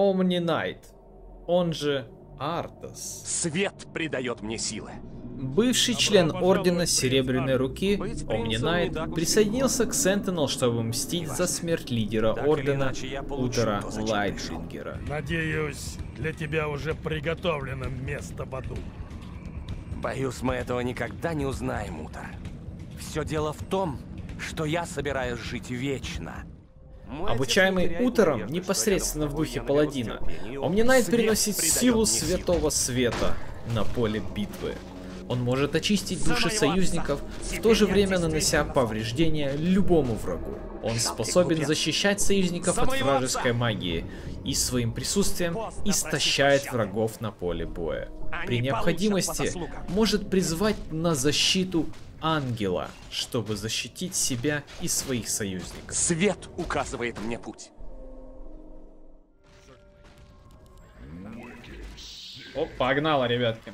Омни Найт, он же Артас. Свет придает мне силы. Бывший член Ордена Серебряной Руки, Омни Найт, присоединился к Сентинел, чтобы мстить за смерть лидера Ордена Утера Лайтшингера. Надеюсь, для тебя уже приготовлено место в аду. Боюсь, мы этого никогда не узнаем, Утер. Все дело в том, что я собираюсь жить вечно. Обучаемый Утером непосредственно в духе паладина, Омни Найт переносит силу святого света на поле битвы. Он может очистить души союзников, в то же время нанося повреждения любому врагу. Он способен защищать союзников от вражеской магии и своим присутствием истощает врагов на поле боя. При необходимости может призвать на защиту ангела, чтобы защитить себя и своих союзников. Свет указывает мне путь. О, погнало, ребятки.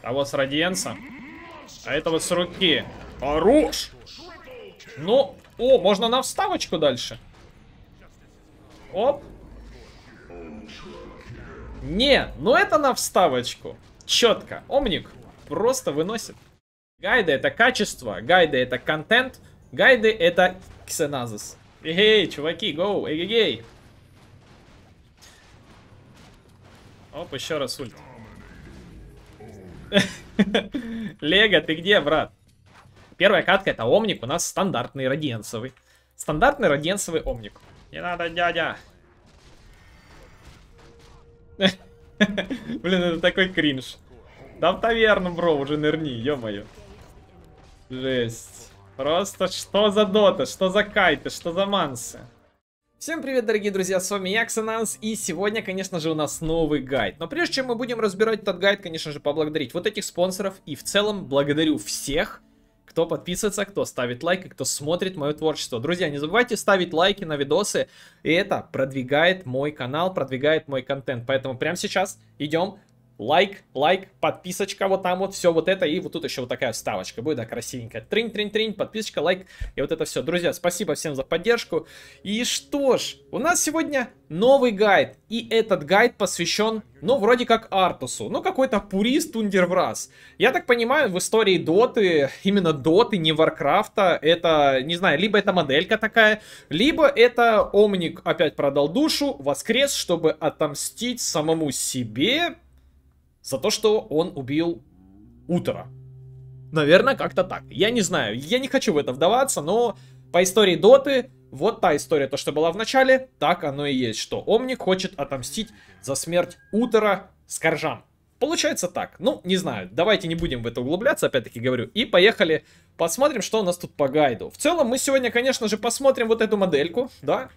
А вот с Радиенса. А это вот с руки. Хорош! Ну, о, можно на вставочку дальше. Оп. Не, ну это на вставочку. Четко. Омник просто выносит. Гайды — это качество, гайды — это контент, гайды — это Xen_azes. Эй, чуваки, гоу, эгегей. Оп, еще раз ульт. Лего, ты где, брат? Первая катка — это омник, у нас стандартный радиенсовый. Стандартный радиенсовый омник. Не надо, дядя. Блин, это такой кринж. Да в таверну, бро, уже нырни, ё-моё. Жесть. Просто что за дота, что за кайты, что за мансы. Всем привет, дорогие друзья, с вами я, Xen_azes, и сегодня, конечно же, у нас новый гайд. Но прежде чем мы будем разбирать этот гайд, конечно же, поблагодарить вот этих спонсоров. И в целом благодарю всех, кто подписывается, кто ставит лайк и кто смотрит мое творчество. Друзья, не забывайте ставить лайки на видосы, и это продвигает мой канал, продвигает мой контент. Поэтому прямо сейчас идем. Лайк, лайк, подписочка, вот там вот, все вот это, и вот тут еще вот такая вставочка будет, да, красивенькая. Тринь-тринь-тринь, подписочка, лайк, и вот это все. Друзья, спасибо всем за поддержку. И что ж, у нас сегодня новый гайд, и этот гайд посвящен, ну, вроде как Артасу, ну, какой-то пурист Тундерврас. Я так понимаю, в истории доты, именно доты, не Варкрафта, это, не знаю, либо это моделька такая, либо это Омник опять продал душу, воскрес, чтобы отомстить самому себе за то, что он убил Утера. Наверное, как-то так. Я не знаю, я не хочу в это вдаваться, но по истории доты, вот та история, то, что была в начале, так оно и есть, что Омник хочет отомстить за смерть Утера с коржам. Получается так. Ну, не знаю, давайте не будем в это углубляться, опять-таки говорю. И поехали, посмотрим, что у нас тут по гайду. В целом, мы сегодня, конечно же, посмотрим вот эту модельку, да?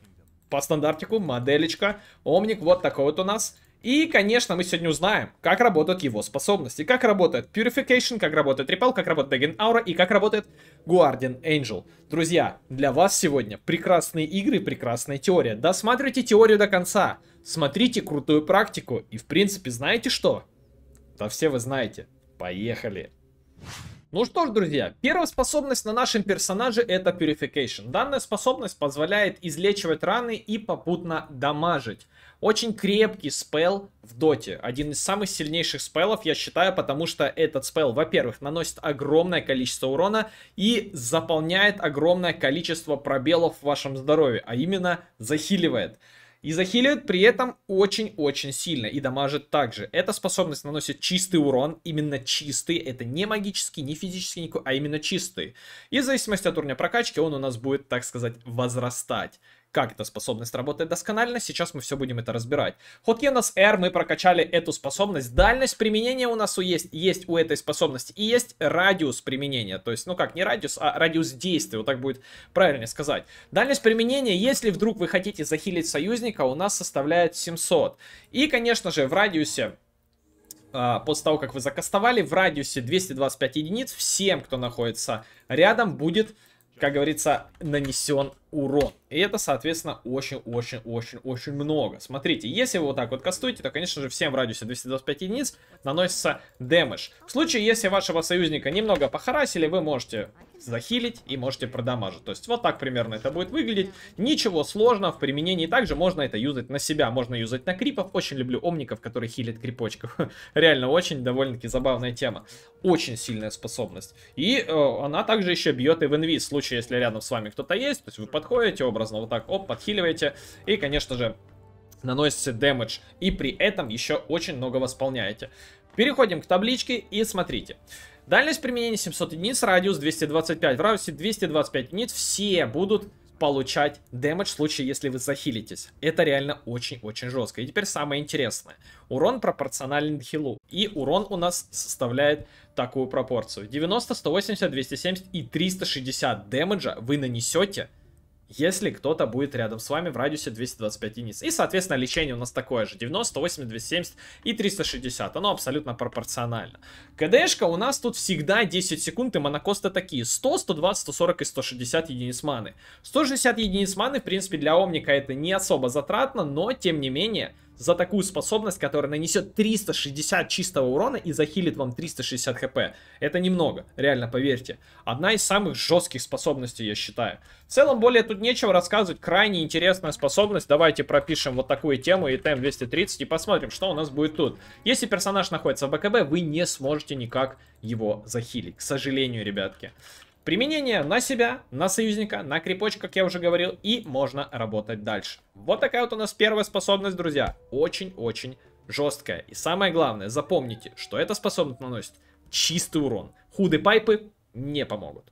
По стандартику, моделечка. Омник вот такой вот у нас. И, конечно, мы сегодня узнаем, как работают его способности, как работает Purification, как работает Repel, как работает Degen Aura и как работает Guardian Angel. Друзья, для вас сегодня прекрасные игры, прекрасная теория. Досматривайте теорию до конца, смотрите крутую практику и, в принципе, знаете что? Да все вы знаете. Поехали! Ну что ж, друзья, первая способность на нашем персонаже — это Purification. Данная способность позволяет излечивать раны и попутно дамажить. Очень крепкий спелл в доте. Один из самых сильнейших спеллов, я считаю, потому что этот спелл, во-первых, наносит огромное количество урона и заполняет огромное количество пробелов в вашем здоровье, а именно захиливает. И захиливает при этом очень-очень сильно. И дамажит также. Эта способность наносит чистый урон. Именно чистый. Это не магический, не физический, никакой, а именно чистый. И в зависимости от уровня прокачки он у нас будет, так сказать, возрастать. Как эта способность работает досконально, сейчас мы все будем это разбирать. Hotkey R, мы прокачали эту способность. Дальность применения у нас есть у этой способности. И есть радиус применения. То есть, ну как, не радиус, а радиус действия. Вот так будет правильнее сказать. Дальность применения, если вдруг вы хотите захилить союзника, у нас составляет 700. И, конечно же, в радиусе, после того, как вы закастовали, в радиусе 225 единиц всем, кто находится рядом, будет, как говорится, нанесен урон. И это, соответственно, очень-очень-очень-очень много. Смотрите, если вы вот так вот кастуете, то, конечно же, всем в радиусе 225 единиц наносится дэмэдж. В случае, если вашего союзника немного похарасили, вы можете захилить и можете продамажить. То есть вот так примерно это будет выглядеть. Ничего сложного в применении. Также можно это юзать на себя, можно юзать на крипов. Очень люблю омников, которые хилят крипочков. Реально очень довольно-таки забавная тема. Очень сильная способность. И она также еще бьет и в инви. В случае, если рядом с вами кто-то есть, то есть вы подходите, образно вот так, оп, подхиливаете, и, конечно же, наносите дэмэдж, и при этом еще очень много восполняете. Переходим к табличке и смотрите. Дальность применения 700 единиц, радиус 225. В радиусе 225 единиц все будут получать дэмэдж в случае, если вы захилитесь. Это реально очень-очень жестко. И теперь самое интересное. Урон пропорционален хилу. И урон у нас составляет такую пропорцию. 90, 180, 270 и 360 дэмэджа вы нанесете, если кто-то будет рядом с вами в радиусе 225 единиц. И, соответственно, лечение у нас такое же. 90, 80, 270 и 360. Оно абсолютно пропорционально. КДшка у нас тут всегда 10 секунд, и монокосты такие. 100, 120, 140 и 160 единиц маны. 160 единиц маны, в принципе, для омника это не особо затратно, но, тем не менее, за такую способность, которая нанесет 360 чистого урона и захилит вам 360 хп. Это немного, реально, поверьте. Одна из самых жестких способностей, я считаю. В целом, более тут нечего рассказывать. Крайне интересная способность. Давайте пропишем вот такую тему, итем 230, и посмотрим, что у нас будет тут. Если персонаж находится в БКБ, вы не сможете никак его захилить. К сожалению, ребятки. Применение на себя, на союзника, на крипочек, как я уже говорил, и можно работать дальше. Вот такая вот у нас первая способность, друзья. Очень-очень жесткая. И самое главное, запомните, что эта способность наносит чистый урон. Худы пайпы не помогут.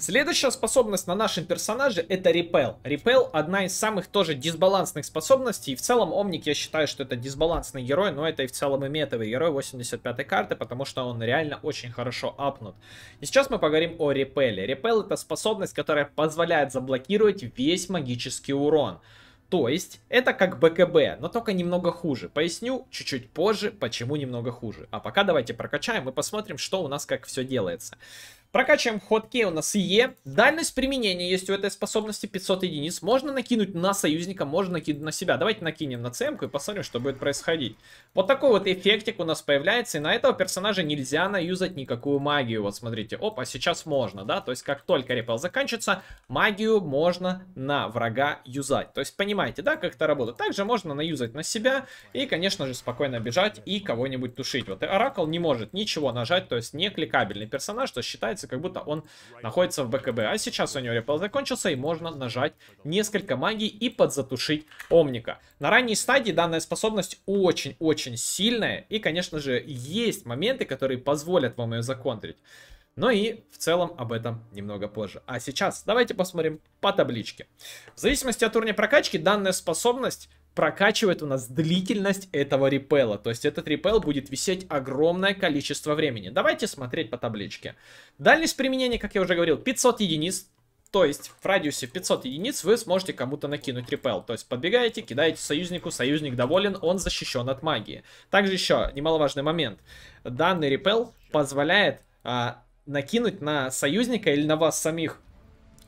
Следующая способность на нашем персонаже — это Repel. Repel — одна из самых тоже дисбалансных способностей. И в целом омник, я считаю, что это дисбалансный герой, но это и в целом и метовый герой 85-й карты, потому что он реально очень хорошо апнут. И сейчас мы поговорим о Repel. Repel — это способность, которая позволяет заблокировать весь магический урон. То есть это как БКБ, но только немного хуже. Поясню чуть-чуть позже, почему немного хуже. А пока давайте прокачаем и посмотрим, что у нас, как все делается. Прокачиваем ходки, у нас Е. Дальность применения есть у этой способности 500 единиц. Можно накинуть на союзника, можно накинуть на себя. Давайте накинем на ЦМ-ку и посмотрим, что будет происходить. Вот такой вот эффектик у нас появляется. И на этого персонажа нельзя наюзать никакую магию. Вот смотрите, опа, сейчас можно, да? То есть как только репел заканчивается, магию можно на врага юзать. То есть понимаете, да, как это работает? Также можно наюзать на себя и, конечно же, спокойно бежать и кого-нибудь тушить. Вот и Оракл не может ничего нажать, то есть не кликабельный персонаж, что считается, как будто он находится в БКБ. А сейчас у него репел закончился, и можно нажать несколько магий и подзатушить омника. На ранней стадии данная способность очень-очень сильная. И, конечно же, есть моменты, которые позволят вам ее законтрить. Но и в целом об этом немного позже. А сейчас давайте посмотрим по табличке. В зависимости от уровня прокачки данная способность прокачивает у нас длительность этого репела. То есть этот репел будет висеть огромное количество времени. Давайте смотреть по табличке. Дальность применения, как я уже говорил, 500 единиц. То есть в радиусе 500 единиц вы сможете кому-то накинуть репел. То есть подбегаете, кидаете союзнику, союзник доволен, он защищен от магии. Также еще немаловажный момент. Данный репел позволяет накинуть на союзника или на вас самих,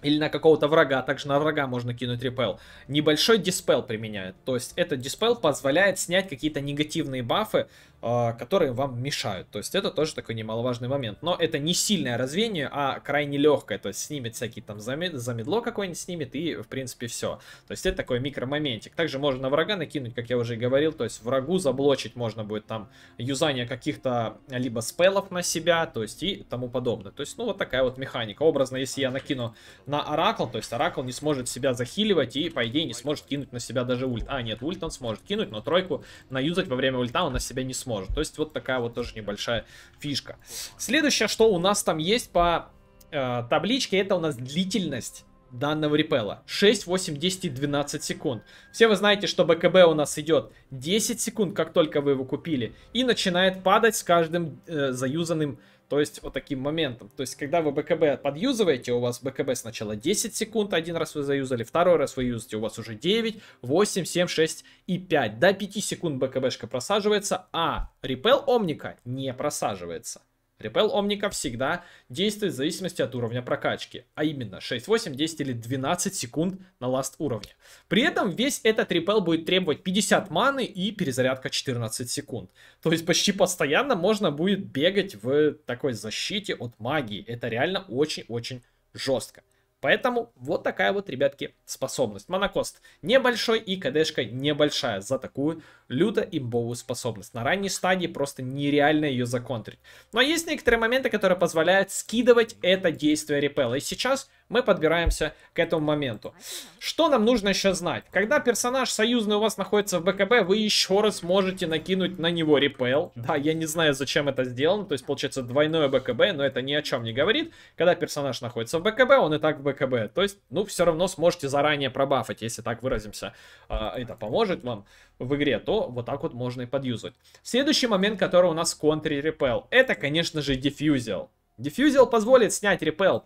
или на какого-то врага, также на врага можно кинуть репел. Небольшой диспел применяет. То есть этот диспел позволяет снять какие-то негативные бафы, которые вам мешают. То есть это тоже такой немаловажный момент. Но это не сильное развение, а крайне легкое. То есть снимет всякие там замедло какое-нибудь снимет, и в принципе все. То есть это такой микромоментик. Также можно на врага накинуть, как я уже говорил. То есть врагу заблочить можно будет там юзание каких-то либо спелов на себя, то есть и тому подобное. То есть ну вот такая вот механика. Образно, если я накину на Оракл, то есть Оракл не сможет себя захиливать и, по идее, не сможет кинуть на себя даже ульт. А, нет, ульт он сможет кинуть, но тройку наюзать во время ульта он на себя не сможет. То есть вот такая вот тоже небольшая фишка. Следующее, что у нас там есть по табличке, это у нас длительность данного репела. 6, 8, 10 и 12 секунд. Все вы знаете, что БКБ у нас идет 10 секунд, как только вы его купили, и начинает падать с каждым заюзанным. То есть вот таким моментом. То есть когда вы БКБ подюзываете, у вас БКБ сначала 10 секунд, один раз вы заюзали, второй раз вы юзаете, у вас уже 9, 8, 7, 6 и 5. До 5 секунд БКБшка просаживается, а репел омника не просаживается. Repel Омника всегда действует в зависимости от уровня прокачки, а именно 6, 8, 10 или 12 секунд на ласт уровне. При этом весь этот Repel будет требовать 50 маны и перезарядка 14 секунд. То есть почти постоянно можно будет бегать в такой защите от магии. Это реально очень-очень жестко. Поэтому вот такая вот, ребятки, способность. Монокост небольшой и КДшка небольшая за такую люто имбовую способность. На ранней стадии просто нереально ее законтрить. Но есть некоторые моменты, которые позволяют скидывать это действие репела. И сейчас мы подбираемся к этому моменту. Что нам нужно еще знать? Когда персонаж союзный у вас находится в БКБ, вы еще раз можете накинуть на него репел. Да, я не знаю, зачем это сделано. То есть, получается, двойное БКБ, но это ни о чем не говорит. Когда персонаж находится в БКБ, он и так в БКБ. То есть, ну, все равно сможете заранее пробафать, если так выразимся. Это поможет вам в игре, то вот так вот можно и подюзать. Следующий момент, который у нас контр-репел, это, конечно же, диффьюзел. Диффьюзел позволит снять репел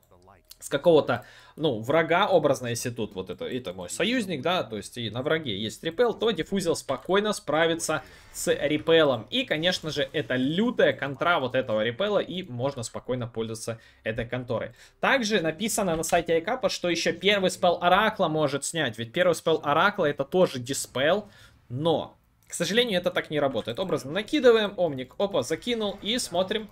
с какого-то, ну, врага, образно, если тут вот это мой союзник, да, то есть и на враге есть репел, то диффьюзел спокойно справится с репелом. И, конечно же, это лютая контра вот этого репела, и можно спокойно пользоваться этой конторой. Также написано на сайте Айкапа, что еще первый спел Оракла может снять, ведь первый спел Оракла это тоже диспел, но, к сожалению, это так не работает. Образно накидываем, омник, опа, закинул и смотрим.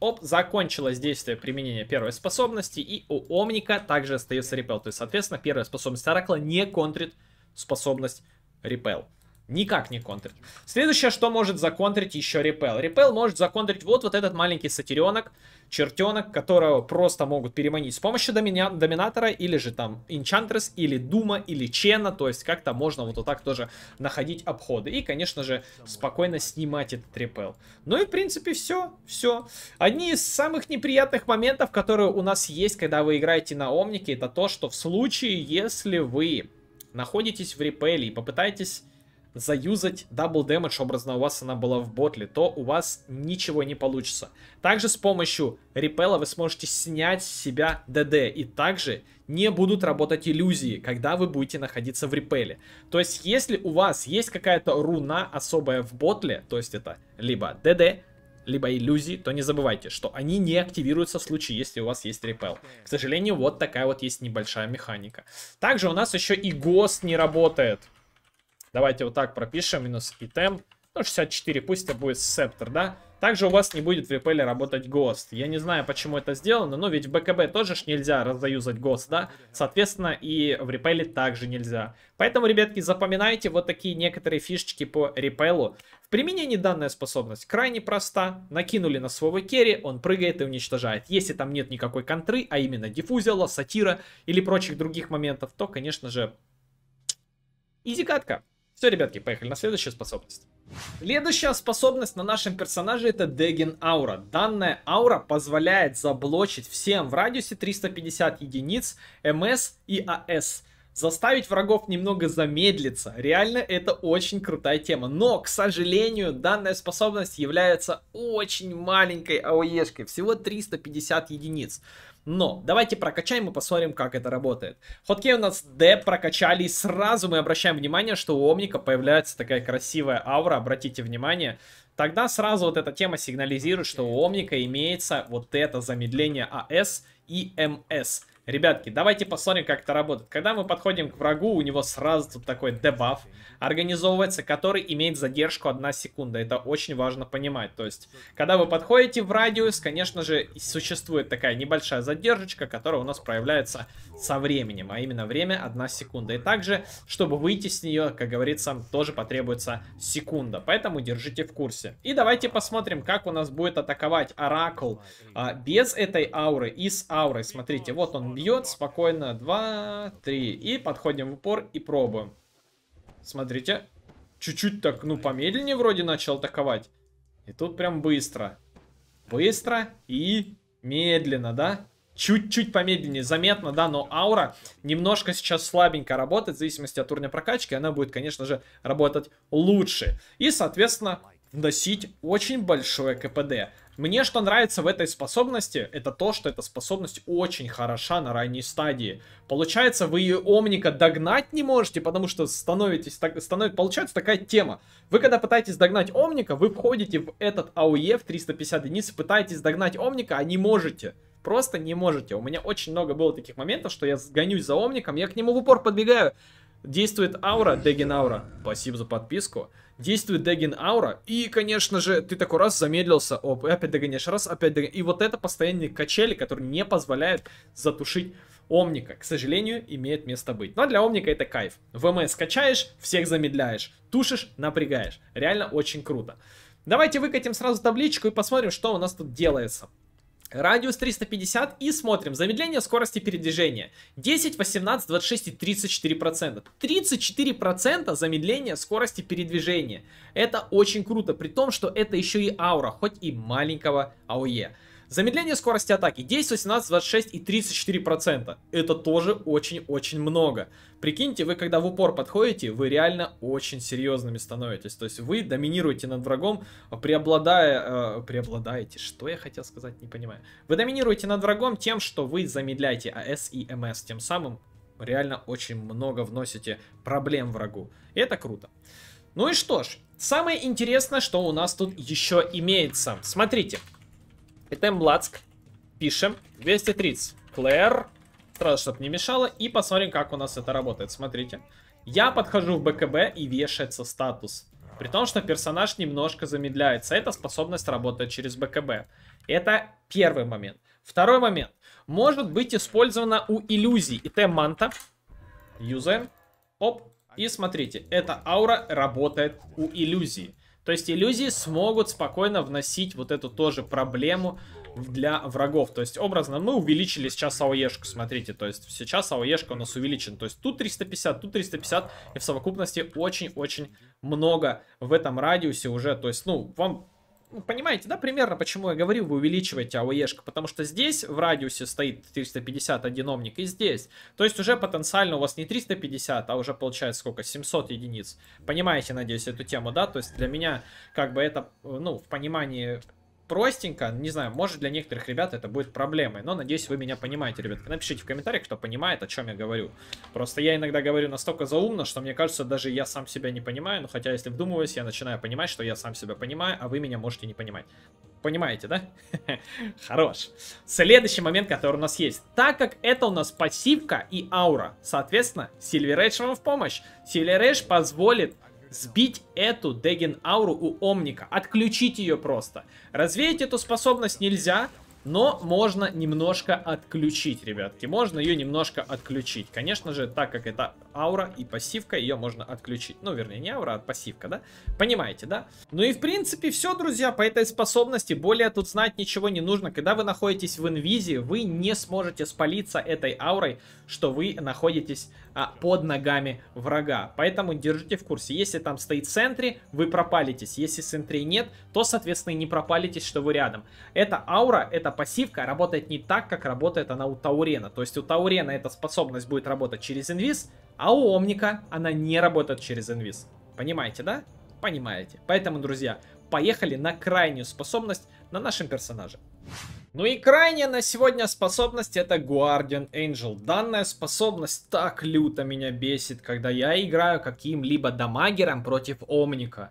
Оп, закончилось действие применения первой способности, и у Омника также остается репел. То есть, соответственно, первая способность Оракла не контрит способность репел. Никак не контрит. Следующее, что может законтрить еще репел. Репел может законтрить вот этот маленький сатиренок, чертенок, которого просто могут переманить с помощью доминатора, или же там Энчантрес, или Дума, или Чена. То есть, как-то можно вот так тоже находить обходы. И, конечно же, спокойно снимать этот репел. Ну и, в принципе, все. Все. Одни из самых неприятных моментов, которые у нас есть, когда вы играете на Омнике, это то, что в случае, если вы находитесь в репеле и попытаетесь заюзать дабл дэмэдж, образно у вас она была в ботле, то у вас ничего не получится. Также с помощью репела вы сможете снять с себя ДД, и также не будут работать иллюзии, когда вы будете находиться в репеле. То есть если у вас есть какая-то руна особая в ботле, то есть это либо ДД, либо иллюзии, то не забывайте, что они не активируются в случае, если у вас есть репел. К сожалению, вот такая вот есть небольшая механика. Также у нас еще и ГОСТ не работает. Давайте вот так пропишем, минус итем. Ну, 64, пусть это будет септор, да? Также у вас не будет в репеле работать ГОСТ. Я не знаю, почему это сделано, но ведь в БКБ тоже ж нельзя разаюзать ГОСТ, да? Соответственно, и в репеле также нельзя. Поэтому, ребятки, запоминайте вот такие некоторые фишечки по репелу. В применении данная способность крайне проста. Накинули на своего керри, он прыгает и уничтожает. Если там нет никакой контры, а именно диффузела, сатира или прочих других моментов, то, конечно же, изи-катка. Все, ребятки, поехали на следующую способность. Следующая способность на нашем персонаже это Degen Aura. Данная аура позволяет заблочить всем в радиусе 350 единиц МС и АС. Заставить врагов немного замедлиться. Реально это очень крутая тема. Но, к сожалению, данная способность является очень маленькой АОЕшкой. Всего 350 единиц. Но давайте прокачаем и посмотрим, как это работает. Хоткей у нас D прокачали, и сразу мы обращаем внимание, что у Омника появляется такая красивая аура, обратите внимание. Тогда сразу вот эта тема сигнализирует, что у Омника имеется вот это замедление АС и МС. Ребятки, давайте посмотрим, как это работает. Когда мы подходим к врагу, у него сразу тут такой дебаф организовывается, который имеет задержку 1 секунда. Это очень важно понимать. То есть, когда вы подходите в радиус, конечно же, существует такая небольшая задержка, которая у нас проявляется со временем. А именно время 1 секунда. И также, чтобы выйти с нее, как говорится, тоже потребуется секунда. Поэтому держите в курсе. И давайте посмотрим, как у нас будет атаковать Оракл без этой ауры и с аурой. Смотрите, вот он бьет спокойно 2, 3 и подходим в упор и пробуем. Смотрите, чуть-чуть так, ну, помедленнее вроде начал атаковать. И тут прям быстро. Быстро и медленно, да? Чуть-чуть помедленнее, заметно, да, но аура немножко сейчас слабенько работает. В зависимости от уровня прокачки она будет, конечно же, работать лучше. И, соответственно, носить очень большое КПД. Мне что нравится в этой способности, это то, что эта способность очень хороша на ранней стадии. Получается, вы ее Омника догнать не можете, потому что получается такая тема. Вы когда пытаетесь догнать Омника, вы входите в этот АОЕ в 350 единиц, пытаетесь догнать Омника, а не можете. Просто не можете. У меня очень много было таких моментов, что я гонюсь за Омником, я к нему в упор подбегаю. Действует аура, Degen Aura. Спасибо за подписку. Действует Degen Aura. И, конечно же, ты такой раз замедлился. Оп, опять догоняешь, раз, опять догоняешь. И вот это постоянные качели, которые не позволяют затушить Омника. К сожалению, имеет место быть. Но для Омника это кайф. ВМС качаешь, всех замедляешь. Тушишь, напрягаешь. Реально очень круто. Давайте выкатим сразу табличку и посмотрим, что у нас тут делается. Радиус 350 и смотрим. Замедление скорости передвижения. 10, 18, 26 и 34%. 34% замедление скорости передвижения. Это очень круто, при том, что это еще и аура, хоть и маленького АОЕ. Замедление скорости атаки 10, 18, 26 и 34%. Это тоже очень-очень много. Прикиньте, вы когда в упор подходите, вы реально очень серьезными становитесь. То есть вы доминируете над врагом, преобладаете. Что я хотел сказать, не понимаю. Вы доминируете над врагом тем, что вы замедляете АС и МС. Тем самым реально очень много вносите проблем врагу. И это круто. Ну и что ж, самое интересное, что у нас тут еще имеется. Смотрите. Итем Блацк. Пишем. 230. Флэр. Сразу, чтобы не мешало. И посмотрим, как у нас это работает. Смотрите. Я подхожу в БКБ и вешается статус. При том, что персонаж немножко замедляется. Эта способность работает через БКБ. Это первый момент. Второй момент. Может быть использована у иллюзий. Итем Манта. Юзаем. Оп. И смотрите. Эта аура работает у иллюзий. То есть иллюзии смогут спокойно вносить вот эту тоже проблему для врагов. То есть образно мы увеличили сейчас АОЕшку, смотрите. То есть сейчас АОЕшка у нас увеличена. То есть тут 350, тут 350. И в совокупности очень-очень много в этом радиусе уже. То есть, ну, вам... Понимаете, да, примерно почему я говорю, вы увеличиваете АОЕшку, потому что здесь в радиусе стоит 351 омник и здесь. То есть уже потенциально у вас не 350, а уже получается сколько, 700 единиц. Понимаете, надеюсь, эту тему, да? То есть для меня как бы это, ну, в понимании простенько, не знаю, может для некоторых ребят это будет проблемой, но надеюсь, вы меня понимаете, ребятки. Напишите в комментариях, кто понимает, о чем я говорю. Просто я иногда говорю настолько заумно, что мне кажется, даже я сам себя не понимаю, но хотя если вдумываюсь, я начинаю понимать, что я сам себя понимаю, а вы меня можете не понимать. Понимаете, да? Хорош. Следующий момент, который у нас есть. Так как это у нас пассивка и аура, соответственно, Silver Rage вам в помощь. Silver Rage позволит сбить эту Degen Aura у Омника. Отключить ее просто. Развеять эту способность нельзя, но можно немножко отключить, ребятки. Можно ее немножко отключить. Конечно же, так как это аура и пассивка, ее можно отключить. Ну, вернее, не аура, а пассивка, да? Понимаете, да? Ну и, в принципе, все, друзья, по этой способности. Более тут знать ничего не нужно. Когда вы находитесь в инвизе, вы не сможете спалиться этой аурой, что вы находитесь под ногами врага. Поэтому держите в курсе. Если там стоит сентри, вы пропалитесь. Если сентри нет, то, соответственно, и не пропалитесь, что вы рядом. Эта аура, это пассивка работает не так, как работает она у Таурена. То есть у Таурена эта способность будет работать через инвиз, а у Омника она не работает через инвиз. Понимаете, да? Понимаете. Поэтому, друзья, поехали на крайнюю способность на нашем персонаже. Ну и крайняя на сегодня способность — это Guardian Angel. Данная способность так люто меня бесит, когда я играю каким-либо дамагером против Омника.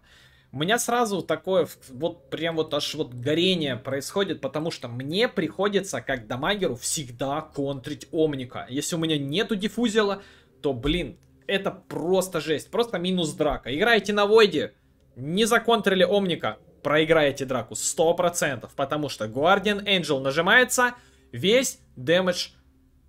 У меня сразу такое, вот прям вот аж вот горение происходит, потому что мне приходится, как дамагеру, всегда контрить Омника. Если у меня нету диффузела, то, блин, это просто жесть, просто минус драка. Играете на Войде, не законтрили Омника, проиграете драку 100%, потому что Guardian Angel нажимается, весь дэмэдж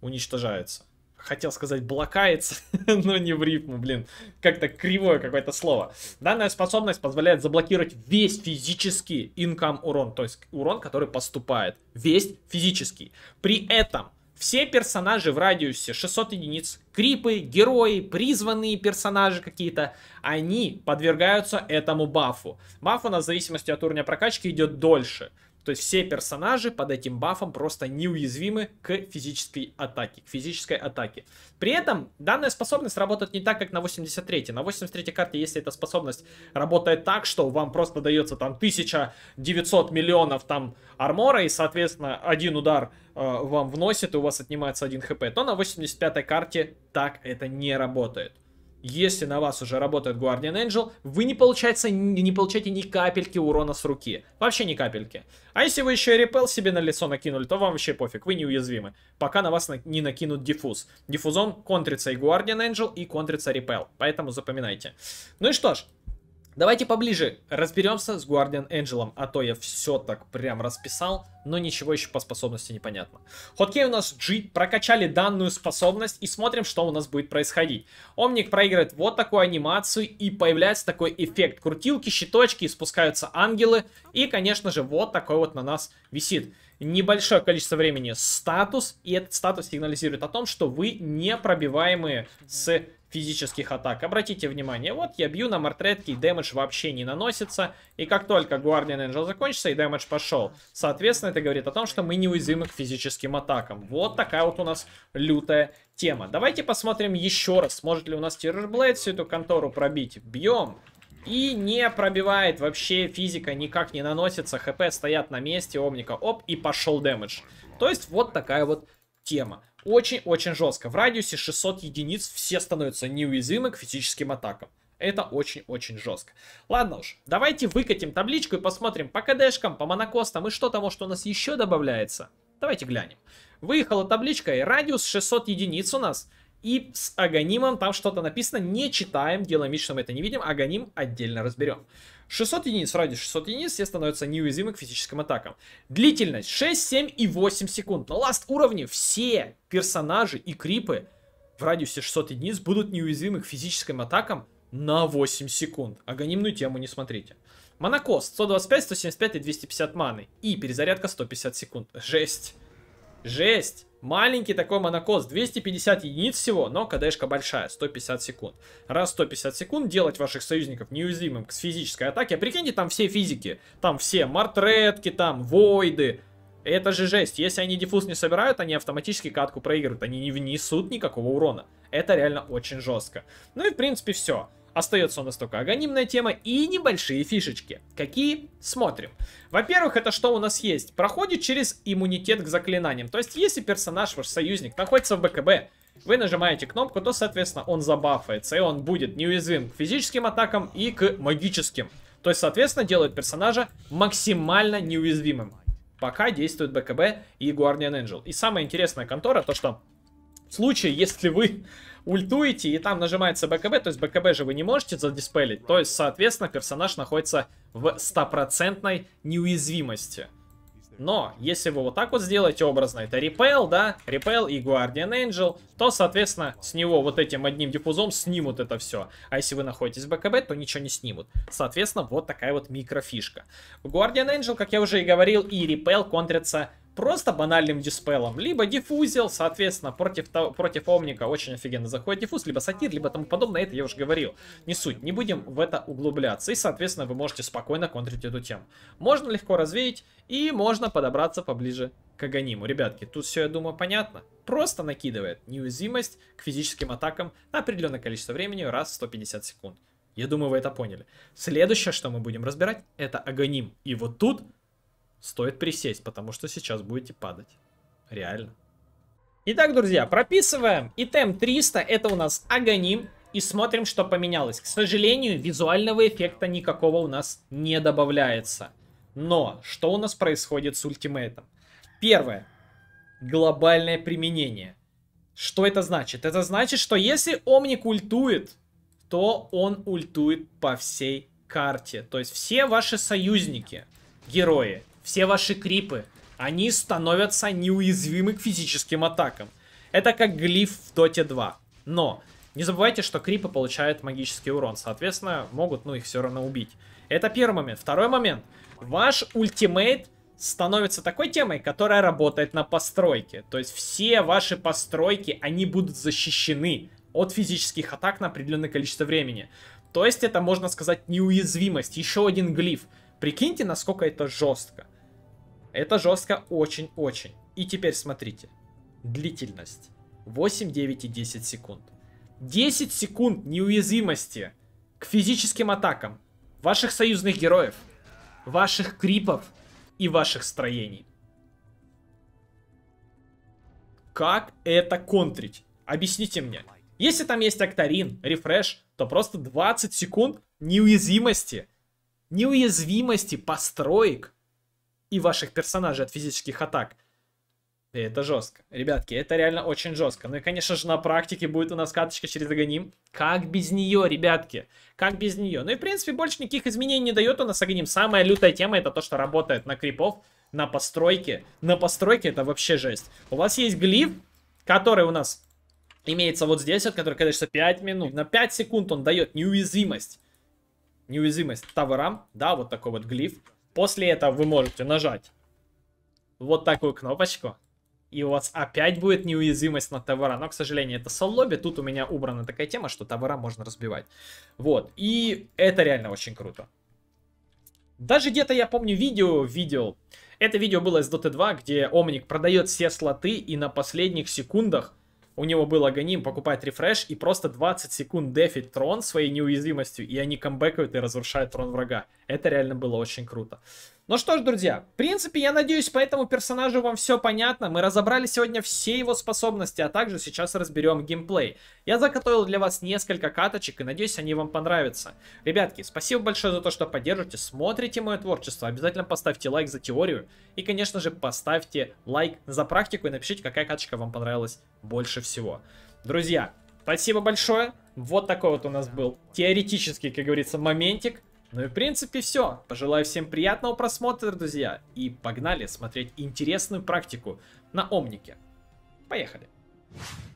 уничтожается. Хотел сказать блокается, но не в рифму, блин. Как-то кривое какое-то слово. Данная способность позволяет заблокировать весь физический инкам урон. То есть урон, который поступает. Весь физический. При этом все персонажи в радиусе 600 единиц, крипы, герои, призванные персонажи какие-то, они подвергаются этому бафу. Баф у нас в зависимости от уровня прокачки идет дольше. То есть все персонажи под этим бафом просто неуязвимы к физической атаке, При этом данная способность работает не так, как на 83-й. На 83-й карте, если эта способность работает так, что вам просто дается там 1900 миллионов там армора, и, соответственно, один удар вам вносит, и у вас отнимается 1 хп, то на 85-й карте так это не работает. Если на вас уже работает Guardian Angel, вы не получаете ни капельки урона с руки. Вообще ни капельки. А если вы еще и Repel себе на лицо накинули, то вам вообще пофиг, вы неуязвимы. Пока на вас не накинут диффуз. Диффузом контрится и Guardian Angel, и контрится Repel. Поэтому запоминайте. Ну и что ж, давайте поближе разберемся с Guardian Angel. А то я все так прям расписал, но ничего еще по способности непонятно. Хоткей у нас G, прокачали данную способность и смотрим, что у нас будет происходить. Омник проигрывает вот такую анимацию, и появляется такой эффект крутилки, щиточки, спускаются ангелы, и, конечно же, вот такой вот на нас висит небольшое количество времени статус, и этот статус сигнализирует о том, что вы непробиваемые с физических атак. Обратите внимание, вот я бью на мартретке, и дэмэдж вообще не наносится, и как только Guardian Angel закончится, и дэмэдж пошел. Соответственно, это говорит о том, что мы неуязвимы к физическим атакам. Вот такая вот у нас лютая тема. Давайте посмотрим еще раз, сможет ли у нас Террорблейд всю эту контору пробить. Бьем. И не пробивает вообще, физика никак не наносится, хп стоят на месте, омника, оп, и пошел дэмэдж. То есть вот такая вот тема. Очень-очень жестко. В радиусе 600 единиц все становятся неуязвимы к физическим атакам. Это очень-очень жестко. Ладно уж, давайте выкатим табличку и посмотрим по кдшкам, по монокостам и что того, что у нас еще добавляется. Давайте глянем. Выехала табличка, и радиус 600 единиц у нас. И с агонимом там что-то написано, не читаем, делаем вид, что мы это не видим, агоним отдельно разберем. 600 единиц, ради 600 единиц все становятся неуязвимы к физическим атакам. Длительность 6, 7 и 8 секунд. На ласт уровне все персонажи и крипы в радиусе 600 единиц будут неуязвимы к физическим атакам на 8 секунд. Агонимную тему не смотрите. Монокост 125, 175 и 250 маны. И перезарядка 150 секунд. Жесть. Жесть. Маленький такой монокост, 250 единиц всего, но КДшка большая, 150 секунд. Раз 150 секунд делать ваших союзников неуязвимым к физической атаке. А прикиньте, там все физики, там все мартретки, там войды. Это же жесть. Если они диффуз не собирают, они автоматически катку проигрывают. Они не внесут никакого урона. Это реально очень жестко. Ну и в принципе все. Остается у нас только агонимная тема и небольшие фишечки. Какие? Смотрим. Во-первых, это что у нас есть? Проходит через иммунитет к заклинаниям. То есть, если персонаж, ваш союзник, находится в БКБ, вы нажимаете кнопку, то, соответственно, он забафается, и он будет неуязвим к физическим атакам и к магическим. То есть, соответственно, делает персонажа максимально неуязвимым. Пока действует БКБ и Guardian Angel. И самая интересная контора, то что в случае, если вы ультуете и там нажимается БКБ, то есть БКБ же вы не можете задиспелить, то есть, соответственно, персонаж находится в 100% неуязвимости. Но если вы вот так вот сделаете образно, это Repel, да, Repel и Guardian Angel, то, соответственно, с него вот этим одним диффузом снимут это все. А если вы находитесь в БКБ, то ничего не снимут. Соответственно, вот такая вот микрофишка. Guardian Angel, как я уже и говорил, и Repel контрятся просто банальным диспелом. Либо диффузил, соответственно, против омника очень офигенно заходит диффуз, либо сатир, либо тому подобное. Это я уже говорил. Не суть. Не будем в это углубляться. И, соответственно, вы можете спокойно контрить эту тему. Можно легко развеять и можно подобраться поближе к агониму. Ребятки, тут все, я думаю, понятно. Просто накидывает неуязвимость к физическим атакам на определенное количество времени раз в 150 секунд. Я думаю, вы это поняли. Следующее, что мы будем разбирать, это агоним. И вот тут стоит присесть, потому что сейчас будете падать. Реально. Итак, друзья, прописываем. Итем 300, это у нас агоним. И смотрим, что поменялось. К сожалению, визуального эффекта никакого у нас не добавляется. Но что у нас происходит с ультимейтом? Первое. Глобальное применение. Что это значит? Это значит, что если омник ультует, то он ультует по всей карте. То есть все ваши союзники, герои, все ваши крипы, они становятся неуязвимы к физическим атакам. Это как глиф в Доте 2. Но не забывайте, что крипы получают магический урон. Соответственно, могут, их все равно убить. Это первый момент. Второй момент. Ваш ультимейт становится такой темой, которая работает на постройке. То есть все ваши постройки, они будут защищены от физических атак на определенное количество времени. То есть это, можно сказать, неуязвимость. Еще один глиф. Прикиньте, насколько это жестко. Это жестко очень-очень. И теперь смотрите. Длительность. 8, 9 и 10 секунд. 10 секунд неуязвимости к физическим атакам ваших союзных героев, ваших крипов и ваших строений. Как это контрить? Объясните мне. Если там есть Октарин, рефреш, то просто 20 секунд неуязвимости. Неуязвимости построек и ваших персонажей от физических атак. И это жестко. Ребятки, это реально очень жестко. Ну и, конечно же, на практике будет у нас каточка через Агоним. Как без нее, ребятки? Как без нее? Ну и, в принципе, больше никаких изменений не дает у нас Агоним. Самая лютая тема — это то, что работает на крипов, на постройке. На постройке это вообще жесть. У вас есть глиф, который у нас имеется вот здесь, вот, который, конечно, 5 минут. На 5 секунд он дает неуязвимость. Неуязвимость таверам. Да, вот такой вот глиф. После этого вы можете нажать вот такую кнопочку. И у вас опять будет неуязвимость на товара. Но, к сожалению, это соллоби. Тут у меня убрана такая тема, что товара можно разбивать. Вот. И это реально очень круто. Даже где-то я помню видео. Это видео было из Dota 2, где Омник продает все слоты. И на последних секундах у него был Агоним, покупает рефреш. И просто 20 секунд дефит трон своей неуязвимостью. И они камбэкают и разрушают трон врага. Это реально было очень круто. Ну что ж, друзья, в принципе, я надеюсь, по этому персонажу вам все понятно. Мы разобрали сегодня все его способности, а также сейчас разберем геймплей. Я заготовил для вас несколько каточек, и надеюсь, они вам понравятся. Ребятки, спасибо большое за то, что поддержите, смотрите мое творчество. Обязательно поставьте лайк за теорию. И, конечно же, поставьте лайк за практику и напишите, какая каточка вам понравилась больше всего. Друзья, спасибо большое. Вот такой вот у нас был теоретический, как говорится, моментик. Ну и в принципе все. Пожелаю всем приятного просмотра, друзья. И погнали смотреть интересную практику на Омнике. Поехали.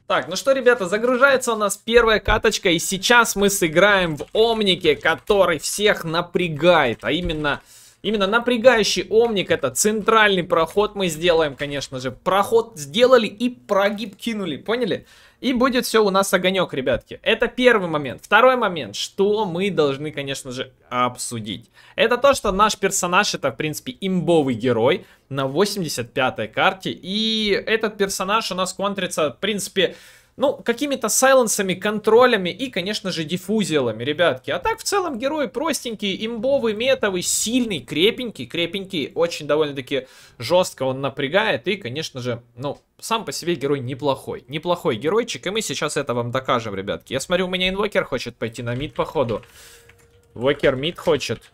Так, ну что, ребята, загружается у нас первая каточка. И сейчас мы сыграем в Омнике, который всех напрягает. А именно напрягающий Омник. Это центральный проход мы сделаем, конечно же. Проход сделали и прогиб кинули, поняли? И будет все у нас огонек, ребятки. Это первый момент. Второй момент, что мы должны, конечно же, обсудить. Это то, что наш персонаж, это, в принципе, имбовый герой на 85-й карте. И этот персонаж у нас контрится, в принципе, ну, какими-то сайленсами, контролями и, конечно же, диффузиалами, ребятки. А так, в целом, герой простенький, имбовый, метовый, сильный, крепенький. Очень довольно-таки жестко он напрягает. И, конечно же, ну, сам по себе герой неплохой. Неплохой геройчик, и мы сейчас это вам докажем, ребятки. Я смотрю, у меня инвокер хочет пойти на мид, походу. Вокер мид хочет.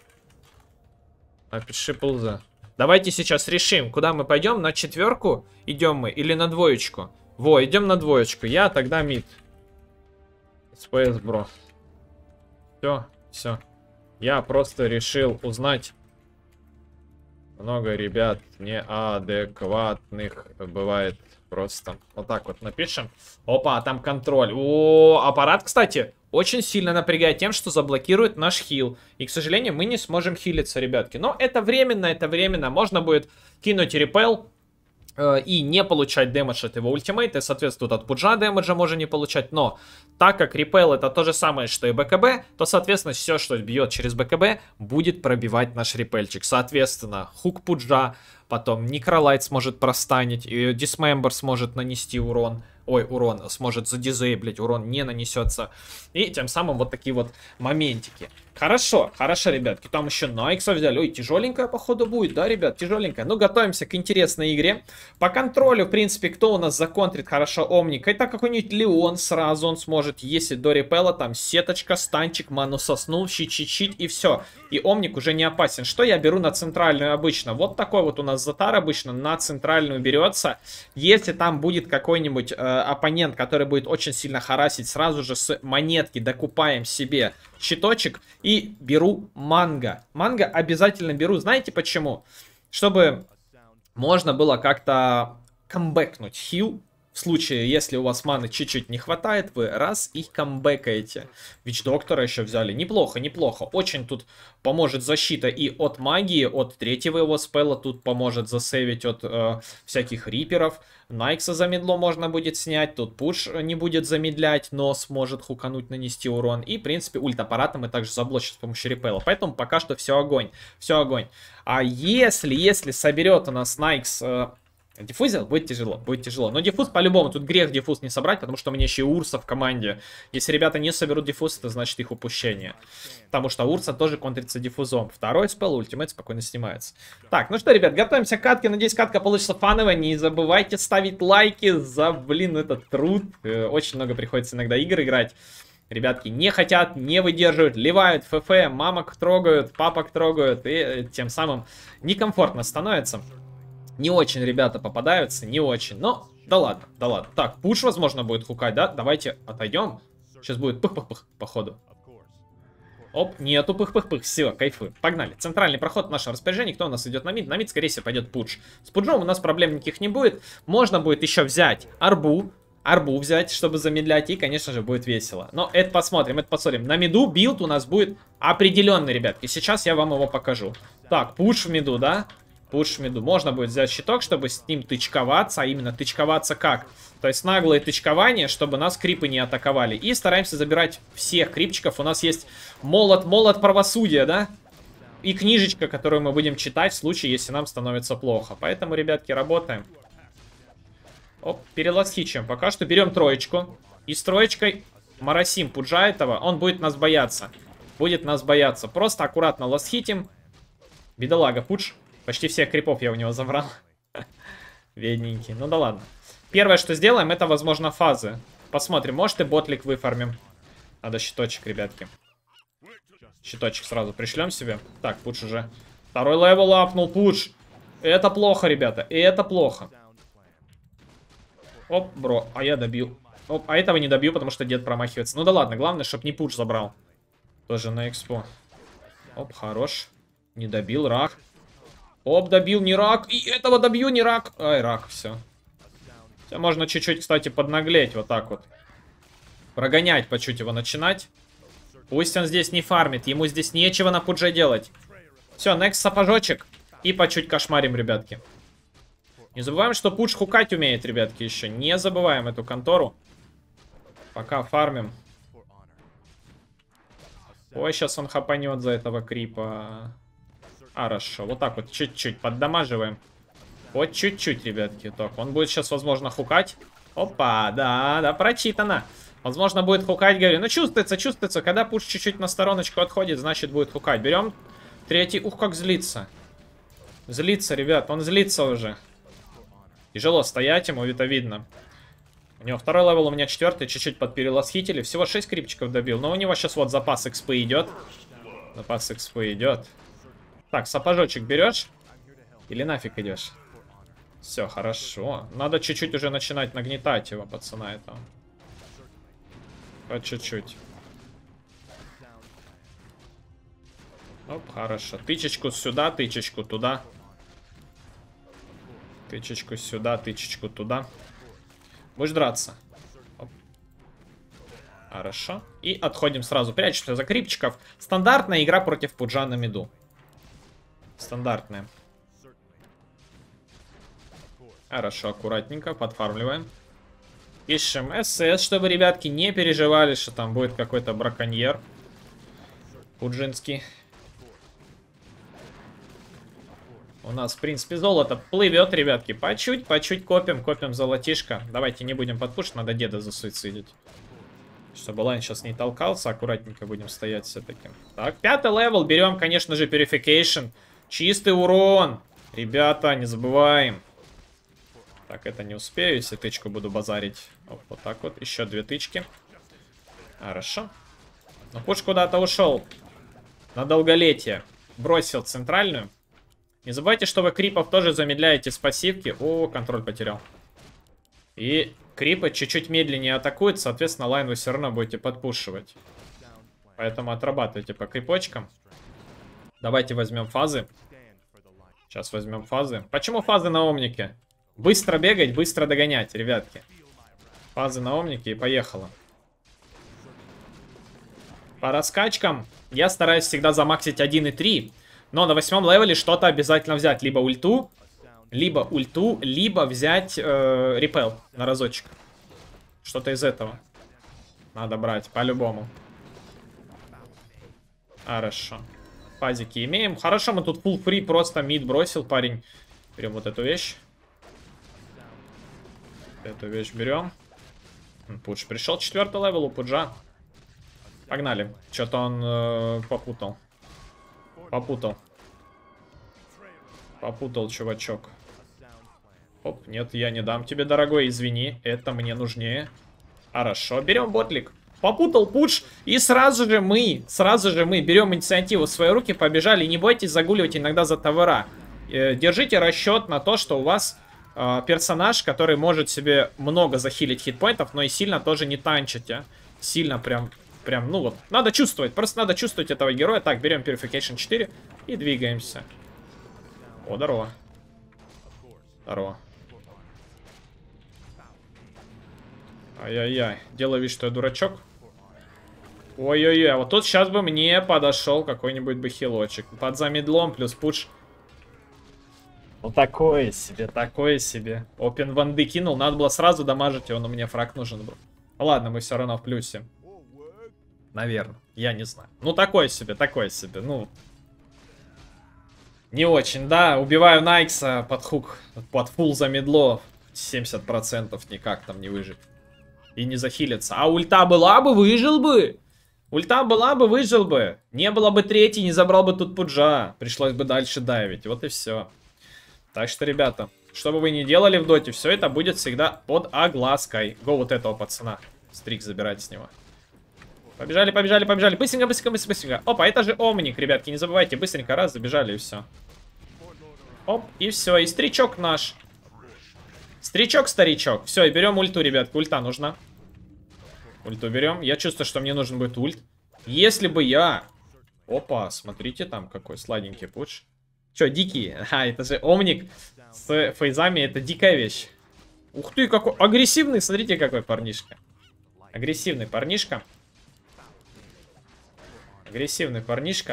Напиши пулза. Давайте сейчас решим, куда мы пойдем. На четверку идем мы или на двоечку? Во, идем на двоечку. Я тогда мид. СПС, бро. Все. Я просто решил узнать. Много ребят неадекватных бывает просто. Вот так вот напишем. Опа, там контроль. О, аппарат, кстати, очень сильно напрягает тем, что заблокирует наш хил. И, к сожалению, мы не сможем хилиться, ребятки. Но это временно. Можно будет кинуть репел и не получать демедж от его ультимейта. И, соответственно, тут от пуджа демеджа можно не получать. Но так как репел это то же самое, что и БКБ, то, соответственно, все, что бьет через БКБ, будет пробивать наш репельчик. Соответственно, хук пуджа, потом некролайт сможет простанить, и дисмембер сможет нанести урон. Ой, урон сможет задизейблить, урон не нанесется. И тем самым вот такие вот моментики. Хорошо, ребятки. Там еще Найкса взяли. Ой, тяжеленькая, походу, будет, да, ребят? Тяжеленькая. Ну, готовимся к интересной игре. По контролю, в принципе, кто у нас законтрит хорошо Омника? И так какой-нибудь Леон сразу он сможет, если до репела, там сеточка, станчик, ману соснул, щит, и все. И Омник уже не опасен. Что я беру на центральную обычно? Вот такой вот у нас Затар обычно на центральную берется. Если там будет какой-нибудь оппонент, который будет очень сильно харасить, сразу же с монетки докупаем себе щиточек и беру манго. Манго обязательно беру, знаете почему? Чтобы можно было как-то камбэкнуть хил В случае, если у вас маны чуть-чуть не хватает, вы раз и камбэкаете. Вич-доктора еще взяли. Неплохо, неплохо. Очень тут поможет защита и от магии, от третьего его спелла. Тут поможет засейвить от всяких риперов. Найкса замедло можно будет снять. Тут пуш не будет замедлять, но сможет хукануть, нанести урон. И, в принципе, ультапарата мы также заблочим с помощью репела. Поэтому пока что все огонь. Все огонь. А если соберет у нас Найкс... Диффузил? Будет тяжело, будет тяжело. Но диффуз по-любому, тут грех диффуз не собрать, потому что у меня еще и Урса в команде. Если ребята не соберут диффуз, это значит их упущение. Потому что Урса тоже контрится диффузом. Второй спел, ультимейт спокойно снимается. Так, ну что, ребят, готовимся к катке. Надеюсь, катка получится фановая. Не забывайте ставить лайки за, блин, этот труд. Очень много приходится иногда игр играть. Ребятки не хотят, не выдерживают, ливают, фф, мамок трогают, папок трогают. И тем самым некомфортно становится. Не очень ребята попадаются, не очень. Но, да ладно, да ладно. Так, пуш, возможно, будет хукать, да? Давайте отойдем. Сейчас будет пых-пых-пых, походу. Оп, нету пых-пых-пых, все, кайфы. Погнали, центральный проход в нашем распоряжении. Кто у нас идет на мид? На мид, скорее всего, пойдет пуш. С пуджом у нас проблем никаких не будет. Можно будет еще взять арбу. Арбу взять, чтобы замедлять, и, конечно же, будет весело. Но это посмотрим, это посмотрим. На миду билд у нас будет определенный, ребятки. Сейчас я вам его покажу. Так, пуш в миду, да? Пуш в миду. Можно будет взять щиток, чтобы с ним тычковаться. А именно тычковаться как? То есть наглое тычкование, чтобы нас крипы не атаковали. И стараемся забирать всех крипчиков. У нас есть молот правосудия, да? И книжечка, которую мы будем читать в случае, если нам становится плохо. Поэтому, ребятки, работаем. Оп, переласхичаем. Пока что берем троечку. И с троечкой моросим пуджа этого. Он будет нас бояться. Будет нас бояться. Просто аккуратно ласхитим. Бедолага, пудж. Почти всех крипов я у него забрал. Бедненький. Ну да ладно. Первое, что сделаем, это, возможно, фазы. Посмотрим, может и ботлик выфармим. Надо щиточек, ребятки. Щиточек сразу пришлем себе. Так, пуш уже. Второй левел апнул, пуш. Это плохо, ребята. И это плохо. Оп, бро. А я добью. Оп, а этого не добью, потому что дед промахивается. Ну да ладно, главное, чтобы не пуш забрал. Тоже на экспо. Оп, хорош. Не добил, рак. Оп, добил, не рак. И этого добью, не рак. Ай, рак, все. Все, можно чуть-чуть, кстати, поднаглеть вот так вот. Прогонять по чуть его начинать. Пусть он здесь не фармит. Ему здесь нечего на пудже делать. Все, next сапожочек. И по чуть кошмарим, ребятки. Не забываем, что пудж хукать умеет, ребятки, еще. Не забываем эту контору. Пока фармим. Ой, сейчас он хапанет за этого крипа. Хорошо, вот так вот чуть-чуть поддамаживаем. Вот чуть-чуть, ребятки. Так, он будет сейчас, возможно, хукать. Опа, да, да, прочитано. Возможно, будет хукать, говорю. Ну, чувствуется, чувствуется. Когда пуш чуть-чуть на стороночку отходит, значит, будет хукать. Берем третий. Ух, как злится. Злится, ребят, он злится уже. Тяжело стоять ему, это видно. У него второй левел, у меня четвертый. Чуть-чуть подпереласхитили. Всего 6 крипчиков добил. Но у него сейчас вот запас экспы идет. Запас экспы идет. Так, сапожочек берешь? Или нафиг идешь? Все, хорошо. Надо чуть-чуть уже начинать нагнетать его, пацана, этого. По чуть-чуть. Оп, хорошо. Тычечку сюда, тычечку туда. Тычечку сюда, тычечку туда. Будешь драться. Хорошо. И отходим сразу. Прячемся за крипчиков. Стандартная игра против пуджа на миду. Стандартная. Хорошо, аккуратненько подфармливаем. Ищем СС, чтобы ребятки не переживали, что там будет какой-то браконьер пуджинский. У нас, в принципе, золото плывет, ребятки. По чуть копим, копим золотишко. Давайте не будем подпушить, надо деда засуицидить. Чтобы лайн сейчас не толкался, аккуратненько будем стоять все-таки. Так, 5-й левел, берем, конечно же, Purification. Чистый урон. Ребята, не забываем. Так, это не успею, если тычку буду базарить. Оп, вот так вот. Еще 2 тычки. Хорошо. Но пуш куда-то ушел. На долголетие. Бросил центральную. Не забывайте, что вы крипов тоже замедляете с пассивки. О, контроль потерял. И крипы чуть-чуть медленнее атакуют. Соответственно, лайн вы все равно будете подпушивать. Поэтому отрабатывайте по крипочкам. Давайте возьмем фазы. Сейчас возьмем фазы. Почему фазы на омнике? Быстро бегать, быстро догонять, ребятки. Фазы на омнике и поехала. По раскачкам я стараюсь всегда замаксить 1 и 3. Но на 8 левеле что-то обязательно взять. Либо ульту, либо взять репел на разочек. Что-то из этого надо брать, по-любому. Хорошо. Пазики имеем. Хорошо, мы тут full free, просто мид бросил парень. Берем вот эту вещь. Эту вещь берем. Пудж пришел, 4 левел у Пуджа. Погнали. Что-то он попутал, чувачок. Оп, нет, я не дам тебе, дорогой, извини. Это мне нужнее. Хорошо, берем ботлик. Попутал пуш, и сразу же мы берем инициативу в свои руки, побежали. Не бойтесь загуливать иногда за товара. Держите расчет на то, что у вас персонаж, который может себе много захилить хитпоинтов, но и сильно тоже не танчите. Сильно прям, ну вот, надо чувствовать, просто надо чувствовать этого героя. Так, берем Purification 4 и двигаемся. О, здорово. Здорово. Ай-яй-яй, делаю вид, что я дурачок. Ой-ой-ой, а вот тут сейчас бы мне подошел какой-нибудь бы хилочек. Под замедлом плюс пуш. Ну такое себе, такое себе. Опен ванды кинул, надо было сразу дамажить его, но мне фраг нужен был. Ладно, мы все равно в плюсе. Наверное, я не знаю. Ну такое себе, такое себе, ну... Не очень, да, убиваю Найкса под хук, под фул замедло. 70% никак там не выжить. И не захилиться. А ульта была бы, выжил бы. Ульта была бы, выжил бы. Не было бы третий, не забрал бы тут Пуджа. Пришлось бы дальше дайвить. Вот и все. Так что, ребята, что бы вы ни делали в доте, все это будет всегда под оглаской. Го вот этого пацана. Стрик забирать с него. Побежали, побежали, побежали. Быстренько, быстренько, быстренько. Опа, это же омник, ребятки. Не забывайте, быстренько. Раз, забежали и все. Оп, и все. И стричок наш. Старичок. Все, и берем ульту, ребятки. Ульта нужна. Ульту берем. Я чувствую, что мне нужен будет ульт. Если бы я... Опа, смотрите, там какой сладенький пуш. Че, дикий? А, это же омник с фейзами. Это дикая вещь. Ух ты, какой агрессивный. Смотрите, какой парнишка. Агрессивный парнишка.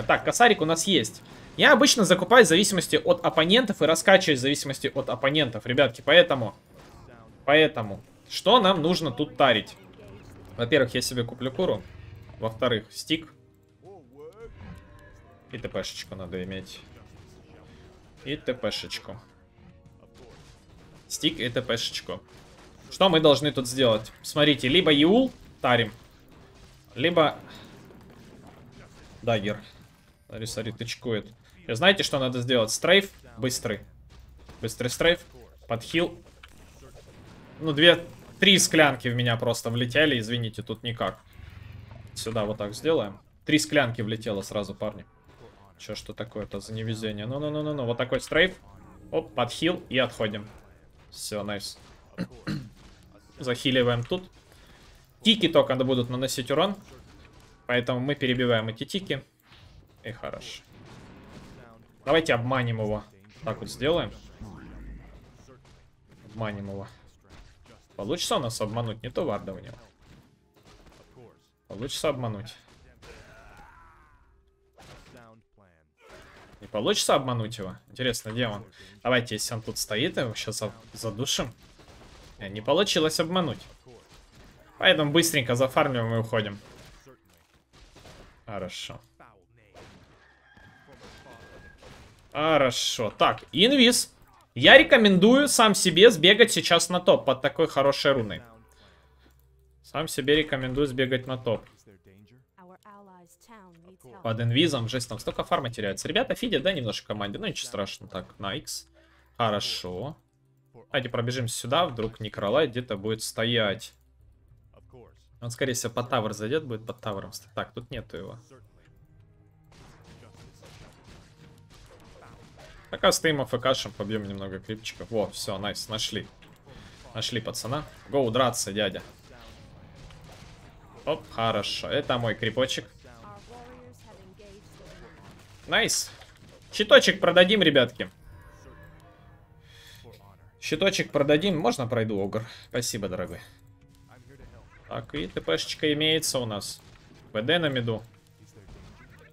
Так, косарик у нас есть. Я обычно закупаюсь в зависимости от оппонентов и раскачиваюсь в зависимости от оппонентов, ребятки, поэтому, что нам нужно тут тарить? Во-первых, я себе куплю куру, во-вторых, стик, и ТПшечку надо иметь, и ТПшечку, стик и ТПшечку. Что мы должны тут сделать? Смотрите, либо Юл тарим, либо дагер. Смотри, тычкует. И знаете, что надо сделать? Стрейф быстрый. Быстрый стрейф. Подхил. Ну, 3 склянки в меня просто влетели. Извините, тут никак. Сюда вот так сделаем. 3 склянки влетело сразу, парни. Че, что такое-то за невезение? Ну-ну-ну-ну-ну. Вот такой стрейф. Оп, подхил и отходим. Все, найс. Захиливаем тут. Тики только будут наносить урон. Поэтому мы перебиваем эти тики. И хорошо. Давайте обманем его. Так вот сделаем. Обманем его. Получится у нас обмануть? Не то варда у него. Получится обмануть? Не получится обмануть его? Интересно, где он? Давайте, если он тут стоит, его сейчас задушим. Не получилось обмануть. Поэтому быстренько зафармим и уходим. Хорошо. Хорошо. Так, инвиз. Я рекомендую сам себе сбегать сейчас на топ под такой хорошей руной. Сам себе рекомендую сбегать на топ. Под инвизом. Жесть, там столько фарма теряется. Ребята, фидят, да, немножко команде. Ну, ничего страшного. Так, на X. Хорошо. Давайте пробежимся сюда. Вдруг Некролайт где-то будет стоять. Он, скорее всего, под тавер зайдет. Будет под тавером. Так, тут нету его. Пока стоим АФКшем, побьем немного крипчиков. Во, все, найс, нашли. Нашли пацана. Гоу, драться, дядя. Оп, хорошо. Это мой крипочек. Найс. Щиточек продадим, ребятки. Щиточек продадим. Можно пройду, Огр? Спасибо, дорогой. Так, и ТПшечка имеется у нас. ВД на миду.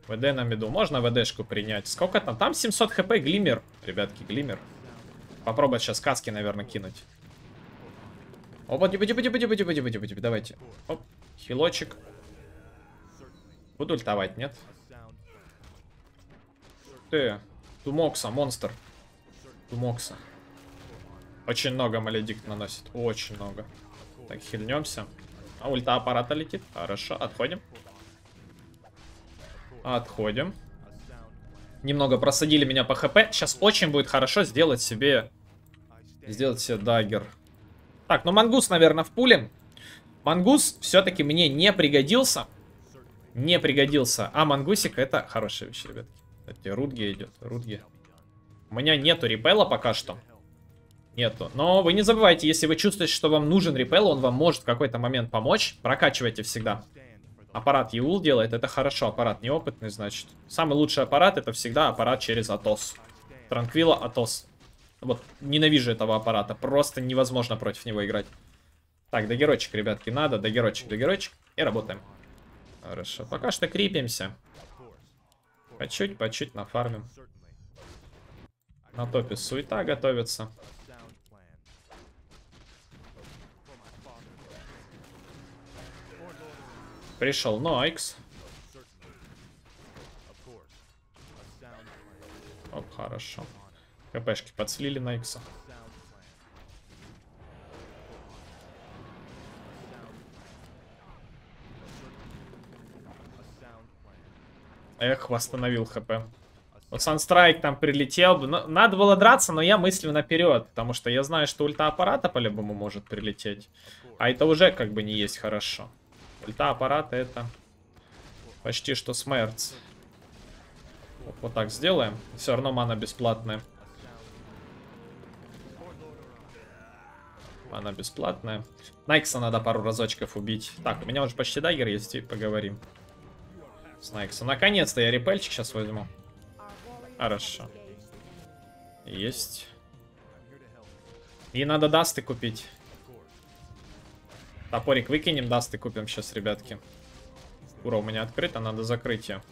ВД на миду. Можно ВДшку принять. Сколько там? Там 700 хп глиммер. Ребятки, глиммер. Попробовать сейчас каски, наверное, кинуть. Опа, давайте. Оп, хилочек. Буду ультовать, нет? Ты, Тумокса, монстр. Тумокса. Очень много маледикт наносит. Очень много. Так, хильнемся. А ульта аппарата летит. Хорошо, отходим. Отходим. Немного просадили меня по хп. Сейчас очень будет хорошо сделать себе... Сделать себе даггер. Так, ну мангус, наверное, в пуле. Мангус все-таки мне не пригодился. Не пригодился. А мангусик это хорошая вещь, ребятки. Кстати, Рудге идет. Рудге. У меня нету репела пока что. Нету. Но вы не забывайте, если вы чувствуете, что вам нужен репел, он вам может в какой-то момент помочь. Прокачивайте всегда. Аппарат Юл делает, это хорошо. Аппарат неопытный, значит. Самый лучший аппарат это всегда аппарат через Атос. Транквилла, Атос. Вот, ненавижу этого аппарата. Просто невозможно против него играть. Так, даггерочек, ребятки, надо. Даггерочек. И работаем. Хорошо. Пока что крипимся. По чуть, нафармим. На топе суета готовится. Пришел Нойкс. Оп, хорошо. КПшки подслили Нойкса. Эх, восстановил хп. Вот Санстрайк там прилетел бы. Но, надо было драться, но я мыслю наперед. Потому что я знаю, что ульта аппарата по-любому может прилететь. А это уже как бы не есть хорошо. Ульта аппарата это почти что смерть. Вот так сделаем. Все равно мана бесплатная. Мана бесплатная. Найкса надо пару разочков убить. Так, у меня уже почти даггер есть, и поговорим с Найкса. Наконец-то я репельчик сейчас возьму. Хорошо. Есть. И надо дасты купить. Топорик выкинем, дасты купим сейчас, ребятки. Ура, у меня открыто, надо закрыть ее.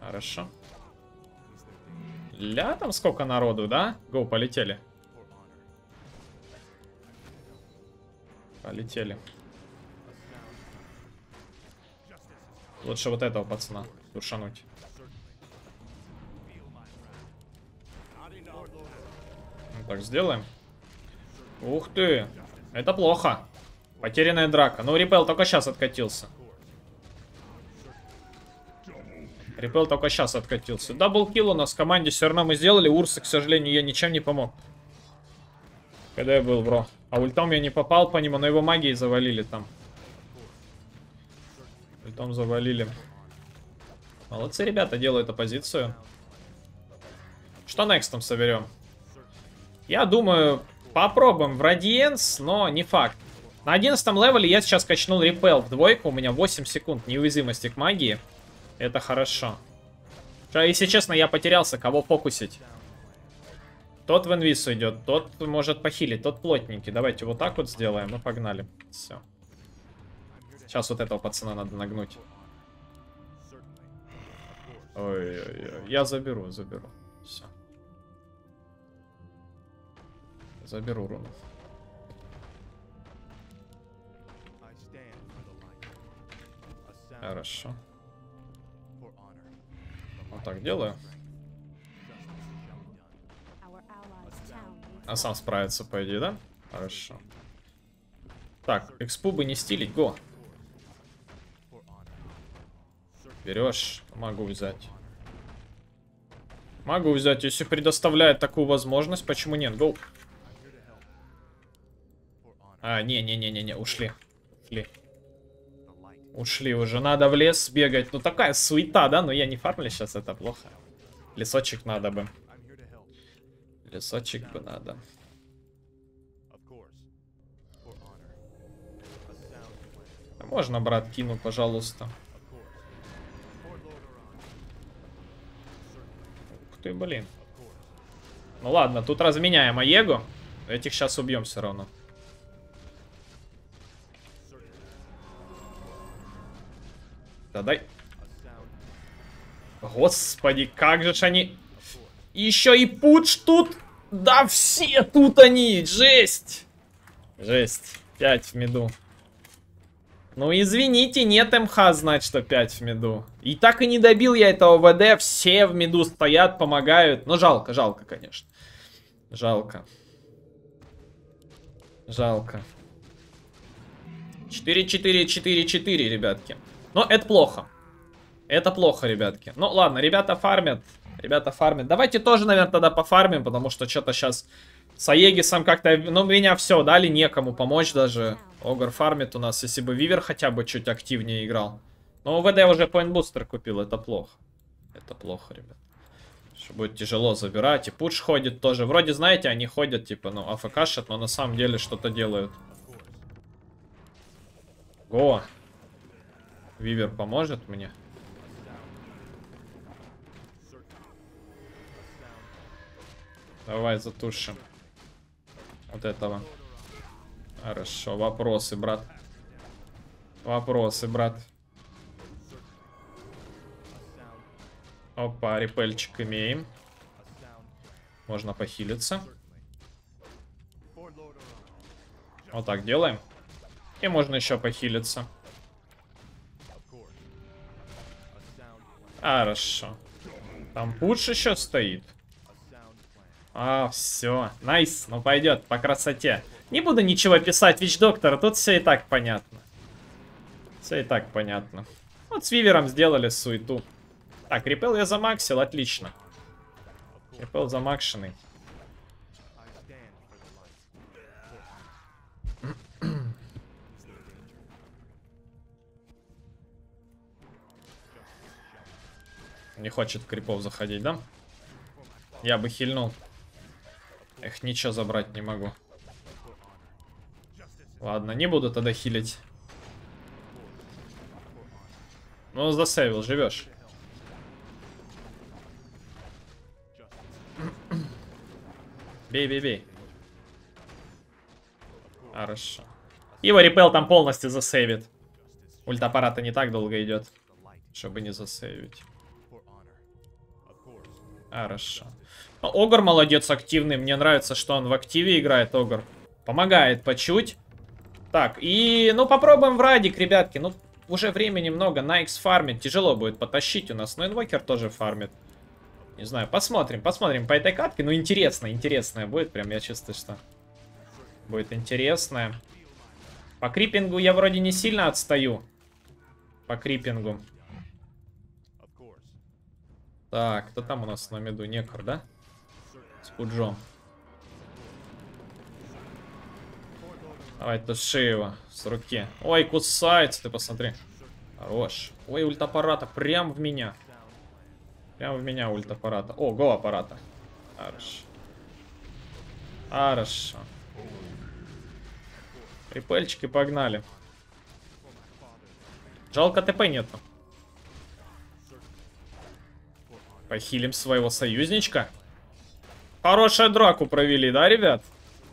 Хорошо. Ля, там сколько народу, да? Гоу, полетели. Полетели. Лучше вот этого пацана душануть. Ну, так, сделаем. Ух ты, это плохо. Потерянная драка. Ну, Repel только сейчас откатился. Даблкил у нас в команде все равно мы сделали. Урса, к сожалению, я ничем не помог. Когда я был, бро. А ультом я не попал по нему, но его магией завалили там. Ультом завалили. Молодцы, ребята, делают оппозицию. Что next там соберем? Я думаю... Попробуем в Радиенс, но не факт. На 11 левеле я сейчас качнул Repel в двойку. У меня 8 секунд неуязвимости к магии. Это хорошо. Если честно, я потерялся, кого фокусить. Тот в инвиз уйдет, тот может похилить, тот плотненький. Давайте вот так вот сделаем, ну погнали. Все. Сейчас вот этого пацана надо нагнуть. Ой-ой-ой, я заберу. Все. Заберу руну. Хорошо. Вот так делаю. А сам справится, по идее, да? Хорошо. Так, экспу бы не стилить, го. Берешь, могу взять. Могу взять, если предоставляет такую возможность, почему нет, гоу. А, не-не-не-не-не, ушли уже, надо в лес бегать. Ну такая суета, да? Но я не фармлю сейчас, это плохо. Лесочек надо бы. Можно, брат, кину, пожалуйста. Ух ты, блин. Ну ладно, тут разменяем Аегу. Этих сейчас убьем все равно. Да дай. Господи, как же ж они... Еще и пудж тут. Да все тут они. Жесть. Жесть. 5 в меду. Ну извините, нет МХ, значит, что 5 в меду. И так и не добил я этого ВД. Все в меду стоят, помогают. Но жалко, жалко, конечно. Жалко. Жалко. 4-4-4-4, ребятки. Но это плохо. Это плохо, ребятки. Ну ладно, ребята фармят. Ребята фармят. Давайте тоже, наверное, тогда пофармим, потому что что-то сейчас с Аегисом как-то... Ну, меня все дали, некому помочь даже. Огр фармит у нас, если бы Вивер хотя бы чуть активнее играл. Но ВД уже поинтбустер купил, это плохо. Это плохо, ребят. Что будет тяжело забирать. И пуш ходит тоже. Вроде, знаете, они ходят, типа, ну, АФКшат, но на самом деле что-то делают. Го! Вивер поможет мне? Давай затушим. Вот этого. Хорошо. Вопросы, брат. Вопросы, брат. Опа, репельчик имеем. Можно похилиться. Вот так делаем. И можно еще похилиться. Хорошо. Там пуш еще стоит. А, все. Найс. Ну, пойдет по красоте. Не буду ничего писать, Вич-доктор. Тут все и так понятно. Все и так понятно. Вот с Вивером сделали суету. Так, репел я замаксил. Отлично. Репел замакшенный. Не хочет крипов заходить, да? Я бы хильнул. Эх, ничего забрать не могу. Ладно, не буду тогда хилить. Ну, засейвил, живешь. Бей, бей, бей. Хорошо. Его репел там полностью засейвит. Ультапарата не так долго идет, чтобы не засейвить. Хорошо. Но Огр молодец, активный. Мне нравится, что он в активе играет, Огр. Помогает по чуть. Так, и... Ну, попробуем в радик, ребятки. Ну, уже времени много. Найкс фармит. Тяжело будет потащить у нас. Но инвокер тоже фармит. Не знаю, посмотрим. Посмотрим по этой катке. Ну, интересно, интересное будет. Прям я чувствую, что будет интересное. По крипингу я вроде не сильно отстаю. По крипингу. Так, кто там у нас на меду? Некр, да? С пуджом. Давай, туши его с руки. Ой, кусается, ты посмотри. Хорош. Ой, ультапарата прям в меня. Прям в меня ультапарата. О, го аппарата. Хорошо. Хорошо. Репельчики погнали. Жалко, ТП нету. Похилим своего союзничка. Хорошую драку провели, да, ребят?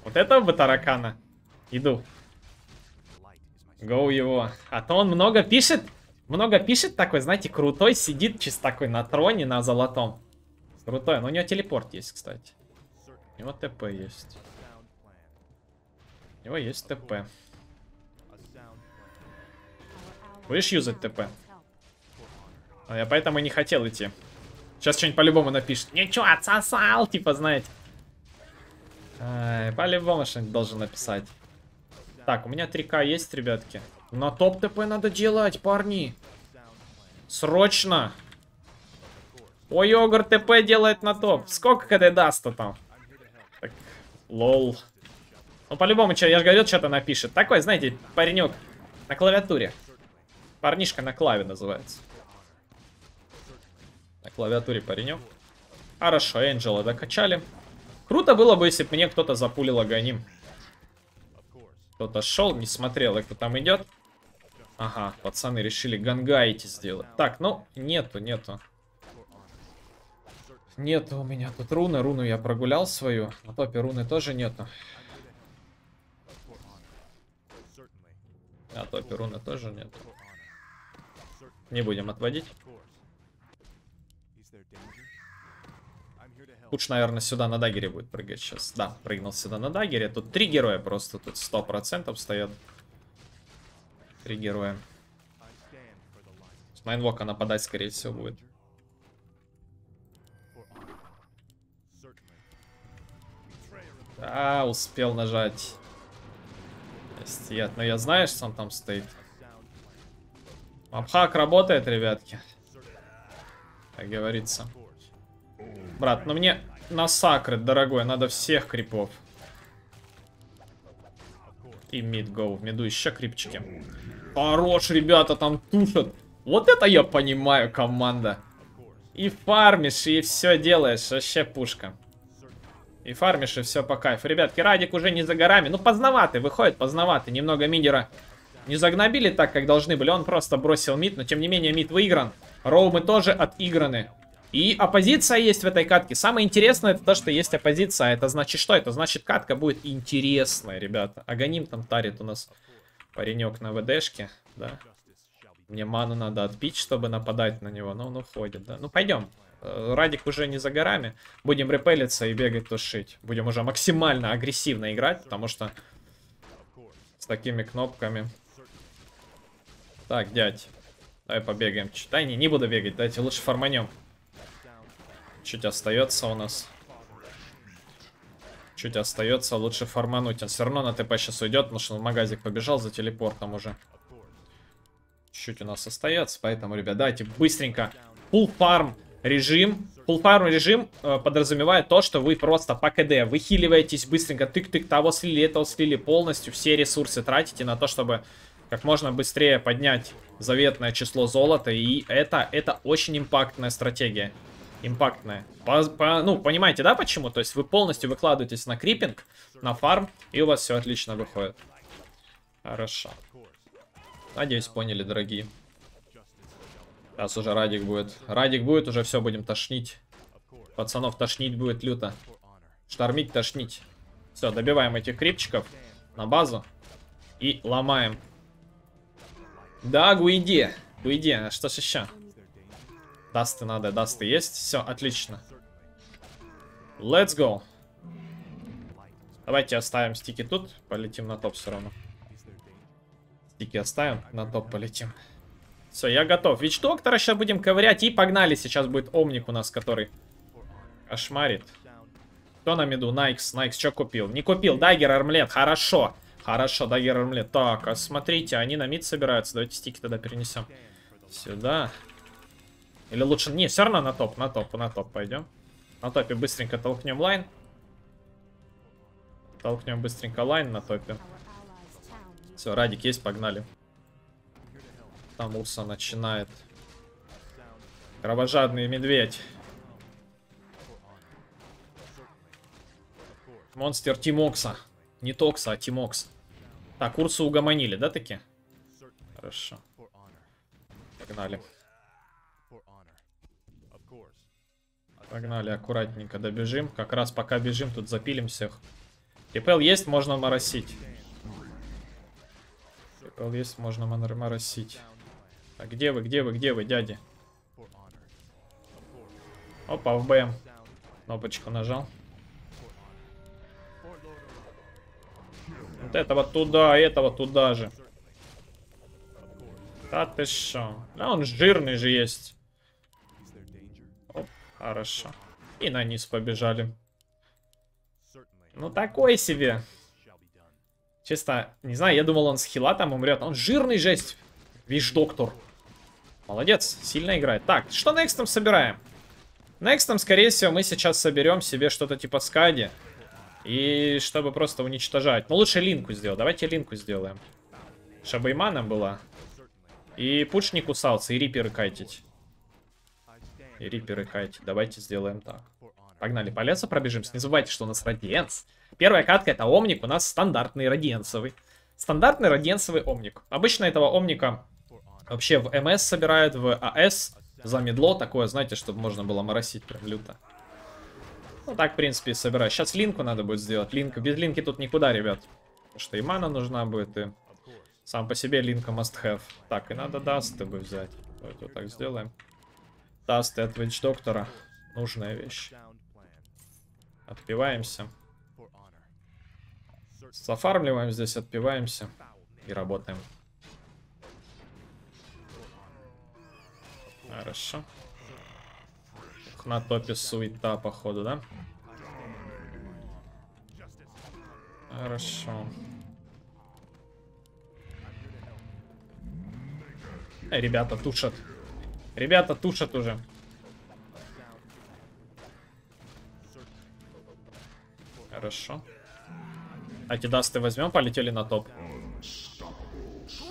Вот этого бы таракана. Иду. Гоу его. А то он много пишет. Много пишет такой, знаете, крутой. Сидит чисто такой на троне, на золотом. Крутой. Но у него телепорт есть, кстати. У него ТП есть. У него есть ТП. Будешь юзать ТП? А я поэтому и не хотел идти. Сейчас что-нибудь по-любому напишет. Ничего, отсосал, типа, знаете. По-любому что-нибудь должен написать. Так, у меня 3К есть, ребятки. На топ ТП надо делать, парни. Срочно. Ой, Огр ТП делает на топ. Сколько КД даст-то там? Так, лол. Ну, по-любому, я же говорил, что-то напишет. Такой, знаете, паренек на клавиатуре. Парнишка на клаве называется. На клавиатуре паренек. Хорошо, Энджела докачали. Круто было бы, если бы мне кто-то запулил агоним. Кто-то шел, не смотрел, и кто там идет. Ага, пацаны решили гангайте сделать. Так, ну, нету. Нету у меня тут руны. Руну я прогулял свою. На топе руны тоже нету. А топи руны тоже нет. Не будем отводить. Лучше, наверное, сюда на дагере будет прыгать сейчас. Да, прыгнул сюда на дагере. Тут три героя просто, тут 100% стоят. Три героя. С майнвока нападать, скорее всего, будет. Да, успел нажать. Но я знаю, что он там стоит. Мапхак работает, ребятки. Как говорится. Брат, ну мне на сакры, дорогой, надо всех крипов. И мид гоу. В миду еще крипчики. Хорош, ребята, там тушат. Вот это я понимаю, команда. И фармишь, и все делаешь. Вообще пушка. И фармишь, и все по кайфу. Ребятки, Радик уже не за горами. Ну, поздноватый, выходит поздноватый. Немного мидера не загнобили так, как должны были. Он просто бросил мид, но тем не менее мид выигран. Роумы тоже отыграны. И оппозиция есть в этой катке. Самое интересное это то, что есть оппозиция. Это значит что? Это значит катка будет интересная, ребята. Аганим там тарит у нас паренек на ВДшке, да. Мне ману надо отпить, чтобы нападать на него. Но он уходит, да. Ну пойдем. Радик уже не за горами. Будем репелиться и бегать тушить. Будем уже максимально агрессивно играть, потому что с такими кнопками. Так, дядь, давай побегаем. Да не буду бегать, дайте лучше фарманем. Чуть остается у нас. Чуть остается, лучше фармануть. Он все равно на ТП сейчас уйдет, потому что он в магазик побежал за телепортом уже. Чуть у нас остается, поэтому, ребят, давайте быстренько. Full фарм режим подразумевает то, что вы просто по КД выхиливаетесь быстренько. Тык-тык, того слили, этого слили. Полностью все ресурсы тратите на то, чтобы как можно быстрее поднять заветное число золота. И это очень импактная стратегия. Импактная. Ну, понимаете, да, почему? То есть вы полностью выкладываетесь на крипинг, на фарм, и у вас все отлично выходит. Хорошо. Надеюсь, поняли, дорогие. Сейчас уже Радик будет. Радик будет, уже все, будем тошнить. Пацанов тошнить будет люто. Штормить, тошнить. Все, добиваем этих крипчиков на базу и ломаем. Да, Гуиди. Гуиди, а что ж еще? Дасты надо, дасты есть. Все, отлично. Let's go. Давайте оставим стики тут. Полетим на топ все равно. Стики оставим, на топ полетим. Все, я готов. Вич доктора сейчас будем ковырять. И погнали. Сейчас будет Омник у нас, который кошмарит. Кто на миду? Найкс. Найкс, что купил? Не купил. Дагер, армлет. Хорошо. Хорошо, дагер, армлет. Так, а смотрите, они на мид собираются. Давайте стики тогда перенесем сюда. Или лучше... Не, все равно на топ пойдем. На топе быстренько толкнем лайн. Толкнем быстренько лайн на топе. Все, Радик есть, погнали. Там Урса начинает. Кровожадный медведь. Монстр Тимокса. Не Токса, а Тимокс. Так, Урсу угомонили, да, таки? Хорошо. Погнали. Погнали, аккуратненько добежим. Как раз пока бежим, тут запилим всех. Репел есть, можно моросить. Репел есть, можно моросить. А где вы, дяди? Опа, в БМ. Кнопочку нажал. Вот этого туда же. Да ты шо? Да он жирный же есть. Хорошо. И на низ побежали. Ну, такой себе. Честно, не знаю, я думал, он с хила там умрет. Он жирный, жесть. Виш доктор. Молодец, сильно играет. Так, что некстом собираем? Некстом, скорее всего, мы сейчас соберем себе что-то типа скади. И чтобы просто уничтожать. Ну, лучше линку сделать. Давайте линку сделаем. Чтобы и мана была. И пуш не кусался, и риперы кайтить. И риперы кайтить. Давайте сделаем так. Погнали, по лесу пробежимся. Не забывайте, что у нас радиенс. Первая катка — это омник. У нас стандартный радиенсовый. Стандартный радиенсовый омник. Обычно этого омника вообще в МС собирают, в АС. За медло такое, знаете, чтобы можно было моросить прям люто. Ну так, в принципе, и собираю. Сейчас линку надо будет сделать. Линка. Без линки тут никуда, ребят. Потому что и мана нужна будет, и Сам по себе Линка must have. Так, и надо Даст бы взять. Давайте вот так сделаем. Даст от Вич Доктора. Нужная вещь. Отпиваемся. Зафармливаем здесь, отпиваемся. И работаем. Хорошо. На топе суета, походу, да? Хорошо. Ребята тушат. Ребята тушат уже. Хорошо. А те дасты возьмем, полетели на топ.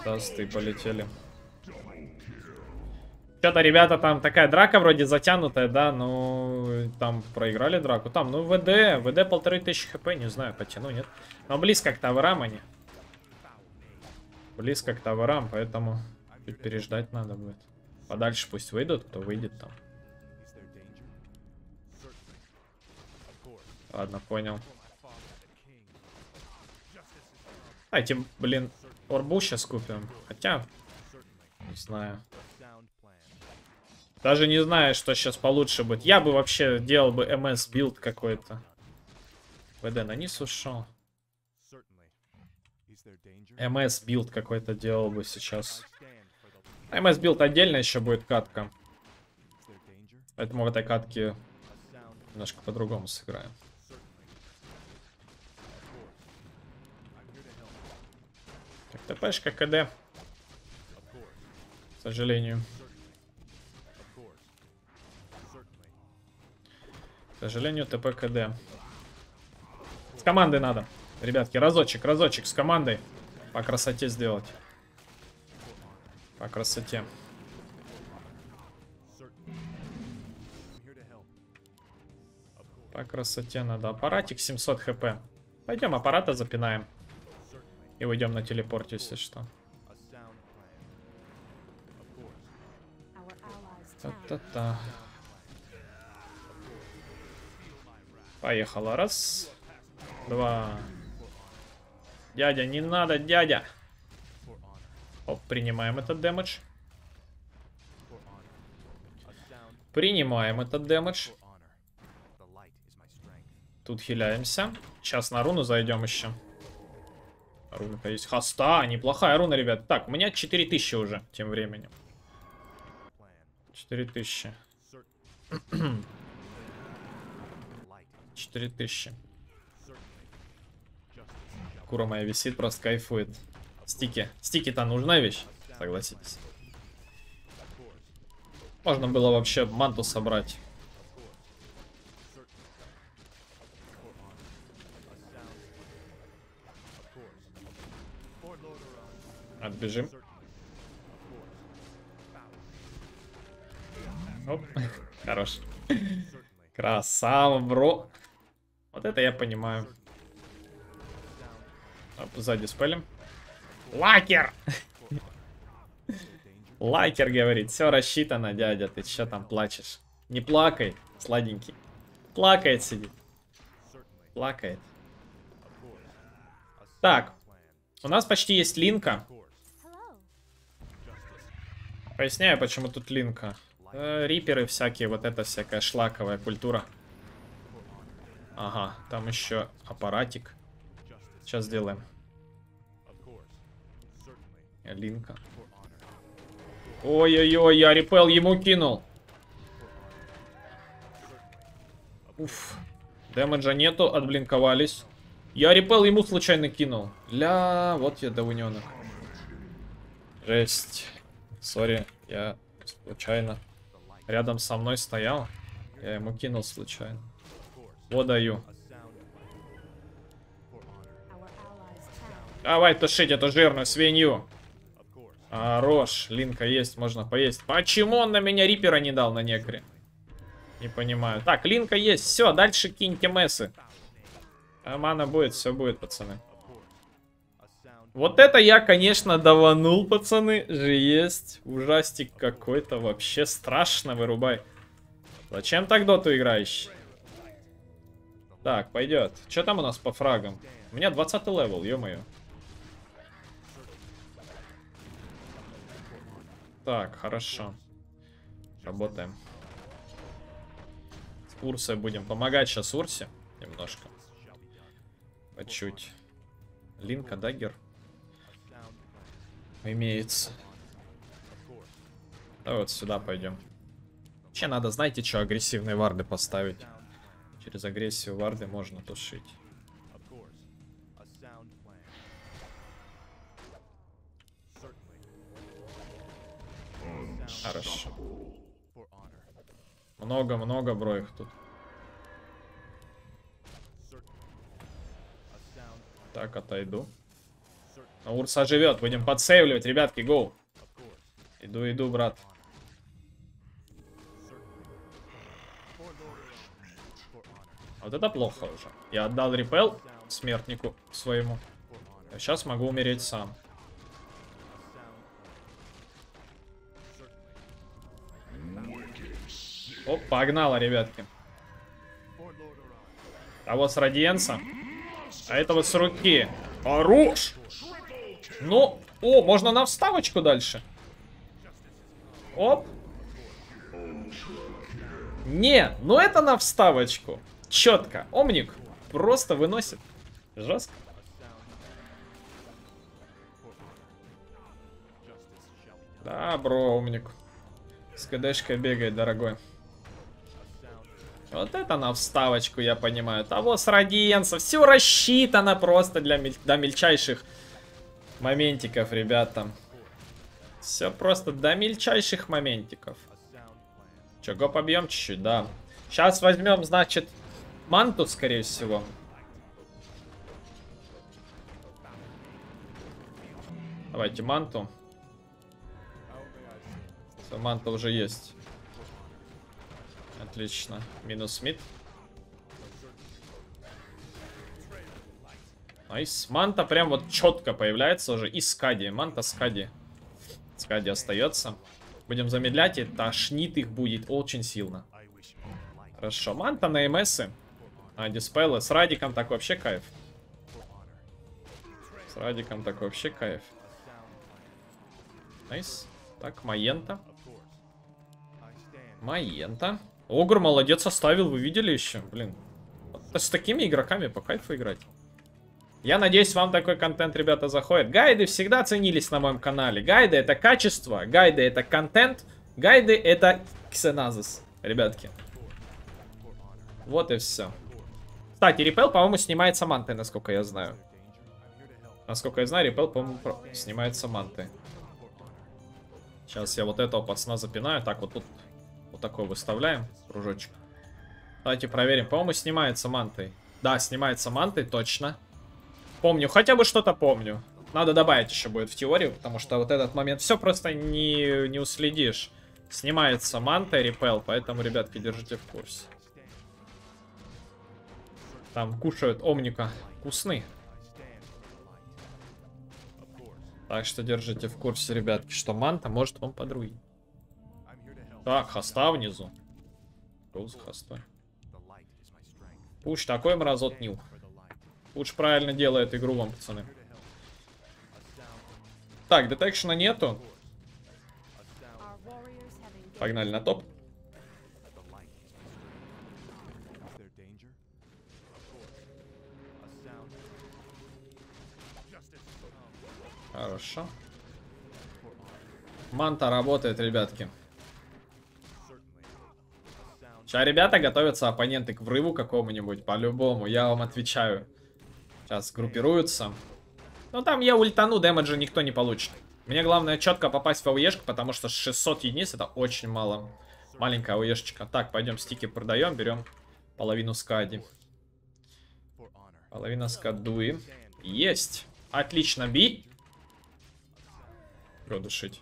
Дасты полетели. Что-то, ребята, там такая драка вроде затянутая, да, ну, там проиграли драку, там, ну, ВД 1500 хп, не знаю, потяну, нет. Но близко к товарам они. Близко к товарам, поэтому чуть переждать надо будет. Подальше пусть выйдут, кто выйдет там. Ладно, понял. Давайте, блин, орбу сейчас купим, хотя, не знаю. Даже не знаю, что сейчас получше будет. Я бы вообще делал бы МС билд какой-то. ВД на низ ушел. МС билд какой-то делал бы сейчас. МС билд отдельно еще будет катка. Поэтому в этой катке немножко по-другому сыграем. Так, ТПшка КД. К сожалению. К сожалению, ТПКД. С командой надо. Ребятки, разочек с командой. По красоте сделать. По красоте. По красоте надо. Аппаратик 700 хп. Пойдем аппарата запинаем. И уйдем на телепорт, если что. Та-та-та. Поехала. Раз. Два. Дядя, не надо, дядя. Оп, принимаем этот дэмэдж. Принимаем этот дэмэдж. Тут хиляемся. Сейчас на руну зайдем еще. Руна-то есть. Хоста, неплохая руна, ребят. Так, у меня 4000 уже, тем временем. 4000. 4000. Кура моя висит, просто кайфует. Стики. Стики-то нужна вещь, согласитесь. Можно было вообще манту собрать. Отбежим. Оп. Хорош. Красава, бро. Вот это я понимаю. Оп, сзади спелим. Лакер! Лакер говорит, все рассчитано, дядя, ты че там плачешь? Не плакай, сладенький. Плакает сидит. Плакает. Так, у нас почти есть Линка. Поясняю, почему тут Линка. Риперы всякие, вот эта всякая шлаковая культура. Ага, там еще аппаратик. Сейчас сделаем. Линка. Ой-ой-ой, я репел ему кинул. Уф. Дэмэджа нету, отблинковались. Я репел ему случайно кинул. Ля, вот я даунёнок. Жесть. Сори, я случайно. Рядом со мной стоял. Я ему кинул случайно. Вот даю. Давай тушить эту жирную свинью. Хорош. Линка есть, можно поесть. Почему он на меня рипера не дал на некре? Не понимаю. Так, Линка есть. Все, дальше киньте мессы. Там мана будет, все будет, пацаны. Вот это я, конечно, даванул, пацаны. Же есть. Ужастик какой-то. Вообще страшно, вырубай. Зачем так доту играешь? Так, пойдет. Что там у нас по фрагам? У меня 20 левел, ё-моё. Так, хорошо. Работаем. С Урсой будем помогать сейчас Урсе. Немножко. По чуть. Линка, даггер. Имеется. Да вот сюда пойдем. Вообще надо, знаете, что агрессивные варды поставить. Через агрессию варды можно тушить. Хорошо. Много-много броев тут. Так, отойду. Но Урса живет, будем подсейвливать, ребятки, гоу. Иду, иду, брат. Вот это плохо уже. Я отдал репел смертнику своему. А сейчас могу умереть сам. Оп, погнало, ребятки. А вот с радиенса. А это вот с руки. Хорош! Ну, о, можно на вставочку дальше. Оп. Не, ну это на вставочку. Четко. Омник просто выносит. Жестко. Да, бро, Омник. С КДшкой бегает, дорогой. Вот это на вставочку, я понимаю. Того с Радиенса. Все рассчитано просто для до мельчайших моментиков, ребята. Все просто до мельчайших моментиков. Чего побьем чуть-чуть, да. Сейчас возьмем, значит, манту, скорее всего. Давайте манту. Все, манта уже есть. Отлично. Минус мид. Найс. Манта прям вот четко появляется уже. И Скади. Манта Скади. Скади остается. Будем замедлять, и тошнит их будет очень сильно. Хорошо. Манта на МСы. А, диспелы. С Радиком так вообще кайф. С Радиком так вообще кайф. Найс. Так, Майента. Майента. Огр молодец оставил, вы видели еще? Блин. С такими игроками по кайфу играть. Я надеюсь, вам такой контент, ребята, заходит. Гайды всегда ценились на моем канале. Гайды — это качество, гайды — это контент, гайды — это Xen_azes, ребятки. Вот и все. Кстати, репел, по-моему, снимается мантой, насколько я знаю. Насколько я знаю, репел, по-моему, снимается мантой. Сейчас я вот этого пацана запинаю. Так, вот тут вот такой выставляем кружочек. Давайте проверим. По-моему, снимается мантой. Да, снимается мантой, точно. Помню, хотя бы что-то помню. Надо добавить еще будет в теорию, потому что вот этот момент все просто не уследишь. Снимается манта, репел, поэтому, ребятки, держите в курсе. Там кушают омника. Вкусный. Так что держите в курсе, ребятки, что манта может вам подруить. Так, хоста внизу. Роуз хостой. Пусть такой мразот нил. Пусть правильно делает игру вам, пацаны. Так, детекшена нету. Погнали на топ. Хорошо. Манта работает, ребятки. Сейчас, ребята, готовятся оппоненты к врыву какому-нибудь. По-любому, я вам отвечаю. Сейчас группируются. Но там я ультану, демеджа никто не получит. Мне главное четко попасть в АОЕшку, потому что 600 единиц это очень мало. Маленькая АОЕшечка. Так, пойдем стики продаем, берем половину скади. Половина скадуи. Есть. Отлично, бей. Продушить.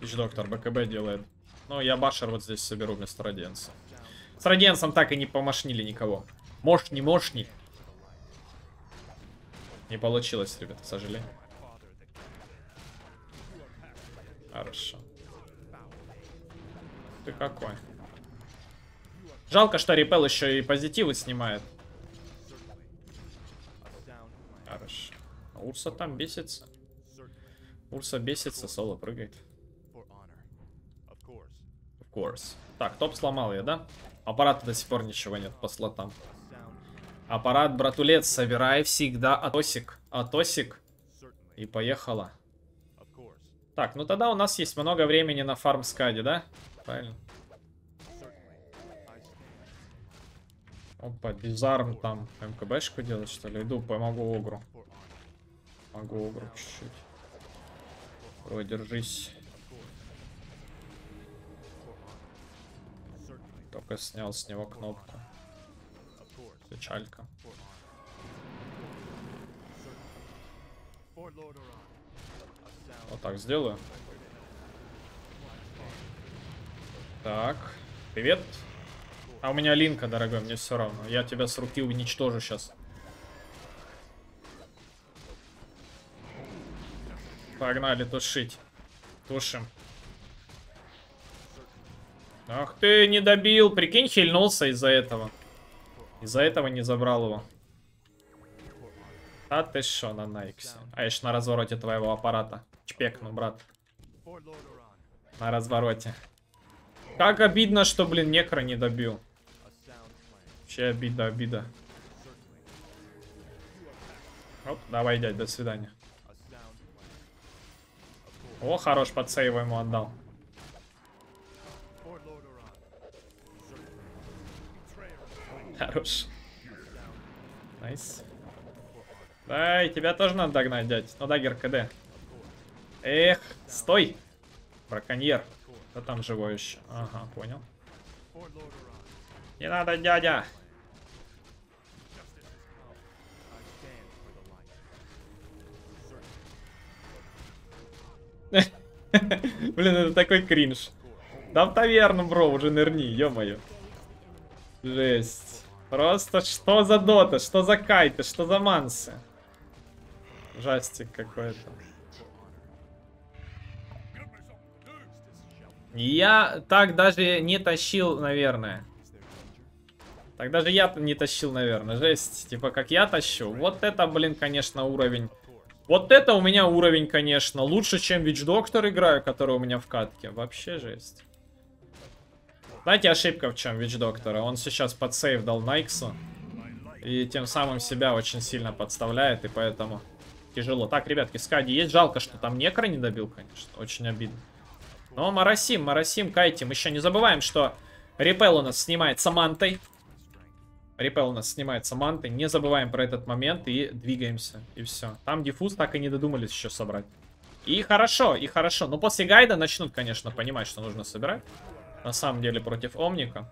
Ищ доктор, БКБ делает. Ну, я башер вот здесь соберу вместо Радиенса. С Радиенсом так и не помошнили никого. Мошь, не мошни. Не получилось, ребят, к сожалению. Хорошо. Ты какой? Жалко, что репел еще и позитивы снимает. Хорошо. Урса там бесится. Урса бесится, соло прыгает. Of course. Так, топ сломал я, да? Аппарата до сих пор ничего нет по слотам. Аппарат, братулет, собирай всегда атосик. Атосик. И поехала. Так, ну тогда у нас есть много времени на фарм скаде, да? Правильно. Опа, дизарм там МКБшку делать, что ли? Иду, помогу огру. Могу огру чуть-чуть. Ой, держись. Только снял с него кнопку. Печалька. Вот так сделаю. Так, привет. А у меня линка, дорогой, мне все равно. Я тебя с руки уничтожу сейчас. Погнали тушить. Тушим. Ах ты, не добил. Прикинь, хильнулся из-за этого. Из-за этого не забрал его. А ты шо на Найксе? А я ж на развороте твоего аппарата. Чпекну, брат. На развороте. Как обидно, что, блин, некро не добил. Вообще обида, обида. Оп, давай, дядь, до свидания. О, хорош, под сейв ему отдал. Хорош. Найс. Да, и тебя тоже надо догнать, дядь. Ну, дагер, КД. Эх, стой. Браконьер. Да там живой еще. Ага, понял. Не надо, дядя. Блин, это такой кринж. Да в таверну, бро, уже нырни, ё-моё. Жесть. Просто что за дота, что за кайты, что за мансы. Жастик какой-то. Я так даже не тащил, наверное. Так даже я не тащил, наверное. Жесть, типа как я тащу. Вот это, блин, конечно, уровень. Вот это у меня уровень, конечно. Лучше, чем Witch Doctor играю, который у меня в катке. Вообще жесть. Знаете, ошибка в чем Witch Doctor? Он сейчас под сейв дал Найксу. И тем самым себя очень сильно подставляет. И поэтому тяжело. Так, ребятки, скади есть. Жалко, что там некро не добил, конечно. Очень обидно. Но моросим, моросим, кайтим. Еще не забываем, что Repel у нас снимается мантой. Repel у нас снимается мантой. Не забываем про этот момент и двигаемся. И все. Там диффуз так и не додумались еще собрать. И хорошо, и хорошо. Но после гайда начнут, конечно, понимать, что нужно собирать. На самом деле против Омника.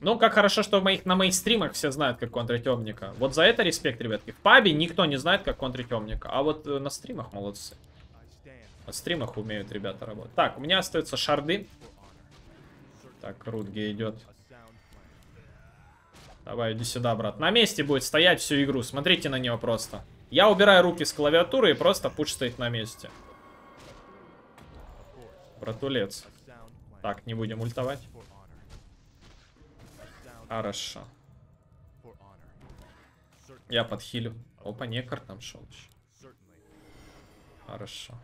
Ну, как хорошо, что на моих стримах все знают, как контрить Омника. Вот за это респект, ребятки. В пабе никто не знает, как контрить Омника. А вот на стримах молодцы. На стримах умеют ребята работать. Так, у меня остаются шарды. Так, Рутге идет. Давай, иди сюда, брат. На месте будет стоять всю игру. Смотрите на него просто. Я убираю руки с клавиатуры и просто пуш стоит на месте. Братулец. Так, не будем ультовать. Хорошо. Я подхилю. Опа, некор там шел еще. Хорошо.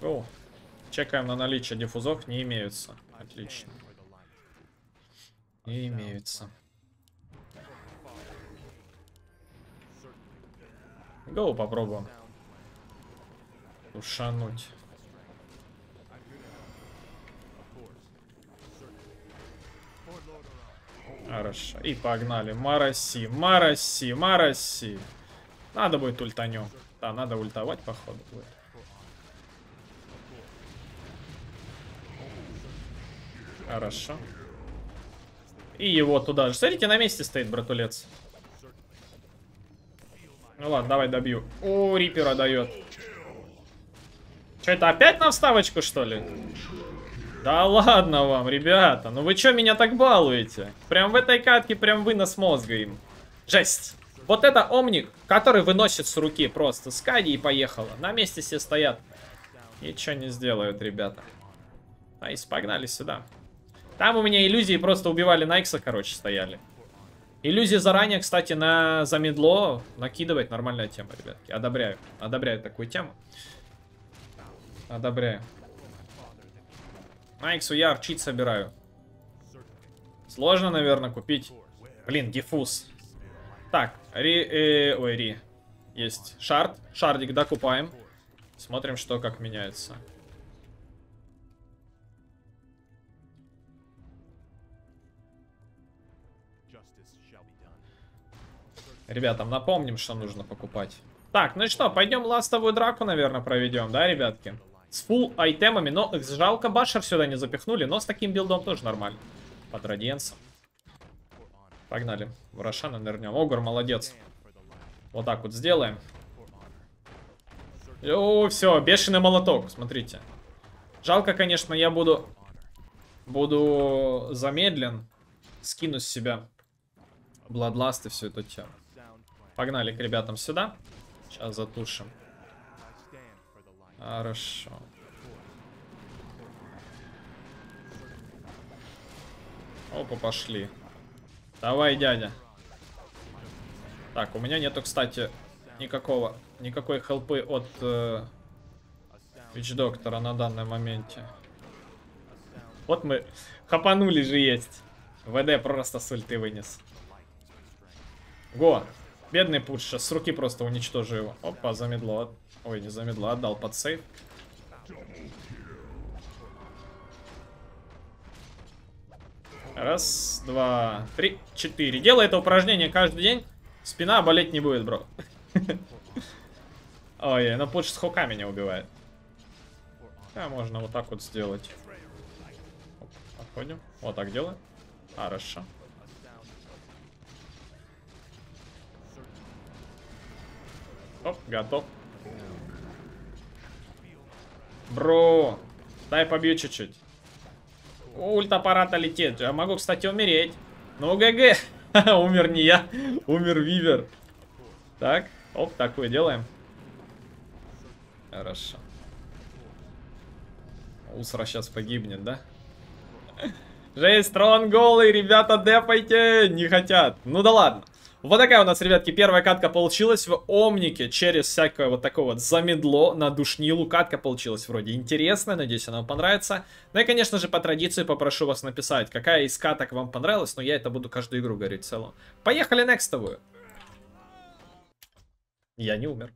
О, чекаем на наличие диффузов. Не имеются. Отлично. Не имеются. Гоу, попробуем. Ушануть. Хорошо. И погнали. Мараси, мараси, мараси. Надо будет ультанем. Да, надо ультовать, походу, будет. Хорошо. И его туда же. Смотрите, на месте стоит братулец. Ну ладно, давай добью. О, Рипера дает. Что это, опять на вставочку, что ли? Да ладно вам, ребята. Ну вы что меня так балуете? Прям в этой катке прям вынос мозга им. Жесть. Вот это Омник, который выносит с руки просто. Скади и поехала. На месте все стоят. Ничего не сделают, ребята. Найс, погнали сюда. Там у меня иллюзии просто убивали Найкса, короче, стояли. Иллюзия заранее, кстати, на замедло накидывает. Нормальная тема, ребятки. Одобряю. Одобряю такую тему. Одобряю. На Иксу я арчить собираю. Сложно, наверное, купить. Блин, диффуз. Так, Есть шард. Шардик докупаем. Смотрим, что как меняется. Ребятам напомним, что нужно покупать. Так, ну и что, пойдем ластовую драку, наверное, проведем, да, ребятки? С фулл айтемами, но жалко, башер сюда не запихнули, но с таким билдом тоже нормально. Под радиенсом. Погнали, в Рошана нырнем. Огур, молодец. Вот так вот сделаем. О, все, бешеный молоток, смотрите. Жалко, конечно, я буду замедлен. Скину с себя бладласты, все это тема. Погнали к ребятам сюда. Сейчас затушим. Хорошо. Опа, пошли. Давай, дядя. Так, у меня нету, кстати, никакой хелпы от Вич-доктора на данном моменте. Вот мы хапанули же есть. ВД просто с ульты вынес. Го. Бедный пуш, с руки просто уничтожу его. Опа, замедло. Ой, не замедло, отдал под сейф. Раз, два, три, четыре. Делай это упражнение каждый день. Спина болеть не будет, бро. Ой, но пуш с хука меня убивает. Да, можно вот так вот сделать. Отходим. Вот так делаем. Хорошо. Оп, готов. Бро, дай побью чуть-чуть. Ульт аппарата летит. Я могу, кстати, умереть. Ну, ГГ. Умер не я. Умер Вивер. Так, оп, такое делаем. Хорошо. Усра сейчас погибнет, да? Жесть, трон голый, ребята, депайте. Не хотят. Ну да ладно. Вот такая у нас, ребятки, первая катка получилась в Омнике. Через всякое вот такое вот замедло на душнилу катка получилась вроде интересная. Надеюсь, она вам понравится. Ну и, конечно же, по традиции попрошу вас написать, какая из каток вам понравилась. Но я это буду каждую игру говорить в целом. Поехали, некстовую. Я не умер.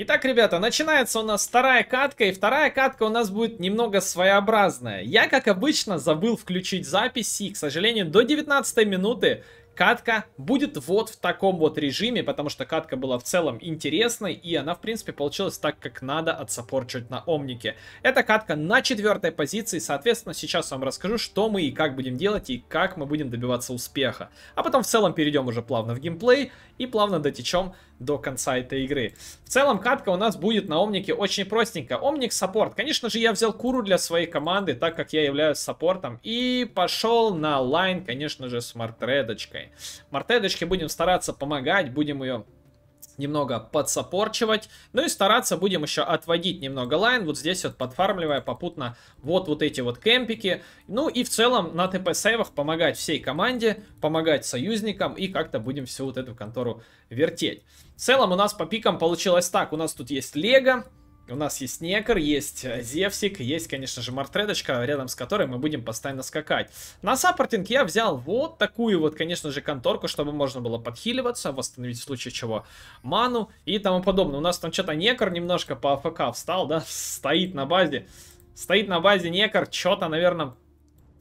Итак, ребята, начинается у нас вторая катка, и вторая катка у нас будет немного своеобразная. Я, как обычно, забыл включить запись, и, к сожалению, до 19 минуты катка будет вот в таком вот режиме, потому что катка была в целом интересной, и она, в принципе, получилась так, как надо отсаппорчивать на Омнике. Эта катка на 4-й позиции, соответственно, сейчас вам расскажу, что мы и как будем делать, и как мы будем добиваться успеха. А потом в целом перейдем уже плавно в геймплей, и плавно дотечем до конца этой игры. В целом катка у нас будет на Омнике очень простенько. Омник саппорт. Конечно же, я взял Куру для своей команды, так как я являюсь саппортом. И пошел на лайн, конечно же, с Мартредочкой. Мартредочке будем стараться помогать, будем ее немного подсаппорчивать. Ну и стараться будем еще отводить немного лайн. Вот здесь вот подфармливая попутно вот эти вот кемпики. Ну и в целом на ТП-сейвах помогать всей команде, помогать союзникам. И как-то будем всю вот эту контору вертеть. В целом у нас по пикам получилось так. У нас тут есть Лего. У нас есть Некр, есть Зевсик, есть, конечно же, Мартредочка, рядом с которой мы будем постоянно скакать. На саппортинг я взял вот такую вот, конечно же, конторку, чтобы можно было подхиливаться, восстановить в случае чего ману и тому подобное. У нас там что-то Некр немножко по АФК встал, да, стоит на базе. Стоит на базе Некр, что-то, наверное...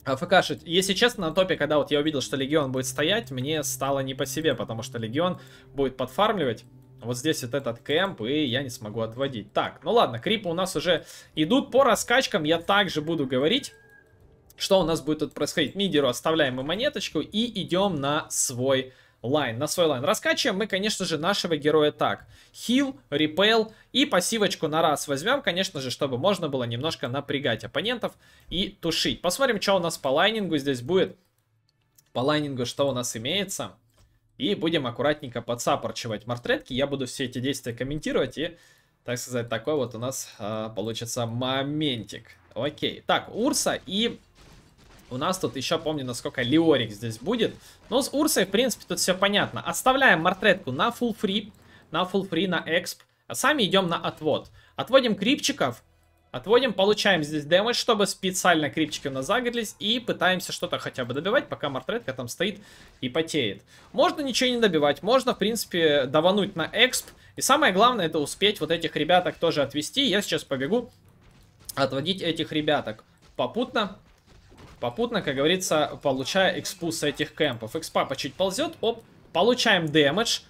АФКшить. Если честно, на топе, когда вот я увидел, что Легион будет стоять, мне стало не по себе, потому что Легион будет подфармливать. Вот здесь вот этот кэмп, и я не смогу отводить. Так, ну ладно, крипы у нас уже идут по раскачкам. Я также буду говорить, что у нас будет тут происходить. Мидеру оставляем мы монеточку и идем на свой лайн. На свой лайн раскачиваем мы, конечно же, нашего героя так. Хил, репел и пассивочку на раз возьмем, конечно же, чтобы можно было немножко напрягать оппонентов и тушить. Посмотрим, что у нас по лайнингу здесь будет. По лайнингу что у нас имеется. И будем аккуратненько подсаппорчивать мартредки. Я буду все эти действия комментировать. И, так сказать, такой вот у нас получится моментик. Окей. Так, Урса и У нас тут еще, помню, насколько Леорик здесь будет. Но с Урсой, в принципе, тут все понятно. Оставляем мортретку на фулл-фри, на эксп. А сами идем на отвод. Отводим крипчиков. Отводим, получаем здесь дэмэдж, чтобы специально крипчики у нас загорелись. И пытаемся что-то хотя бы добивать, пока мортретка там стоит и потеет. Можно ничего не добивать. Можно, в принципе, давануть на эксп. И самое главное, это успеть вот этих ребяток тоже отвести. Я сейчас побегу отводить этих ребяток попутно. Попутно, как говорится, получая экспу с этих кемпов. Экспа по чуть ползет. Оп, получаем дэмэдж.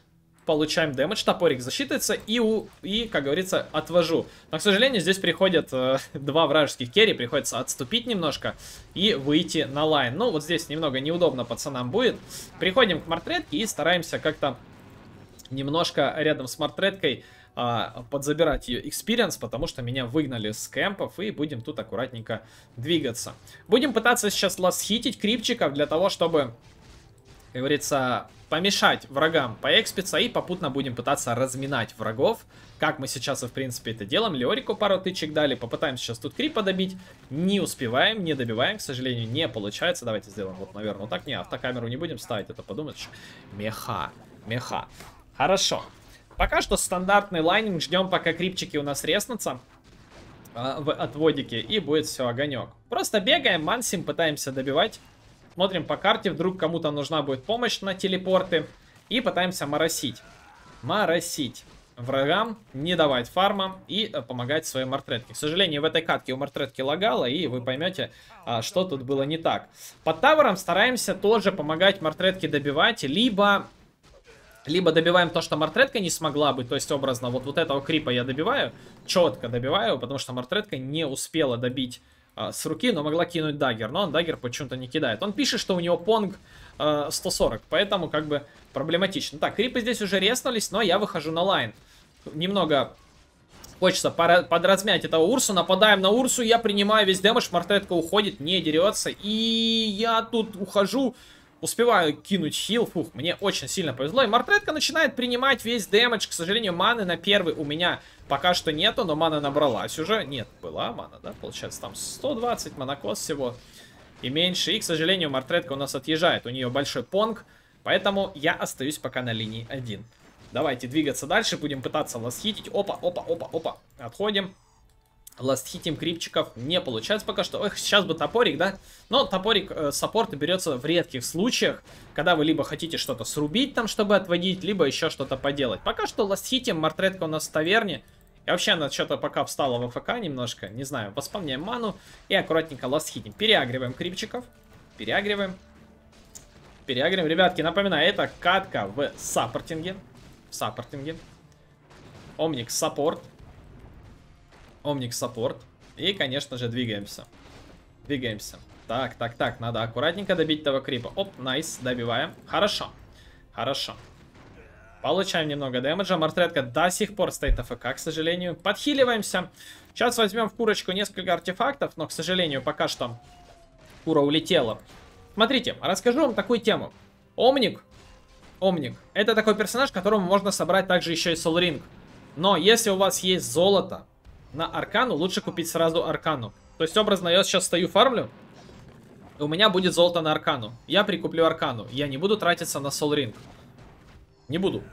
Получаем дэмэдж, топорик засчитывается и, как говорится, отвожу. Но, к сожалению, здесь приходят два вражеских керри, приходится отступить немножко и выйти на лайн. Ну, вот здесь немного неудобно пацанам будет. Приходим к мортретке и стараемся как-то немножко рядом с мортреткой подзабирать ее экспириенс, потому что меня выгнали с кемпов, и будем тут аккуратненько двигаться. Будем пытаться сейчас ласхитить крипчиков для того, чтобы, как говорится, помешать врагам поэкспиться, и попутно будем пытаться разминать врагов, как мы сейчас и в принципе это делаем. Леорику пару тычек дали, попытаемся сейчас тут крипа добить, не успеваем, не добиваем, к сожалению, не получается. Давайте сделаем вот, наверное, вот так, не, автокамеру не будем ставить, это подумаешь, меха. Хорошо. Пока что стандартный лайнинг, ждем, пока крипчики у нас резнутся в отводике, и будет все огонек. Просто бегаем, мансим, пытаемся добивать. Смотрим по карте, вдруг кому-то нужна будет помощь на телепорты. И пытаемся моросить. Моросить врагам, не давать фарма и помогать своей мортретке. К сожалению, в этой катке у мортретки лагало, и вы поймете, что тут было не так. Под тавером стараемся тоже помогать мортретке добивать, либо добиваем то, что мортретка не смогла бы, то есть образно вот этого крипа я добиваю, четко добиваю, потому что мортретка не успела добить с руки, но могла кинуть даггер, но он даггер почему-то не кидает. Он пишет, что у него понг 140, поэтому как бы проблематично. Так, крипы здесь уже резнулись, но я выхожу на лайн. Немного хочется подразмять этого Урсу, нападаем на Урсу, я принимаю весь дэмэдж, мортретка уходит, не дерется, и я тут ухожу. Успеваю кинуть хил, фух, мне очень сильно повезло. И мортретка начинает принимать весь дэмэдж. К сожалению, маны на первый у меня пока что нету, но мана набралась уже. Нет, была мана, да, получается, там 120 монокос всего и меньше. И, к сожалению, мортретка у нас отъезжает, у нее большой понг, поэтому я остаюсь пока на линии 1. Давайте двигаться дальше, будем пытаться ластхитить. Опа, отходим. Ластхитим крипчиков не получается пока что. Эх, сейчас бы топорик, да? Но топорик саппорта берется в редких случаях, когда вы либо хотите что-то срубить там, чтобы отводить, либо еще что-то поделать. Пока что ластхитим, мортретка у нас в таверне. И вообще она что-то пока встала в АФК немножко, не знаю. Воспомняем ману и аккуратненько ластхитим. Переагриваем крипчиков. Переагриваем. Ребятки, напоминаю, это катка в саппортинге. Омник саппорт. И, конечно же, двигаемся. Так, надо аккуратненько добить того крипа. Оп, найс, добиваем. Хорошо. Получаем немного дэмэджа. Мортретка до сих пор стоит АФК, к сожалению. Подхиливаемся. Сейчас возьмем в курочку несколько артефактов, но, к сожалению, пока что кура улетела. Смотрите, расскажу вам такую тему. Омник. Это такой персонаж, которому можно собрать также еще и солринг. Но если у вас есть золото на аркану, лучше купить сразу аркану. То есть, образно, я сейчас стою, фармлю, и у меня будет золото на аркану. Я прикуплю аркану. Я не буду тратиться на солринг. Не буду.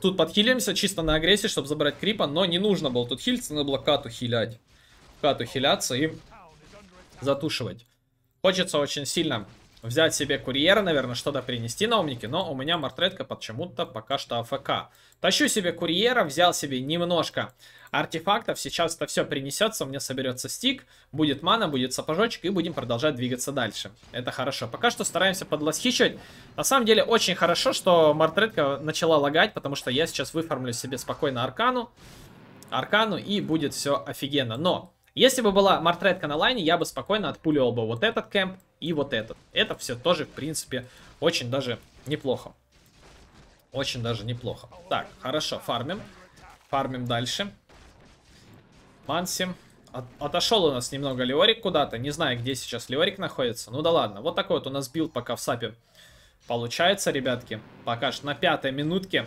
Тут подхилимся чисто на агрессии, чтобы забрать крипа. Но не нужно было тут хилиться, надо было кату хилять. Кату хиляться и затушивать. Хочется очень сильно взять себе курьера, наверное, что-то принести на умнике, но у меня мортретка почему-то пока что АФК. Тащу себе курьера, взял себе немножко артефактов, сейчас это все принесется, у меня соберется стик, будет мана, будет сапожочек, и будем продолжать двигаться дальше. Это хорошо. Пока что стараемся подласхищивать. На самом деле очень хорошо, что мортретка начала лагать, потому что я сейчас выформлю себе спокойно аркану, и будет все офигенно. Но если бы была мортретка на лайне, я бы спокойно отпуливал бы вот этот кэмп и вот этот. Это все тоже, в принципе, очень даже неплохо. Так, хорошо, фармим. Дальше. Мансим. Отошел у нас немного Леорик куда-то. Не знаю, где сейчас Леорик находится. Ну да ладно. Вот такой вот у нас билд пока в сапе получается, ребятки. Пока что на 5-й минутке.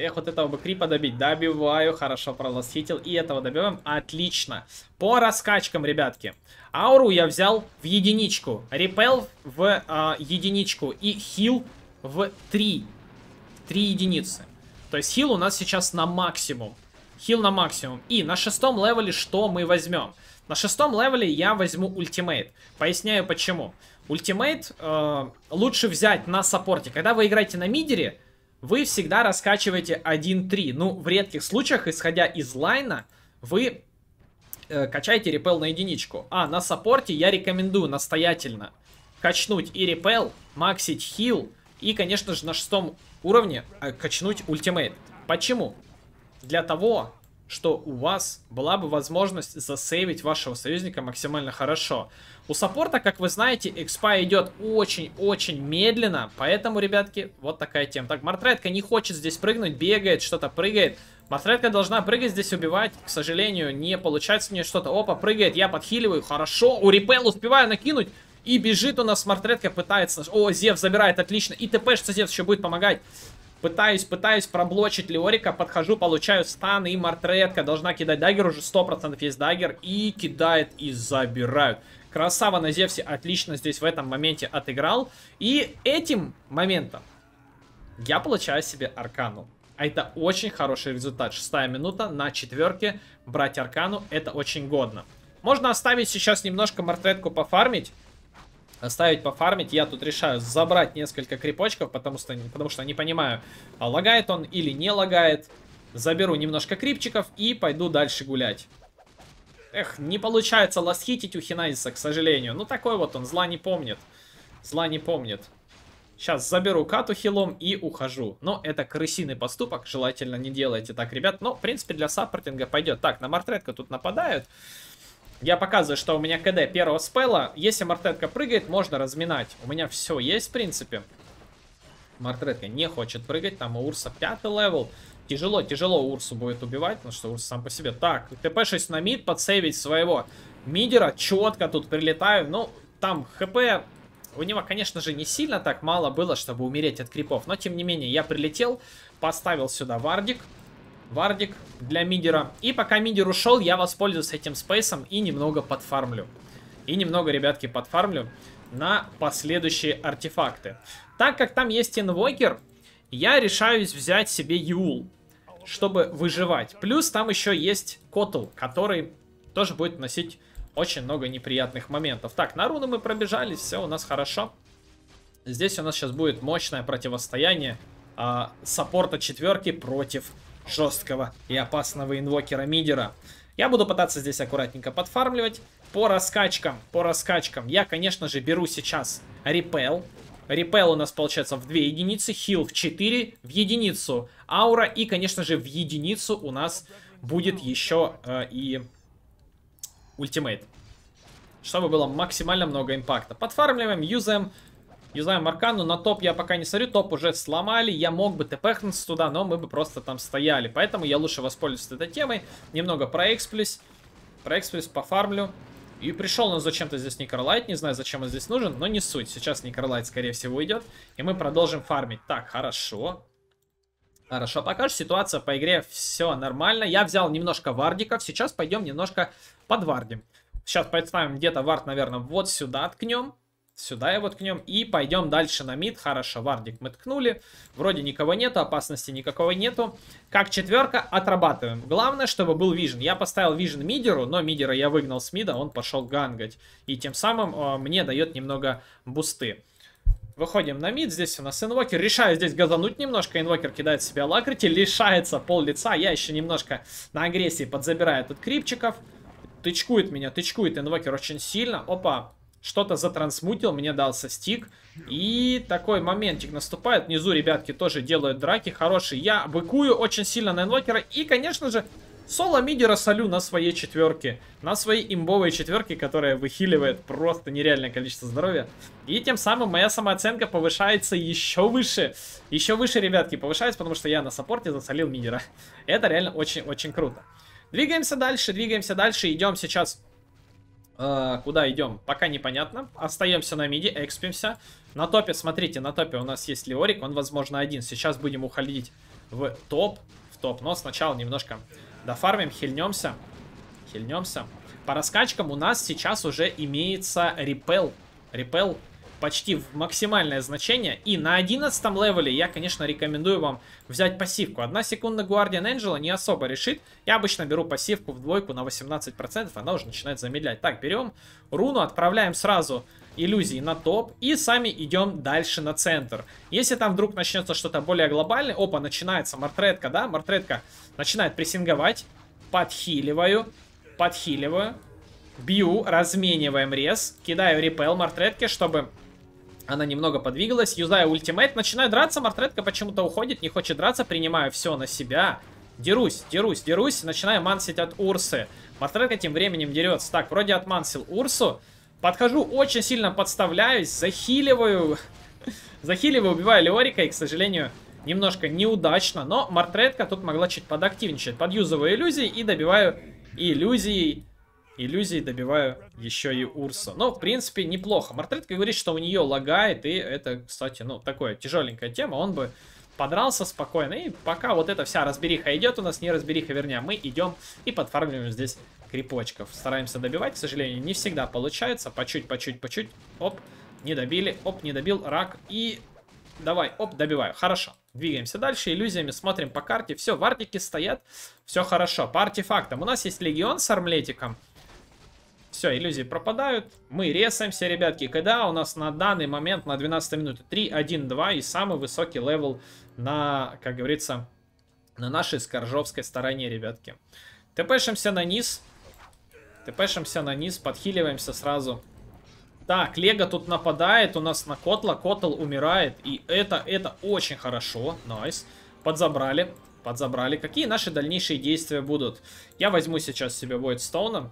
Эх, вот этого бы крипа добить. Добиваю, хорошо, пролосхитил. И этого добиваем, отлично. По раскачкам, ребятки. Ауру я взял в единичку. Repel в единичку. И хил в 3. 3 единицы. То есть хил у нас сейчас на максимум. Хил на максимум. И на 6-м левеле что мы возьмем? На 6-м левеле я возьму ультимейт. Поясняю почему. Ультимейт лучше взять на саппорте. Когда вы играете на мидере, вы всегда раскачиваете 1-3. Ну, в редких случаях, исходя из лайна, вы качаете репел на единичку. А на саппорте я рекомендую настоятельно качнуть и репел, максить хил и, конечно же, на 6-м уровне качнуть ультимейт. Почему? Для того, что у вас была бы возможность засейвить вашего союзника максимально хорошо. У саппорта, как вы знаете, экспа идет очень-очень медленно, поэтому, ребятки, вот такая тема. Так, Мартретка не хочет здесь прыгнуть, бегает, что-то прыгает. Мартретка должна прыгать здесь, убивать, к сожалению, не получается у нее что-то. Опа, прыгает, я подхиливаю, хорошо, у Repel успеваю накинуть. И бежит у нас Мартретка, пытается... О, Зевс забирает, отлично, и ТП-шца Зевс еще будет помогать. Пытаюсь проблочить Леорика, подхожу, получаю стан, и Мартретка должна кидать даггер, уже 100% есть даггер, и кидает, и забирают. Красава на Зевсе, отлично здесь в этом моменте отыграл, и этим моментом я получаю себе Аркану. А это очень хороший результат, 6-я минута на 4-ке, брать Аркану, это очень годно. Можно оставить сейчас немножко Мартретку пофармить. Оставить пофармить, я тут решаю забрать несколько крипочков, потому что не понимаю, лагает он или не лагает. Заберу немножко крипчиков и пойду дальше гулять. Эх, не получается ласхитить у Хиназиса, к сожалению. Ну такой вот он, зла не помнит. Зла не помнит. Сейчас заберу кату хилом и ухожу. Но это крысиный поступок, желательно не делайте так, ребят. Но в принципе для саппортинга пойдет. Так, на Мартретку тут нападают. Я показываю, что у меня КД первого спелла. Если Мартретка прыгает, можно разминать. У меня все есть, в принципе. Мартретка не хочет прыгать. Там у Урса 5-й левел. Тяжело, тяжело Урсу будет убивать, потому что Урс сам по себе. Так, ТП-6 на мид, подсейвить своего мидера. Четко тут прилетаю. Ну, там ХП... У него, конечно же, не сильно так мало было, чтобы умереть от крипов. Но, тем не менее, я прилетел, поставил сюда вардик. Вардик для мидера. И пока мидер ушел, я воспользуюсь этим спейсом и немного подфармлю. И немного, ребятки, подфармлю на последующие артефакты. Так как там есть инвокер, я решаюсь взять себе Юл, чтобы выживать. Плюс там еще есть Котл, который тоже будет носить очень много неприятных моментов. Так, на руну мы пробежались, все у нас хорошо. Здесь у нас сейчас будет мощное противостояние саппорта 4-ки против жесткого и опасного инвокера мидера. Я буду пытаться здесь аккуратненько подфармливать. По раскачкам. Я, конечно же, беру сейчас Repel. Repel у нас получается в 2 единицы, хил в 4, в единицу аура. И, конечно же, в единицу у нас будет еще и ультимейт. Чтобы было максимально много импакта. Подфармливаем, юзаем Аркану, на топ я пока не смотрю, топ уже сломали, я мог бы тпхнуться туда, но мы бы просто там стояли, поэтому я лучше воспользуюсь этой темой, немного проэксплюсь, пофармлю, и пришел нас зачем-то здесь Некролайт, не знаю, зачем он здесь нужен, но не суть, сейчас Некролайт, скорее всего, уйдет, и мы продолжим фармить. Так, хорошо, хорошо, пока же ситуация по игре все нормально, я взял немножко вардиков, сейчас пойдем немножко подвардим, сейчас представим где-то вард, наверное, вот сюда ткнем. Сюда его ткнем и пойдем дальше на мид. Хорошо, вардик мы ткнули. Вроде никого нету, опасности никакого нету. Как 4-ка отрабатываем. Главное, чтобы был вижен. Я поставил вижен мидеру, но мидера я выгнал с мида, он пошел гангать. И тем самым мне дает немного бусты. Выходим на мид, здесь у нас инвокер. Решаю здесь газануть немножко. Инвокер кидает в себя лакрити, лишается пол лица. Я еще немножко на агрессии подзабираю тут крипчиков. Тычкует меня, тычкует инвокер очень сильно. Опа. Что-то затрансмутил, мне дался стик. И такой моментик наступает. Внизу ребятки тоже делают драки хорошие. Я быкую очень сильно на инвокера. И, конечно же, соло мидера солю на своей 4-ке. На своей имбовой 4-ке, которая выхиливает просто нереальное количество здоровья. И тем самым моя самооценка повышается еще выше. Еще выше, ребятки, повышается, потому что я на саппорте засолил мидера. Это реально очень-очень круто. Двигаемся дальше. Идем сейчас... Куда идем? Пока непонятно. Остаемся на миде, экспимся. На топе, смотрите, на топе у нас есть Леорик. Он, возможно, один. Сейчас будем уходить в топ. Но сначала немножко дофармим, хильнемся. По раскачкам у нас сейчас уже имеется Repel. Repel почти в максимальное значение. И на 11 левеле я, конечно, рекомендую вам взять пассивку. 1 секунда Guardian Angel не особо решит. Я обычно беру пассивку в двойку на 18%. Она уже начинает замедлять. Так, берем руну, отправляем сразу иллюзии на топ. И сами идем дальше на центр. Если там вдруг начнется что-то более глобальное. Опа, начинается мортретка, да? Мортретка начинает прессинговать. Подхиливаю. Бью, размениваем рез. Кидаю репел мортретке, чтобы... Она немного подвигалась, юзаю ультимейт, начинаю драться, мортретка почему-то уходит, не хочет драться, принимаю все на себя. Дерусь, начинаю мансить от Урсы. Мортретка тем временем дерется. Так, вроде отмансил Урсу. Подхожу, очень сильно подставляюсь, захиливаю. Убиваю Леорика и, к сожалению, немножко неудачно. Но мортретка тут могла чуть подактивничать. Подюзываю иллюзии и добиваю иллюзией. Добиваю еще и Урсу. Но, в принципе, неплохо. Мортретка говорит, что у нее лагает. И это, кстати, ну, такая тяжеленькая тема. Он бы подрался спокойно. И пока вот эта вся разбериха идет у нас, не разбериха, вернее, мы идем и подфармливаем здесь крипочков. Стараемся добивать. К сожалению, не всегда получается. По чуть. Оп, не добили. Оп, не добил. Рак. И давай, оп, добиваю. Хорошо. Двигаемся дальше, иллюзиями смотрим по карте. Все, вардики стоят. Все хорошо. По артефактам. У нас есть легион с армлетиком. Все, иллюзии пропадают. Мы ресаемся, ребятки. Когда у нас на данный момент, на 12 минуте 3, 1, 2 и самый высокий левел на, как говорится, на нашей скоржовской стороне, ребятки. ТПшимся на низ. Подхиливаемся сразу. Так, Лего тут нападает у нас на Котла. Котл умирает. И это очень хорошо. Найс. Подзабрали. Какие наши дальнейшие действия будут? Я возьму сейчас себе Войдстоуна.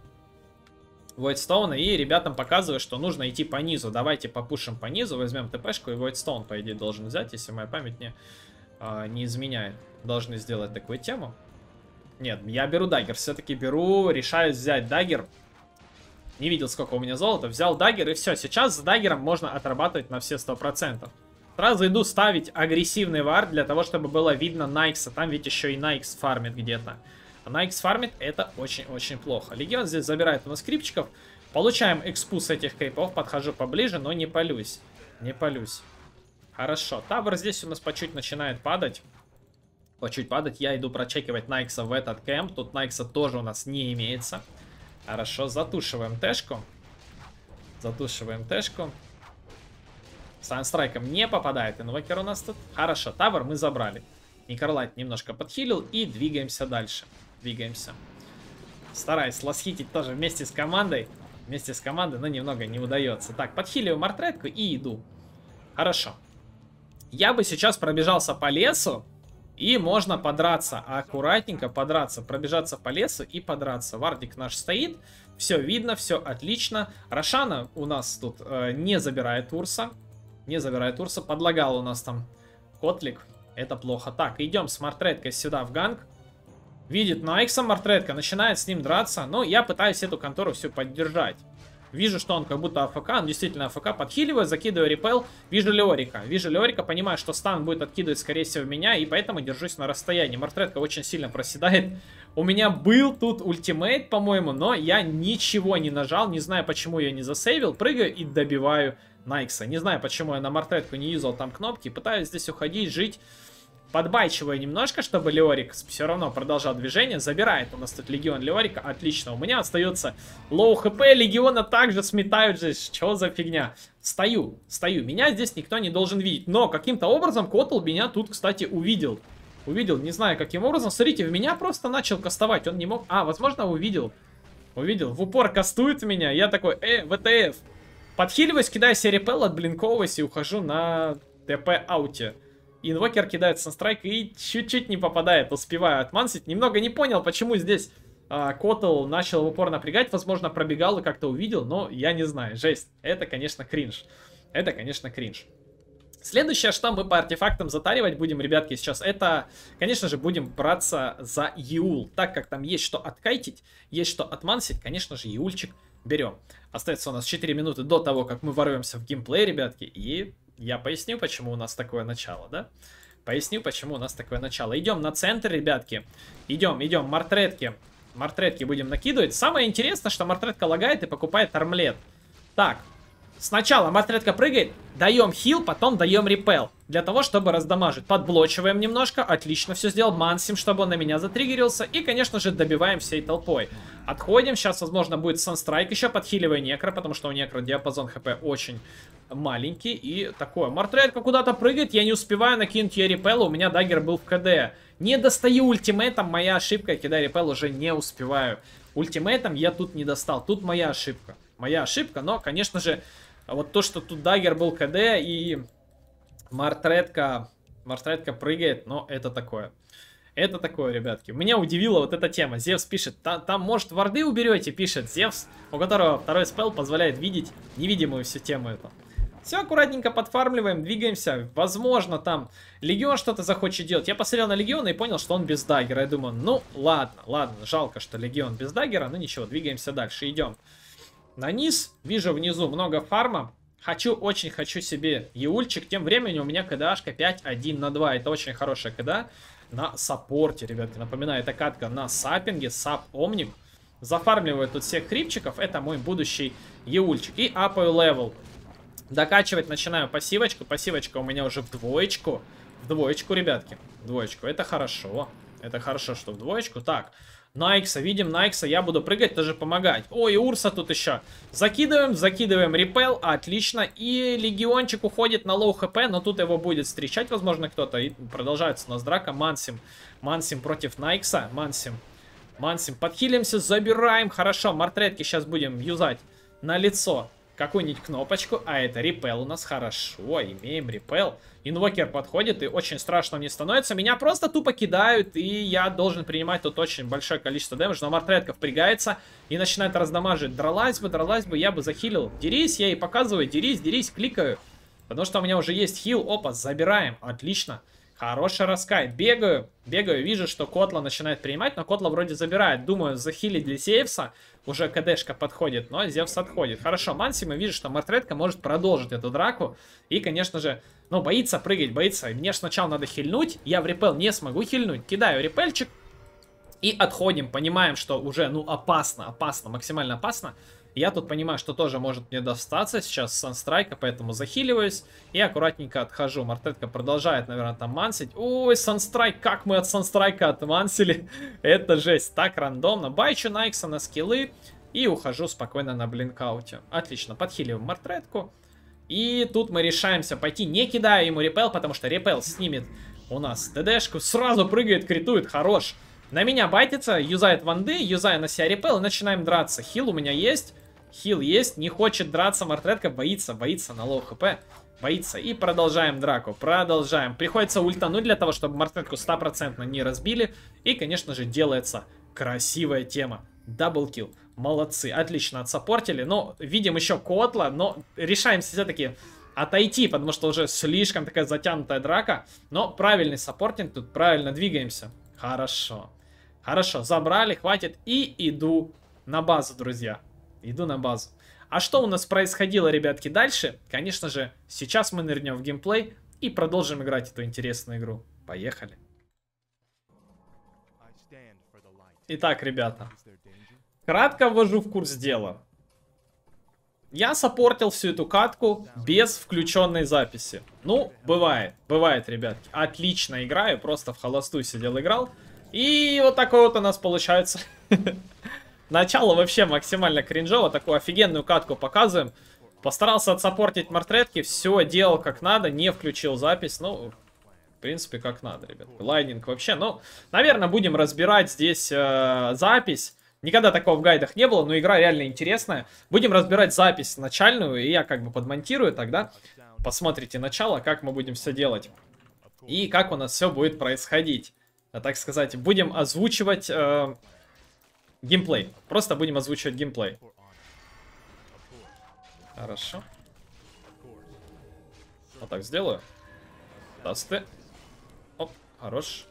И ребятам показываю, что нужно идти по низу. Давайте попушим по низу, возьмем ТПшку, и Voidstone, по идее, должен взять, если моя память не изменяет. Должны сделать такую тему. Нет, я беру даггер, все-таки беру, решаю взять даггер. Не видел, сколько у меня золота, взял даггер, и все. Сейчас с даггером можно отрабатывать на все 100%. Сразу иду ставить агрессивный вард, для того, чтобы было видно Найкса. Там ведь еще и Найкс фармит где-то. На X фармит, это очень-очень плохо. Легион здесь забирает у нас крипчиков. Получаем экспу с этих крипов. Подхожу поближе, но не палюсь. Хорошо. Тавр здесь у нас по чуть начинает падать. Я иду прочекивать Найкса в этот кэмп. Тут Найкса тоже у нас не имеется. Хорошо. Затушиваем Тэшку. Санстрайком не попадает инвокер у нас тут. Хорошо. Тавр мы забрали. Никарлайт немножко подхилил. И двигаемся дальше. Стараюсь ласхитить тоже вместе с командой. Но немного не удается. Так, подхилию мортретку и иду. Хорошо. Я бы сейчас пробежался по лесу. И можно подраться. Аккуратненько подраться. Пробежаться по лесу и подраться. Вардик наш стоит. Все видно, все отлично. Рошана у нас тут не забирает Урса. Подлагал у нас там Котлик. Это плохо. Так, идем с мортреткой сюда в ганг. Видит Найкса мортретка, начинает с ним драться. Но я пытаюсь эту контору всю поддержать. Вижу, что он как будто АФК. Он действительно АФК. Подхиливаю, закидываю репел. Вижу Леорика. Понимаю, что стан будет откидывать, скорее всего, меня. И поэтому держусь на расстоянии. Мортретка очень сильно проседает. У меня был тут ультимейт, по-моему. Но я ничего не нажал. Не знаю, почему я не засейвил. Прыгаю и добиваю Найкса. Не знаю, почему я на мортретку не юзал там кнопки. Пытаюсь здесь уходить, жить. Подбайчиваю немножко, чтобы Леорик все равно продолжал движение. Забирает у нас тут легион Леорика. Отлично. У меня остается лоу хп. Легиона также сметают здесь. Чего за фигня? Стою. Меня здесь никто не должен видеть. Но каким-то образом Котл меня тут, кстати, увидел. Не знаю, каким образом. Смотрите, в меня просто начал кастовать. Он не мог... А, возможно, увидел. В упор кастует меня. Я такой, ВТФ. Подхиливаюсь, кидаю себе репел, отблинковываюсь и ухожу на ТП-ауте. Инвокер кидает санстрайк и чуть-чуть не попадает. Успеваю отмансить. Немного не понял, почему здесь Котл начал в упор напрягать. Возможно, пробегал и как-то увидел, но я не знаю. Жесть. Это, конечно, кринж. Следующее, что мы по артефактам затаривать будем, ребятки, сейчас, это, конечно же, будем браться за Еул. Так как там есть что откайтить, есть что отмансить, конечно же, Еульчик берем. Остается у нас 4 минуты до того, как мы ворвемся в геймплей, ребятки, и... Я поясню, почему у нас такое начало, да? Поясню, почему у нас такое начало. Идем на центр, ребятки. Идем, идем, мартретки. Мартретки будем накидывать. Самое интересное, что мартретка лагает и покупает армлет. Так, сначала мартретка прыгает, даем хил, потом даем репел. Для того, чтобы раздамажить. Подблочиваем немножко, отлично все сделал. Мансим, чтобы он на меня затриггерился. И, конечно же, добиваем всей толпой. Отходим, сейчас, возможно, будет санстрайк еще. Подхиливаю некро, потому что у некро диапазон хп очень маленький. И такое, мартретка куда-то прыгает. Я не успеваю накинуть ей репел, у меня даггер был в КД. Не достаю ультимейтом, моя ошибка. Кидай репел, уже не успеваю. Ультимейтом я тут не достал, тут моя ошибка. Моя ошибка, но, конечно же, вот то, что тут даггер был КД и мартретка прыгает, но это такое. Это такое, ребятки. Меня удивила вот эта тема. Зевс пишет, там, может, варды уберете, пишет Зевс, у которого второй спелл позволяет видеть невидимую всю тему эту. Все аккуратненько подфармливаем, двигаемся. Возможно, там Легион что-то захочет делать. Я посмотрел на Легиона и понял, что он без даггера. Я думаю, ну ладно, ладно, жалко, что Легион без даггера. Ну ничего, двигаемся дальше, идем на низ, вижу внизу много фарма. Хочу, очень хочу себе еульчик. Тем временем у меня КДАшка 5-1 на 2. Это очень хорошая КДА на саппорте, ребятки. Напоминаю, это катка на саппинге, сап-омник. Зафармливаю тут всех крипчиков. Это мой будущий еульчик. И апаю левел. Докачивать начинаю пассивочку. Пассивочка у меня уже в двоечку. В двоечку, ребятки. В двоечку. Это хорошо. Это хорошо, что в двоечку. Так. Найкса, видим Найкса, я буду прыгать, тоже помогать. Ой, и Урса тут еще. Закидываем, закидываем репел, отлично. И Легиончик уходит на лоу хп, но тут его будет встречать, возможно, кто-то. И продолжается у нас драка. Мансим, Мансим против Найкса. Мансим, подхилимся, забираем. Хорошо, мартретки сейчас будем юзать на лицо какую-нибудь кнопочку. А это репел у нас, хорошо, имеем репел. Инвокер подходит, и очень страшно мне становится. Меня просто тупо кидают, и я должен принимать тут очень большое количество дэмэджа. Но мартретка впрягается и начинает раздамажить. Дралась бы, я бы захилил. Дерись, я ей показываю, дерись, кликаю. Потому что у меня уже есть хил. Опа, забираем, отлично. Хороший раскай, бегаю, вижу, что Котла начинает принимать, но Котла вроде забирает. Думаю, захилить для Зевса, уже КДшка подходит, но Зевс отходит. Хорошо, Мансим, и вижу, что мартретка может продолжить эту драку. И, конечно же, ну, боится прыгать, боится. Мне же сначала надо хильнуть, я в репел не смогу хильнуть. Кидаю репельчик и отходим, понимаем, что уже, ну, опасно, максимально опасно. Я тут понимаю, что тоже может мне достаться сейчас санстрайка, поэтому захиливаюсь и аккуратненько отхожу. Мартретка продолжает, наверное, там мансить. Ой, санстрайк, как мы от санстрайка отмансили. Это жесть, так рандомно. Байчу Найкса на скиллы и ухожу спокойно на блинкауте. Отлично, подхиливаем мартретку. И тут мы решаемся пойти, не кидая ему репел, потому что репел снимет у нас ТДшку. Сразу прыгает, критует, хорош. На меня байтится, юзает ванды, юзая на себя репел и начинаем драться. Хил у меня есть. Хил есть, не хочет драться мартретка, боится на лоу хп, боится. И продолжаем драку, продолжаем. Приходится ультануть для того, чтобы мартретку 100% не разбили. И, конечно же, делается красивая тема. Даблкил, молодцы, отлично отсаппортили. Но видим еще Котла, но решаемся все-таки отойти, потому что уже слишком такая затянутая драка. Но правильный саппортинг, тут правильно двигаемся. Хорошо, хорошо, забрали, хватит. И иду на базу, друзья. Иду на базу. А что у нас происходило, ребятки, дальше? Конечно же, сейчас мы нырнем в геймплей и продолжим играть эту интересную игру. Поехали. Итак, ребята, кратко ввожу в курс дела. Я саппортил всю эту катку без включенной записи. Ну, бывает, ребятки. Отлично играю, просто в холостую сидел, играл. И вот такой вот у нас получается... Начало вообще максимально кринжово, такую офигенную катку показываем. Постарался отсаппортить мартретки, все делал как надо, не включил запись, ну, в принципе, как надо, ребят. Лайнинг вообще, ну, наверное, будем разбирать здесь запись. Никогда такого в гайдах не было, но игра реально интересная. Будем разбирать запись начальную, и я как бы подмонтирую тогда. Посмотрите начало, как мы будем все делать. И как у нас все будет происходить. Так сказать, будем озвучивать... геймплей. Просто будем озвучивать геймплей. Хорошо. Вот так сделаю. Тасты. Оп, хорош.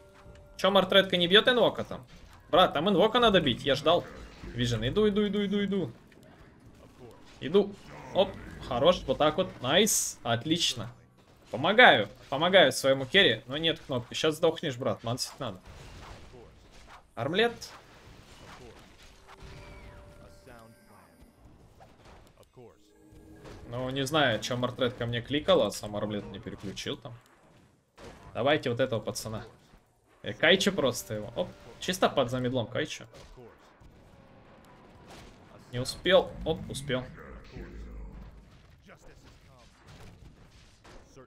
Че, мартретка не бьет инвока там? Брат, там инвока надо бить. Я ждал. Вижен, иду. Оп, хорош. Вот так вот. Найс. Отлично. Помогаю. Помогаю своему керри, но нет кнопки. Сейчас сдохнешь, брат. Мансить надо. Армлет. Ну, не знаю, чем Артред ко мне кликал, а сам армлет не переключил там. Давайте вот этого пацана. Кайчи просто его. Оп, чисто под замедлом Кайчи. Не успел. Оп, успел.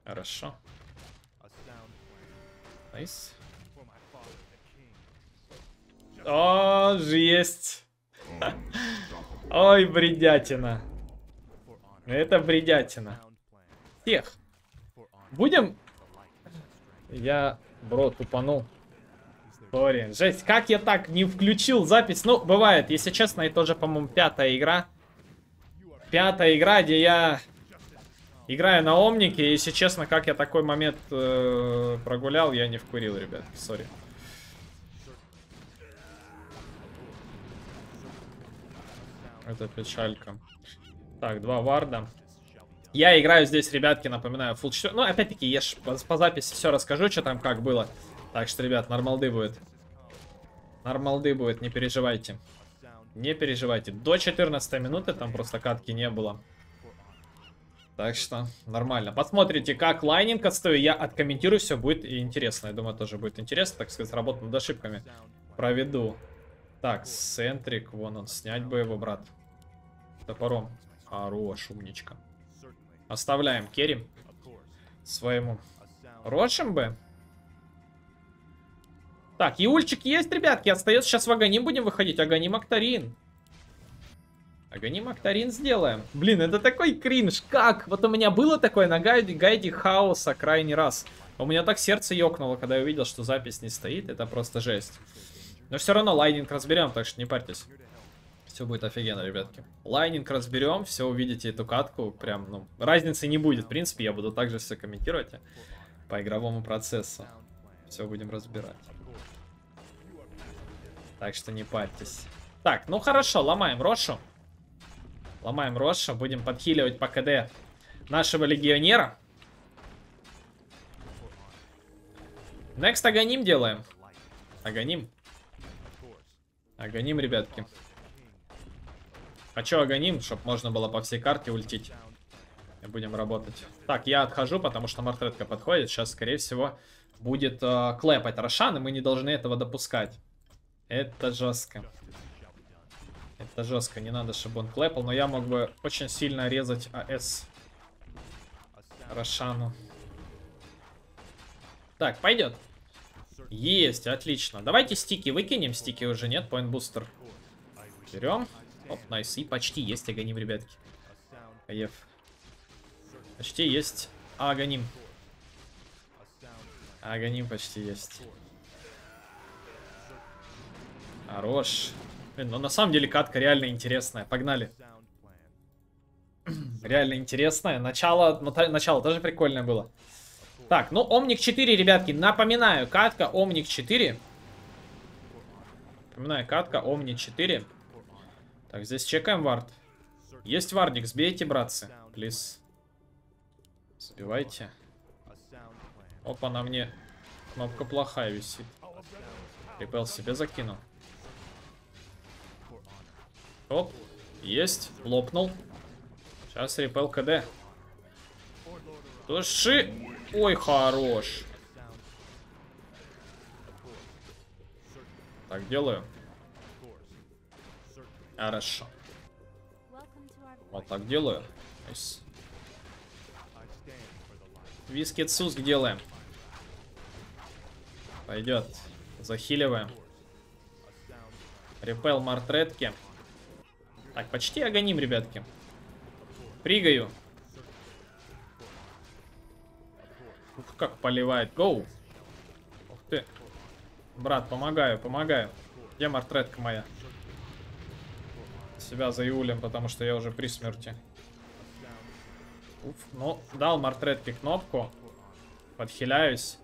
Хорошо. Найс. О, жесть. Ой, бредятина. Это бредятина. Тех. Будем? Я, бро, тупанул. Сори. Жесть, как я так не включил запись? Ну, бывает, если честно, это уже, по-моему, пятая игра. Пятая игра, где я играю на Омнике. Если честно, как я такой момент прогулял, я не вкурил, ребят. Сори. Это печалька. Так, два варда. Я играю здесь, ребятки, напоминаю, фулл 4. Ну, опять-таки, я ж по записи все расскажу, что там как было. Так что, ребят, нормалды будет. Нормалды будет, не переживайте. Не переживайте. До 14 минуты там просто катки не было. Так что, нормально. Посмотрите, как лайнинг отстою. Я откомментирую, все будет интересно. Я думаю, тоже будет интересно, так сказать, работу над ошибками проведу. Так, Сентрик, вон он, снять бы его, брат. Топором. Хорош, умничка. Оставляем керри своему. Рошим бы. Так, Юльчик есть, ребятки. Остается сейчас в Аганим будем выходить. Аганим Актарин. Аганим Актарин сделаем. Блин, это такой кринж. Как? Вот у меня было такое на гайде хаоса крайний раз. У меня так сердце ёкнуло, когда я увидел, что запись не стоит. Это просто жесть. Но все равно лайнинг разберем, так что не парьтесь. Все будет офигенно, ребятки. Лайнинг разберем, все увидите эту катку. Прям, ну, разницы не будет. В принципе, я буду также все комментировать по игровому процессу. Все будем разбирать. Так что не парьтесь. Так, ну хорошо, ломаем Рошу. Ломаем Рошу. Будем подхиливать по КД нашего легионера. Next Аганим делаем. Аганим. Аганим, ребятки. А чё Аганим, чтобы можно было по всей карте ультить. Будем работать. Так, я отхожу, потому что Мартретка подходит. Сейчас, скорее всего, будет клепать Рошан, и мы не должны этого допускать. Это жестко. Это жестко. Не надо, чтобы он клепал, но я мог бы очень сильно резать АС Рошану. Так, пойдет. Есть, отлично. Давайте стики выкинем. Стики уже нет. Поинт-бустер. Берем. Оп, найс. И почти есть Аганим, ребятки. Кайф. Почти есть Аганим. Аганим почти есть. Хорош. Блин, ну на самом деле катка реально интересная. Погнали. Реально интересная. Начало тоже прикольное было. Так, ну Омник 4, ребятки. Напоминаю, катка Омник 4. Напоминаю, катка Омник 4. Так, здесь чекаем вард. Есть вардик, сбейте, братцы. Плиз. Сбивайте. Опа, на мне кнопка плохая висит. Repel себе закинул. Оп, есть, лопнул. Сейчас Repel КД. Туши. Ой, хорош. Так, делаю. Хорошо. Вот так делаю. Nice. Вискет суск делаем. Пойдет. Захиливаем. Repel мартретки. Так, почти Аганим, ребятки. Прыгаю. Ух, как поливает. Гоу. Ух ты. Брат, помогаю, помогаю. Где мартретка моя? Себя за Юлем, потому что я уже при смерти. Уф, ну, дал мартретке кнопку. Подхиляюсь.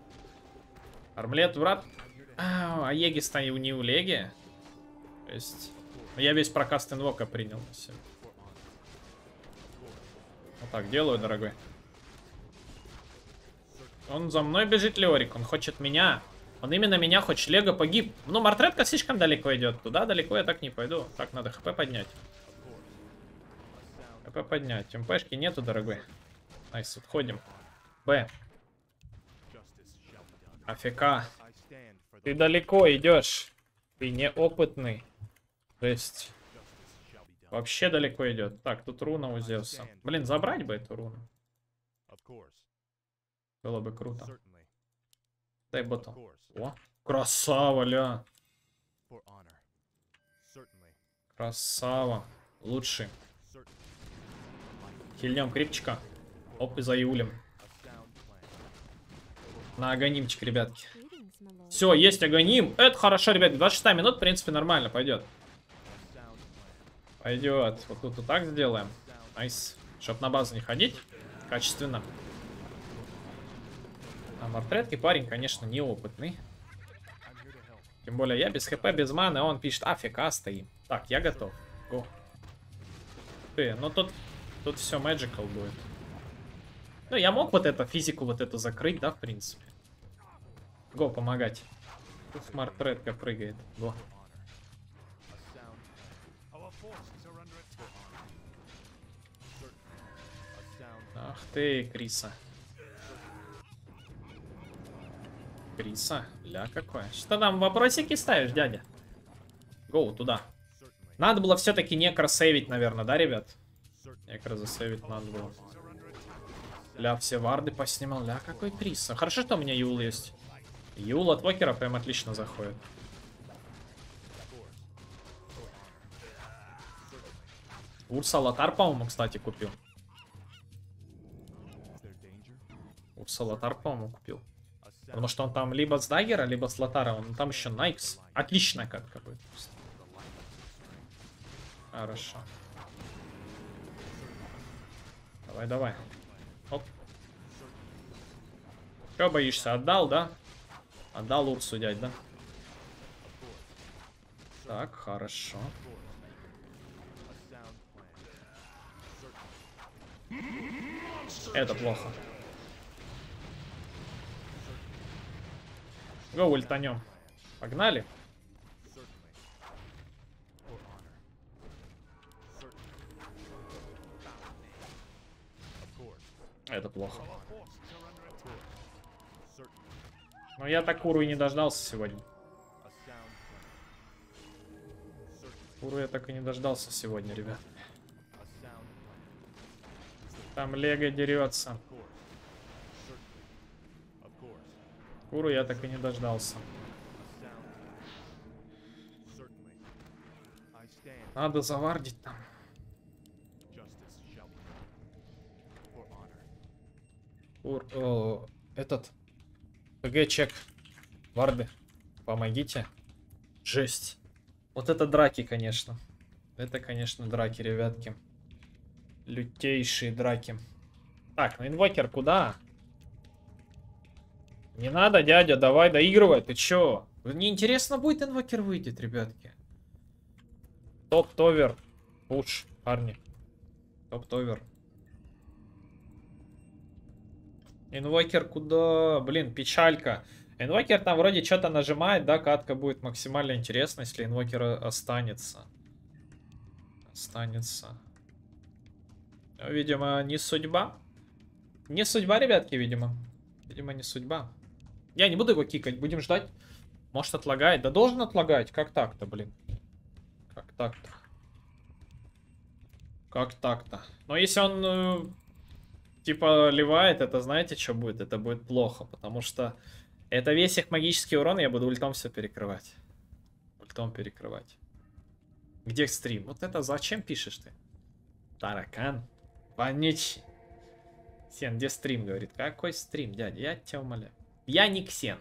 Армлет, брат. А Егис стоит не у Леги. То есть... Я весь прокаст инвока принял. Все. Вот так делаю, дорогой. Он за мной бежит, Леорик, он хочет меня. Он именно меня хочет, Лего погиб. Ну, Мартретка слишком далеко идет. Туда далеко я так не пойду. Так, надо ХП поднять. ХП поднять. МПшки нету, дорогой. Найс, отходим. Б. Афика. Ты далеко идешь. Ты неопытный. То есть... Вообще далеко идет. Так, тут руна у Зевса. Блин, забрать бы эту руну. Было бы круто. Дай боту. О, красава, ля. Красава. Лучший. Хильнем крипчика. Оп, и заюлим. На агонимчик, ребятки. Все, есть агоним. Это хорошо, ребятки. 26 минут, в принципе, нормально пойдет. Пойдет. Вот тут вот так сделаем. Найс. Чтоб на базу не ходить. Качественно. А Мартретки парень, конечно, неопытный. Тем более я без хп, без маны, он пишет, афика стоим. Так, я готов. Го. Ты, ну тут все magical будет. Ну, я мог вот это, физику вот эту закрыть, да, в принципе. Го, помогать. Тут Мартретка прыгает. Го. Ах ты, Криса. Криса, ля какое. Что там, вопросики ставишь, дядя? Гоу, туда. Надо было все-таки некро сейвить, наверное, да, ребят? Некро засейвить надо было. Ля, все варды поснимал. Ля, какой Криса. Хорошо, что у меня Юл есть. Юл от Вокера прям отлично заходит. Урса Лотар, по-моему, кстати, купил. Урса Лотар, по-моему, купил. Потому что он там либо с Даггера, либо с Лотара. Он там еще Найкс. Отличная катка будет. Хорошо. Давай, давай. Оп. Че боишься? Отдал, да? Отдал Урсу, дядь, да? Так, хорошо. Это плохо. Го, ультанем. Погнали. Это плохо. Но я так Уру и не дождался сегодня. Уру я так и не дождался сегодня, ребят. Там Лего дерется. Куру я так и не дождался. Надо завардить там. Кур, о, этот. ПГ чек. Варды, помогите. Жесть. Вот это драки, конечно. Это, конечно, драки, ребятки. Лютейшие драки. Так, ну инвокер куда? Не надо, дядя, давай доигрывай, ты чё? Мне интересно будет, инвокер выйдет, ребятки. Топ-товер. Пуш, парни. Топ-товер. Инвокер куда? Блин, печалька. Инвокер там вроде что-то нажимает, да, катка будет максимально интересна, если инвокер останется. Останется. Видимо, не судьба. Не судьба, ребятки, видимо. Видимо, не судьба. Я не буду его кикать, будем ждать. Может, отлагает. Да должен отлагать. Как так-то, блин? Как так-то? Как так-то? Но если он, типа, ливает, это знаете, что будет? Это будет плохо, потому что это весь их магический урон, я буду ультом все перекрывать. Ультом перекрывать. Где стрим? Вот это зачем пишешь ты? Таракан. Вонючий. Ксен, где стрим, говорит? Какой стрим, дядя? Я тебя умоляю. Я не Ксен.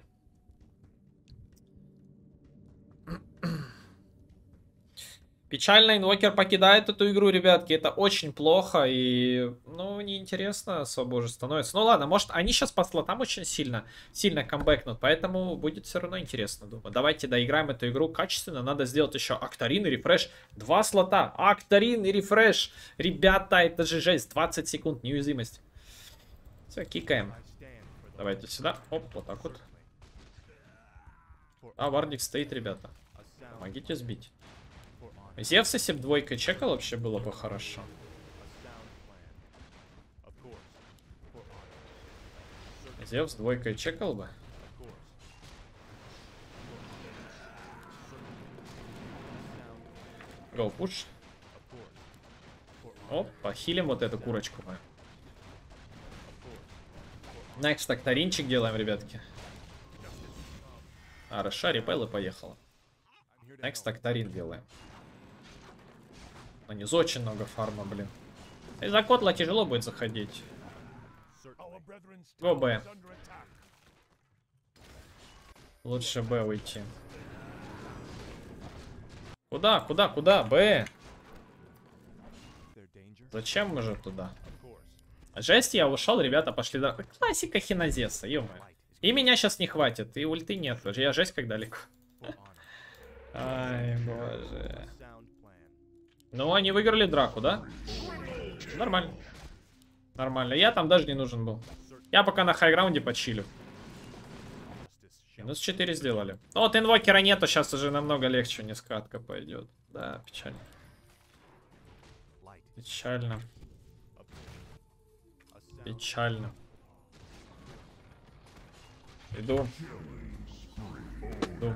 Печально, инвокер покидает эту игру, ребятки. Это очень плохо и, ну, неинтересно особо уже становится. Ну ладно, может, они сейчас по слотам очень сильно, камбэкнут, поэтому будет все равно интересно, думаю. Давайте доиграем эту игру качественно. Надо сделать еще Акторин и Рефреш. 2 слота. Акторин и Рефреш. Ребята, это же жесть. 20 секунд неуязвимость. Все, кикаем. Давайте сюда. Оп, вот так вот. А, варник стоит, ребята. Помогите сбить. Зевс, если бы двойка чекал, вообще было бы хорошо. Зевс двойкой чекал бы. Гоу пуш. Оп, похилим вот эту курочку. Next, так, таринчик делаем, ребятки. Хорошо, репел и поехала. Next, так, тарин делаем. На низу очень много фарма, блин. И за котла тяжело будет заходить. Го Б. Лучше Б уйти. Куда, куда, куда? Б. Зачем мы же туда? Жесть, я ушел, ребята пошли дорогой. Классика Хиназеса, ё-моё. И меня сейчас не хватит, и ульты нет. Я жесть как далеко. Ай, боже. Ну, они выиграли драку, да? Нормально. Нормально. Я там даже не нужен был. Я пока на хайграунде почилю. Минус 4 сделали. Ну, вот инвокера нету, сейчас уже намного легче, не скатка пойдет. Да, печально. Печально. Печально. Иду. Иду.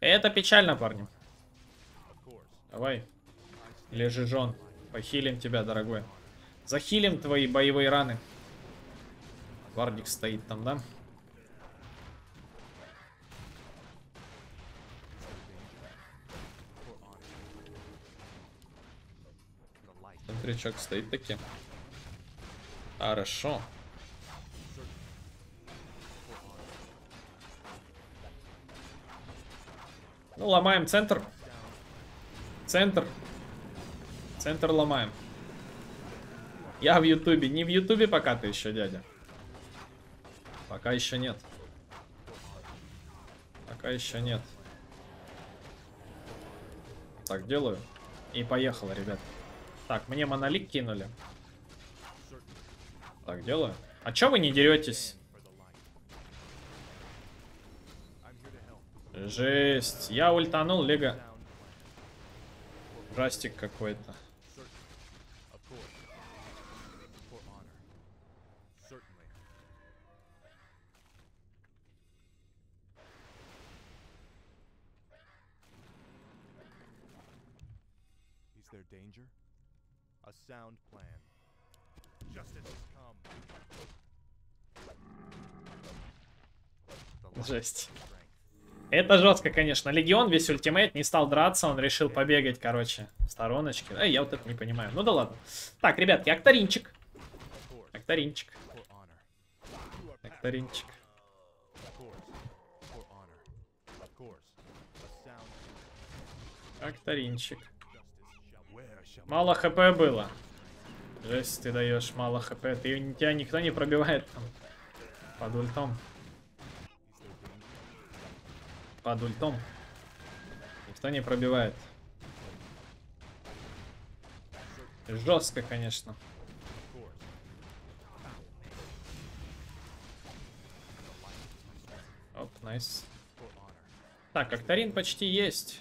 Это печально, парни. Давай. Лежи, Жон. Похилим тебя, дорогой. Захилим твои боевые раны. Варник стоит там, да? Центричок стоит таки. Хорошо. Ну, ломаем центр. Центр. Центр ломаем. Я в ютубе. Не в ютубе пока ты еще, дядя. Пока еще нет. Пока еще нет. Так, делаю. И поехала, ребят. Так, мне монолит кинули. Так, делаю. А чё вы не деретесь? Жесть. Я ультанул, лего. Жастик какой-то. Жесть. Это жестко, конечно. Легион весь ультимейт не стал драться, он решил побегать, короче, в стороночке. Эй, я вот это не понимаю. Ну да ладно. Так, ребятки, акторинчик. Акторинчик. Акторинчик. Акторинчик. Мало хп было. Жесть, ты даешь мало хп. Тебя никто не пробивает там. Под ультом. Под ультом. Никто не пробивает. Жестко, конечно. Оп, найс. Так, Актарин почти есть.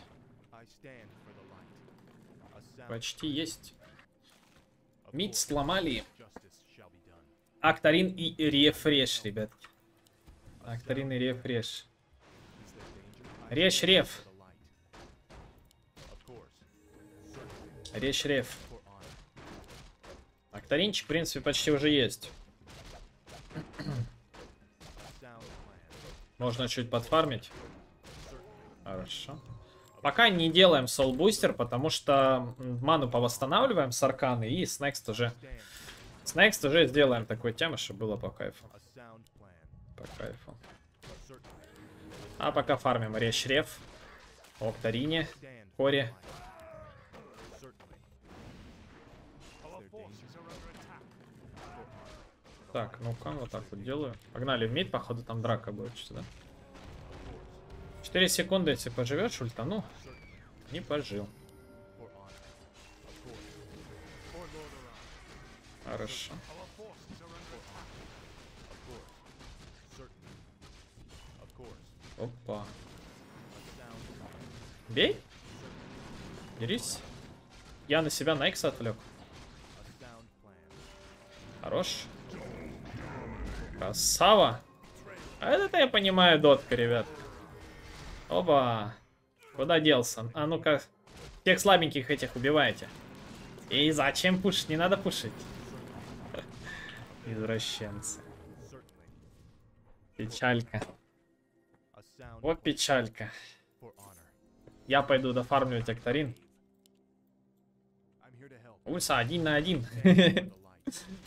Почти есть. Мид сломали. Актарин и рефреш, ребятки. Актарин и рефреш. Речь-реф. Речь-реф. Актаринчик, в принципе, почти уже есть. Можно чуть подфармить. Хорошо. Пока не делаем солбустер, потому что ману повосстанавливаем с арканы и с next уже. С next уже сделаем такой тему, чтобы было по кайфу. По кайфу. А пока фармим речь-реф. Октарине. Коре. Так, ну-ка, вот так вот делаю. Погнали в мид, походу там драка будет что-то, да? 4 секунды, если поживешь, ультану. Не пожил. Хорошо. Опа. Бей. Берись. Я на себя на Икса отвлек. Хорош. Красава. А это я понимаю, дотка, ребят. Оба. Куда делся? А ну-ка. Всех слабеньких этих убиваете. И зачем пушить? Не надо пушить. Извращенцы. Печалька. Вот печалька. Я пойду дофармливать Актарин. Уса, 1 на 1.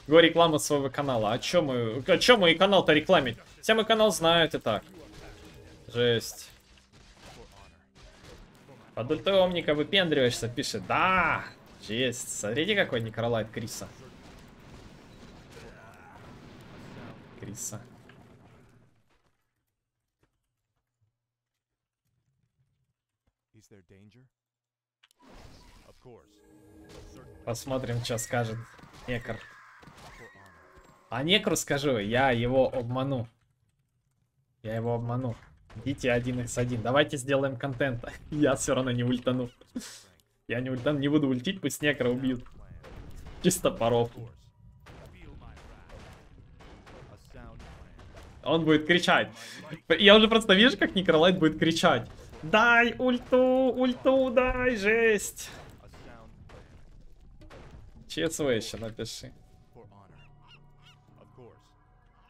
Го реклама своего канала. А чё мой канал-то рекламить? Все мой канал знают и так. Жесть. Под ультой Омника выпендриваешься, пишет. Да! Жесть. Смотрите, какой некролайт Криса. Криса. Посмотрим, что скажет Некр. А Некру скажу, я его обману. Я его обману. Идите 1х1. Давайте сделаем контент. Я все равно не ультану. Я не ультану, не буду ультить, пусть Некра убьют. Чисто паров. Он будет кричать. Я уже просто вижу, как Некролайт будет кричать. Дай ульту, ульту, дай, жесть. ЧСВ еще напиши.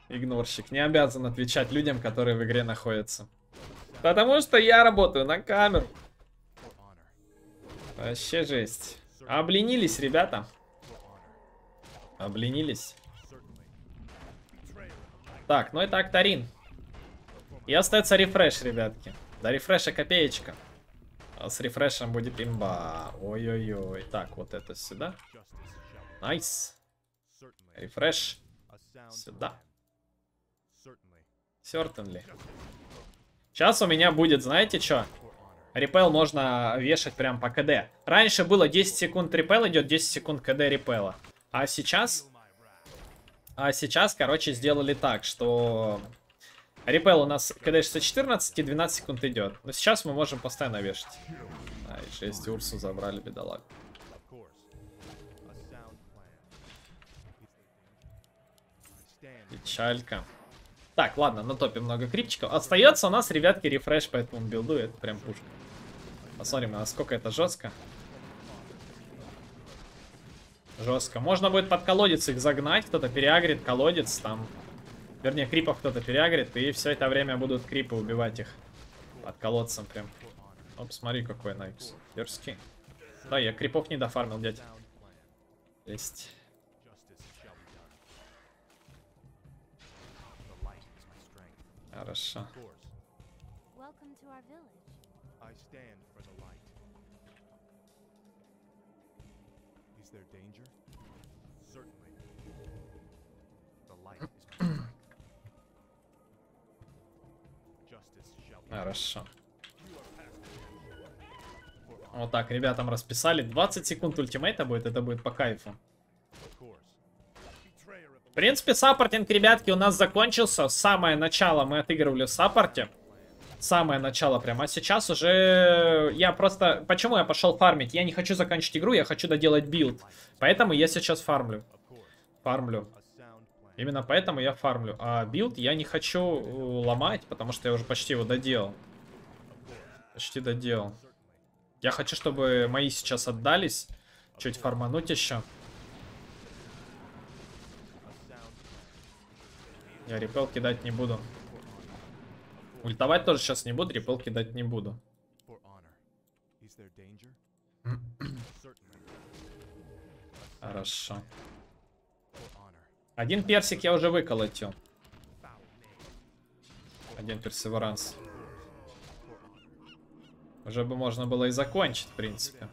Игнорщик. Не обязан отвечать людям, которые в игре находятся. Потому что я работаю на камеру. Вообще жесть. Обленились, ребята. Обленились. Так, ну это Актарин. И остается рефреш, ребятки. До рефреша копеечка. А с рефрешем будет имба. Ой-ой-ой. Так, вот это сюда. Найс. Рефреш. Сюда. Certainly. Сейчас у меня будет, знаете что? Репел можно вешать прям по КД. Раньше было 10 секунд репел, идет 10 секунд КД репела. А сейчас, короче, сделали так, что... Репел у нас КД 614 и 12 секунд идет. Но сейчас мы можем постоянно вешать. Ай, 6 Урсу забрали, бедолаг. Печалька. Так, ладно, на топе много крипчиков. Остается у нас, ребятки, рефреш по этому билду. Это прям пушка. Посмотрим, насколько это жестко. Жестко. Можно будет под колодец их загнать. Кто-то переагрит колодец там. Вернее, крипов кто-то переагрит, и все это время будут крипы убивать их. Под колодцем прям. Оп, смотри, какой Найкс. Дерзкий. Да, я крипов не дофармил, дядь. Есть. Хорошо. Хорошо. Вот так, ребятам расписали. 20 секунд ультимейта будет, это будет по кайфу. В принципе, саппортинг, ребятки, у нас закончился. Самое начало мы отыгрывали в саппорте. Самое начало прямо. А сейчас уже я просто... Почему я пошел фармить? Я не хочу заканчивать игру, я хочу доделать билд. Поэтому я сейчас фармлю. Фармлю. Именно поэтому я фармлю. А билд я не хочу ломать, потому что я уже почти его доделал. Почти доделал. Я хочу, чтобы мои сейчас отдались. Чуть фармануть еще. Я репел кидать не буду. Ультовать тоже сейчас не буду, репел кидать не буду. Хорошо. Один персик я уже выколотил. Один персеверанс. Уже бы можно было и закончить, в принципе.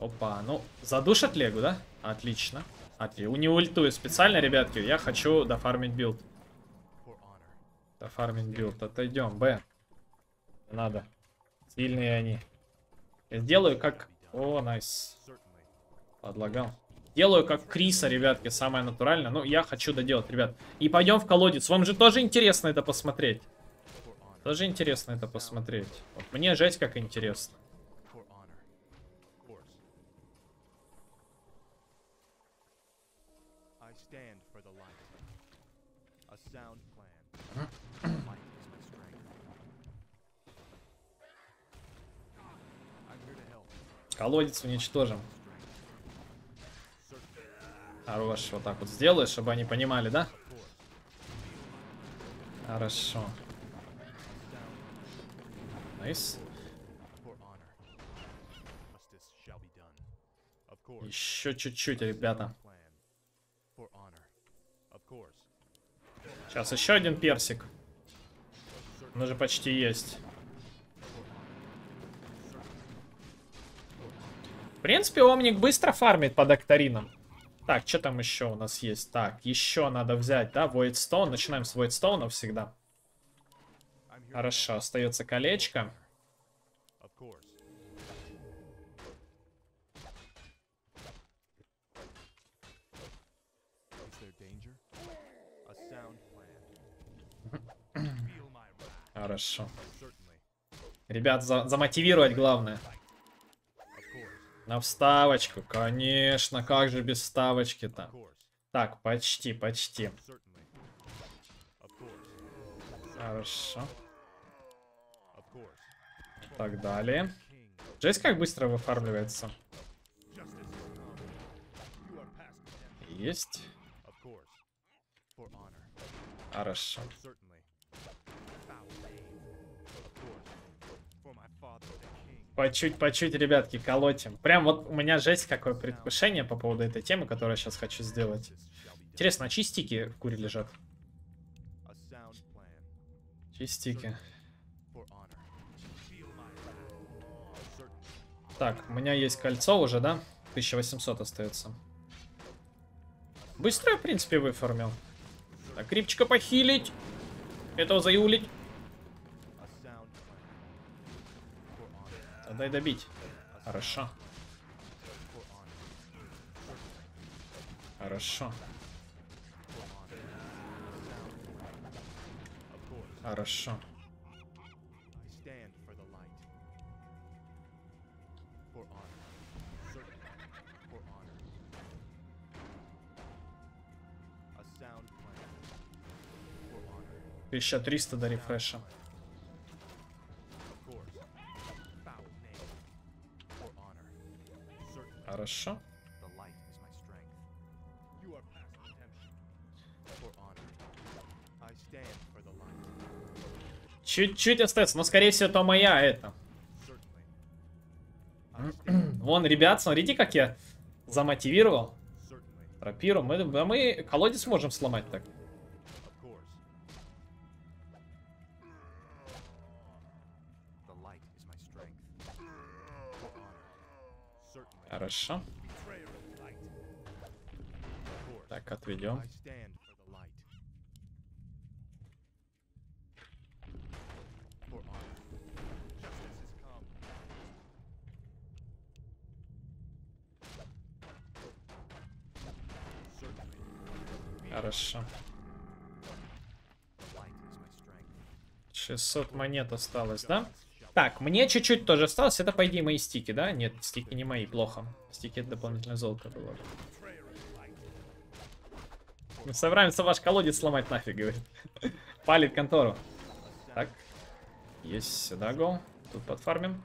Опа, ну, задушат Легу, да? Отлично. Отлично. Не ультую специально, ребятки. Я хочу дофармить билд. Дофармить билд. Отойдем. Б. Надо. Сильные они. Я сделаю как... О, найс. Подлагал. Делаю как Криса, ребятки, самое натуральное. Ну, я хочу доделать, ребят. И пойдем в колодец. Вам же тоже интересно это посмотреть. Тоже интересно это посмотреть. Вот мне жесть как интересно. Колодец уничтожим. Хорош, вот так вот сделаю, чтобы они понимали, да? Хорошо. Найс. Еще чуть-чуть, ребята. Сейчас еще один персик. Он уже почти есть. В принципе, Омник быстро фармит по докторинам. Так, что там еще у нас есть? Так, еще надо взять, да, Voidstone. Начинаем с Voidstone всегда. Хорошо, остается колечко. Хорошо. Ребят, замотивировать главное. На вставочку, конечно, как же без вставочки-то? Так, почти, почти. Хорошо. Так, далее. Жесть, как быстро выфармливается. Есть. Хорошо. По чуть, ребятки, колотим. Прям вот у меня жесть какое предвкушение по поводу этой темы, которую я сейчас хочу сделать. Интересно, а чистики в куре лежат? Чистики. Так, у меня есть кольцо уже, да? 1800 остается. Быстро, в принципе, выформил. Так, крипчика похилить. Этого заюлить. Дай добить. Хорошо. Хорошо. Хорошо. Еще 300 до рефреша. Хорошо. Чуть-чуть остается, но скорее всего это моя это. Вон, ребят, смотрите, как я замотивировал. Тропирую, мы колодец можем сломать так. Хорошо. Так, отведем. Хорошо. 600 монет осталось, да? Так, мне чуть-чуть тоже осталось. Это, по идее, мои стики, да? Нет, стики не мои, плохо. Стики — это дополнительное золото было. Мы собираемся ваш колодец сломать нафиг, говорит. Палит контору. Так. Есть, сюда гоу. Тут подфармим.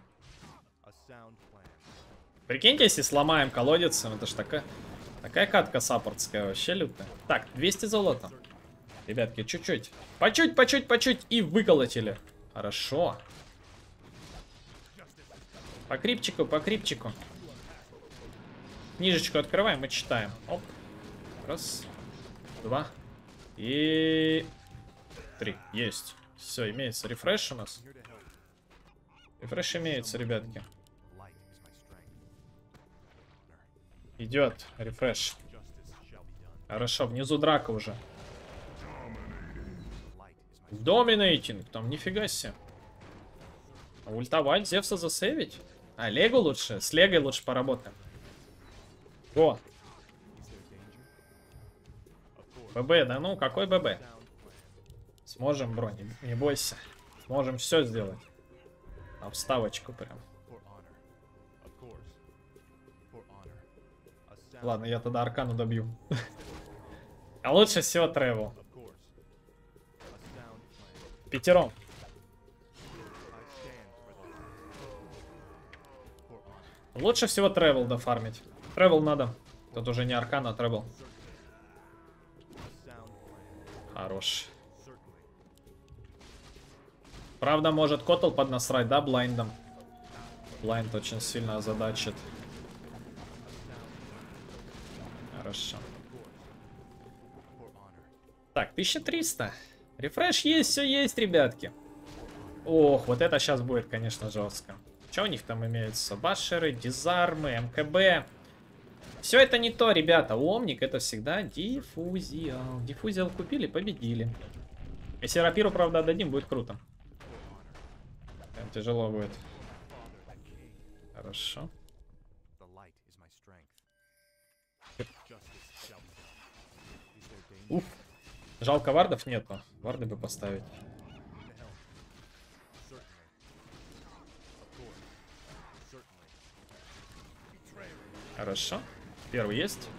Прикиньте, если сломаем колодец, это ж такая катка саппортская, вообще лютая. Так, 200 золота. Ребятки, чуть-чуть. По чуть. И выколотили. Хорошо. По крипчику, по крипчику. Книжечку открываем и читаем. Оп. Раз. Два. И... Три. Есть. Все, имеется рефреш у нас. Рефреш имеется, ребятки. Идет рефреш. Хорошо, внизу драка уже. Доминейтинг. Там нифига себе. Ультовать, Зевса засейвить? А, Лего лучше. С Лего лучше поработаем. О! ББ, да ну, какой ББ? Сможем, бро, не бойся. Сможем все сделать. На вставочку прям. Ладно, я тогда Аркану добью. А лучше всего Тревел. Пятером. Лучше всего Тревел дофармить. Тревел надо. Тут уже не Аркан, а Тревел. Хорош. Правда, может Котл поднасрать, да, блайндом? Блайнд очень сильно озадачит. Хорошо. Так, 1300. Рефреш есть, все есть, ребятки. Ох, вот это сейчас будет, конечно, жестко. Что у них там имеются? Башеры, дизармы, МКБ. Все это не то, ребята. Омник это всегда диффузиал. Диффузиал купили, победили. Если рапиру, правда, отдадим, будет круто. Там тяжело будет. Хорошо. Уф. Жалко, вардов нету. Варды бы поставить. Хорошо. Первый есть.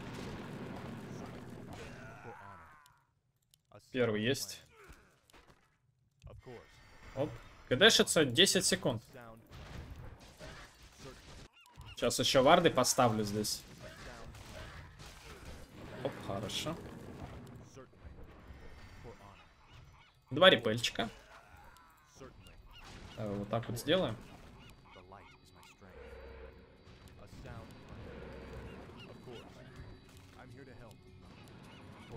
Первый есть. Оп. КДшится 10 секунд. Сейчас еще варды поставлю здесь. Оп, хорошо. Два репельчика. Вот так вот сделаем.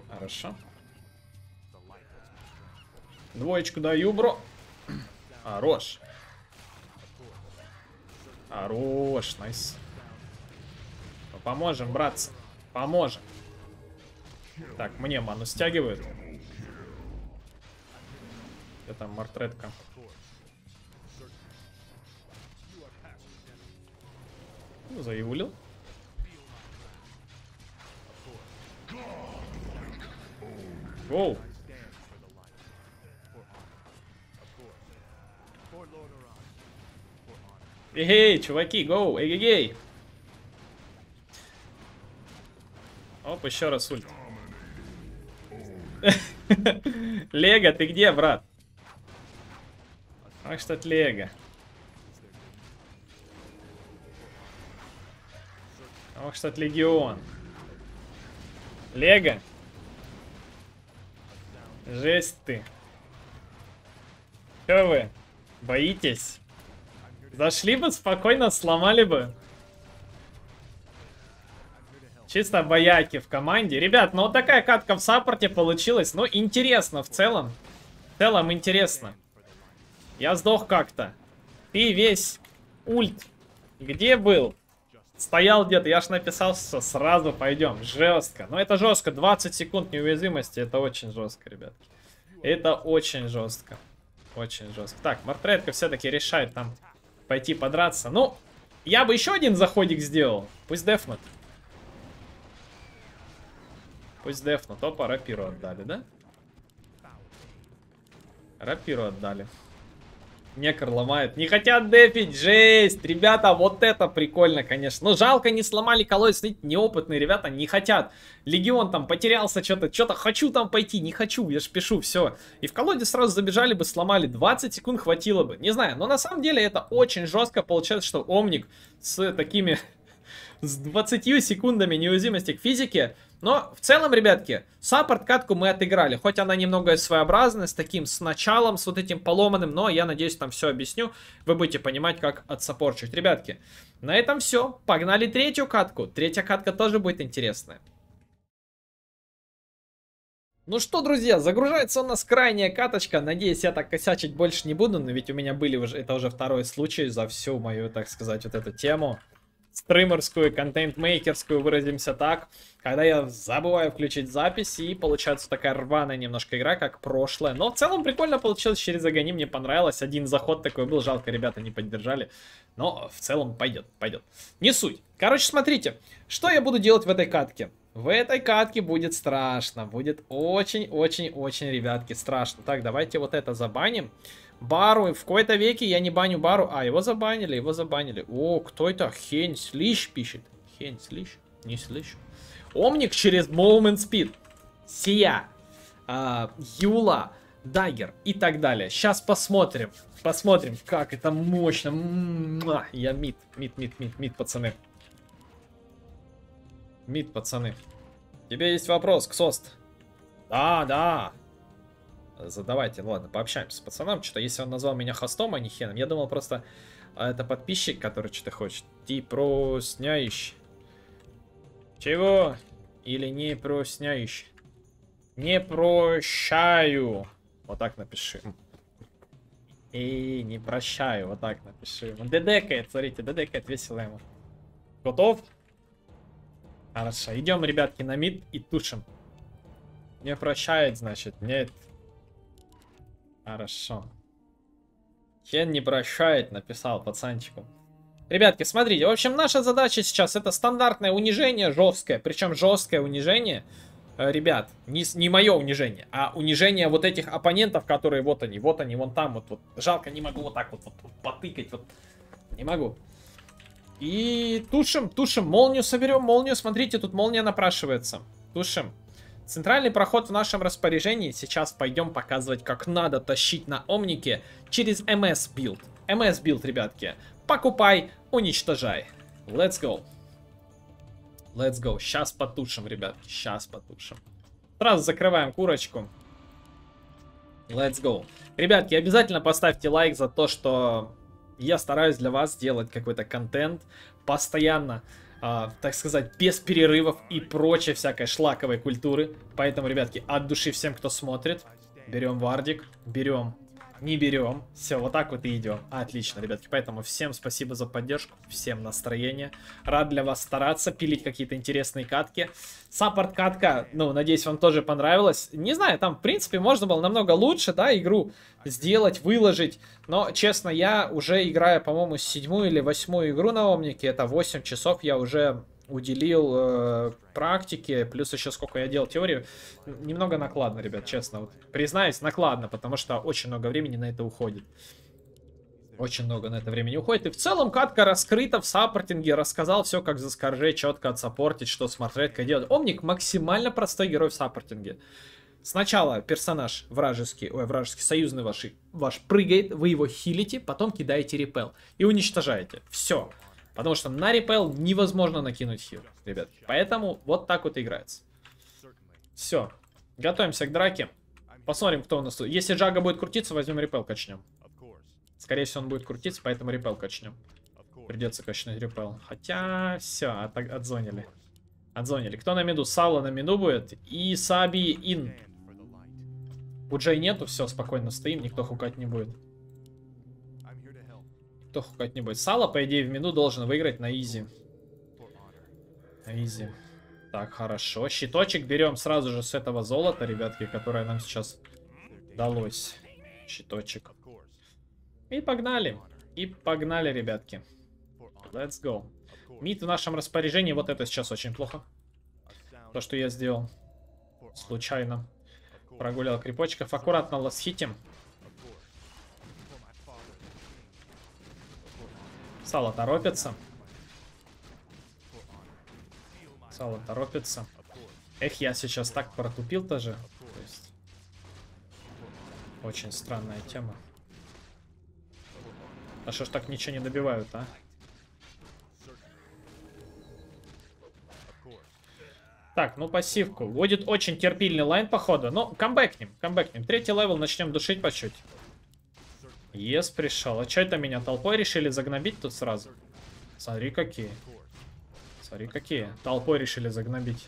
Хорошо. Двоечку даю, бро. Хорош. Хорош, найс. Поможем, братцы. Поможем. Так, мне ману стягивают. Это там мартретка. Ну, заявлил. Воу. Эй, чуваки, гоу, эй-гей-гей. Оп, еще раз ульт. Лего, ты где, брат? Ах, что это Лего. Ах, что это Легион. Лего. Жесть ты. Че вы? Боитесь? Зашли бы, спокойно сломали бы. Чисто бояки в команде. Ребят, ну вот такая катка в саппорте получилась. Ну, интересно в целом. В целом интересно. Я сдох как-то. Ты весь ульт где был? Стоял где-то. Я ж написал, что сразу пойдем. Жестко. Но это жестко. 20 секунд неуязвимости. Это очень жестко, ребятки. Это очень жестко. Очень жестко. Так, Мартретка все-таки решает там пойти подраться. Ну, я бы еще один заходик сделал. Пусть дефнут. Пусть дефнут. Опа, рапиру отдали, да? Рапиру отдали. Некр ломает. Не хотят дефить. Жесть. Ребята, вот это прикольно, конечно. Но жалко, не сломали колодец. Видите, неопытные ребята не хотят. Легион там потерялся что-то. Что-то хочу там пойти. Не хочу. Я ж пишу. Все. И в колодец сразу забежали бы, сломали. 20 секунд хватило бы. Не знаю. Но на самом деле это очень жестко. Получается, что Омник с такими... с 20 секундами неуязвимости к физике. Но в целом, ребятки, саппорт-катку мы отыграли. Хоть она немного своеобразная, с таким с началом, с вот этим поломанным. Но я надеюсь, там все объясню. Вы будете понимать, как отсаппорчить. Ребятки, на этом все. Погнали третью катку. Третья катка тоже будет интересная. Ну что, друзья, загружается у нас крайняя каточка. Надеюсь, я так косячить больше не буду. Но ведь у меня были уже... это уже второй случай за всю мою, так сказать, вот эту тему. Стримерскую, контент-мейкерскую, выразимся так. Когда я забываю включить запись, и получается такая рваная немножко игра, как прошлое. Но в целом прикольно получилось, через огонь мне понравилось. Один заход такой был, жалко, ребята не поддержали. Но в целом пойдет, пойдет. Не суть. Короче, смотрите, что я буду делать в этой катке. В этой катке будет страшно. Будет очень-очень-очень, ребятки, страшно. Так, давайте вот это забаним. Бару, в какой-то веке я не баню Бару. А, его забанили, его забанили. О, кто это? Хень Слиш пишет. Хень Слиш? Не слышу. Омник через Moment Speed. Сия. Юла. Дагер и так далее. Сейчас посмотрим. Посмотрим, как это мощно. Я мид, пацаны. Мид, пацаны. Тебе есть вопрос, Ксост? Да, да. Задавайте, ладно, пообщаемся с пацаном. Что-то, если он назвал меня хостом, а не хеном, я думал просто, это подписчик, который что-то хочет. Ты просняешь. Чего? Или не просняешь? Не прощаю. Вот так напиши. И не прощаю, вот так напиши. Он дедекает, смотрите, дедекает, весело ему. Готов? Хорошо, идем, ребятки, на мид и тушим. Не прощает, значит, нет. Хорошо. Хен не прощает, написал пацанчику. Ребятки, смотрите, в общем, наша задача сейчас это стандартное унижение, жесткое, причем жесткое унижение. Ребят, не мое унижение, а унижение вот этих оппонентов, которые вот они, вон там, вот. Жалко, не могу вот так вот, потыкать, вот. Не могу. И тушим, тушим, молнию соберем, молнию, смотрите, тут молния напрашивается. Тушим. Центральный проход в нашем распоряжении, сейчас пойдем показывать, как надо тащить на Омнике через МС билд. МС билд, ребятки. Покупай, уничтожай. Let's go. Let's go. Сейчас потушим, ребятки. Сейчас потушим. Сразу закрываем курочку. Let's go. Ребятки, обязательно поставьте лайк за то, что я стараюсь для вас делать какой-то контент постоянно, так сказать, без перерывов и прочей всякой шлаковой культуры. Поэтому, ребятки, от души всем, кто смотрит. Берем вардик. Берем. Не берем. Все, вот так вот и идем. Отлично, ребятки. Поэтому всем спасибо за поддержку. Всем настроение. Рад для вас стараться, пилить какие-то интересные катки. Саппорт катка, ну, надеюсь, вам тоже понравилась. Не знаю, там, в принципе, можно было намного лучше, да, игру сделать, выложить. Но, честно, я уже играю, по-моему, 7-ю или 8-ю игру на Омнике. Это 8 часов я уже уделил практике, плюс еще сколько я делал теорию. Немного накладно, ребят, честно. Вот, признаюсь, накладно, потому что очень много времени на это уходит. Очень много на это времени уходит. И в целом катка раскрыта в саппортинге. Рассказал все, как за скоржей четко отсаппортить, что с мартреткой делать. Омник максимально простой герой в саппортинге. Сначала персонаж вражеский, ой, вражеский, союзный ваш прыгает, вы его хилите, потом кидаете репел и уничтожаете. Все. Потому что на репел невозможно накинуть хил, ребят. Поэтому вот так вот играется. Все. Готовимся к драке. Посмотрим, кто у нас тут. Если Джага будет крутиться, возьмем репел, качнем. Скорее всего, он будет крутиться, поэтому репел качнем. Придется качнуть репел. Хотя, все, отзонили. Отзонили. Кто на миду? Саула на миду будет. И Саби ин. Пуджей нету, все, спокойно стоим, никто хукать не будет. Как-нибудь Сало, по идее, в мину должен выиграть на изи. На изи. Так, хорошо. Щиточек берем сразу же с этого золота, ребятки, которое нам сейчас далось. Щиточек. И погнали. И погнали, ребятки. Let's go. Мид в нашем распоряжении. Вот это сейчас очень плохо. То, что я сделал. Случайно. Прогулял крипочков. Аккуратно ласхитим. Сало торопится. Сало торопится. Эх, я сейчас так протупил тоже. То есть... Очень странная тема. А что ж так ничего не добивают, а? Так, ну пассивку. Будет очень терпильный лайн, походу. Ну, камбэкнем, камбэкнем. Третий левел, начнем душить по чуть. Ес, пришел. А че это меня толпой решили загнобить тут сразу? Смотри, какие. Смотри, какие. Толпой решили загнобить.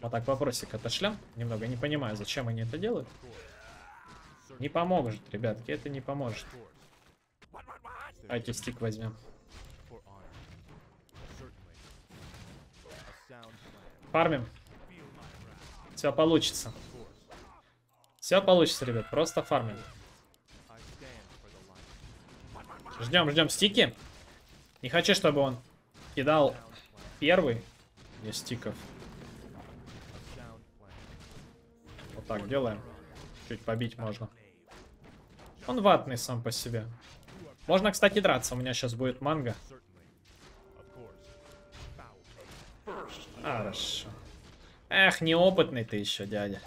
Вот так вопросик отошлем. Немного не понимаю, зачем они это делают. Не поможет, ребятки. Это не поможет. Давайте стик возьмем. Фармим. Все получится. Все получится, ребят. Просто фармим. Ждем, ждем стики. Не хочу, чтобы он кидал первый. Без стиков. так делаем. Чуть побить можно. Он ватный сам по себе. Можно, кстати, драться. У меня сейчас будет манга. Хорошо. Эх, неопытный ты еще, дядя.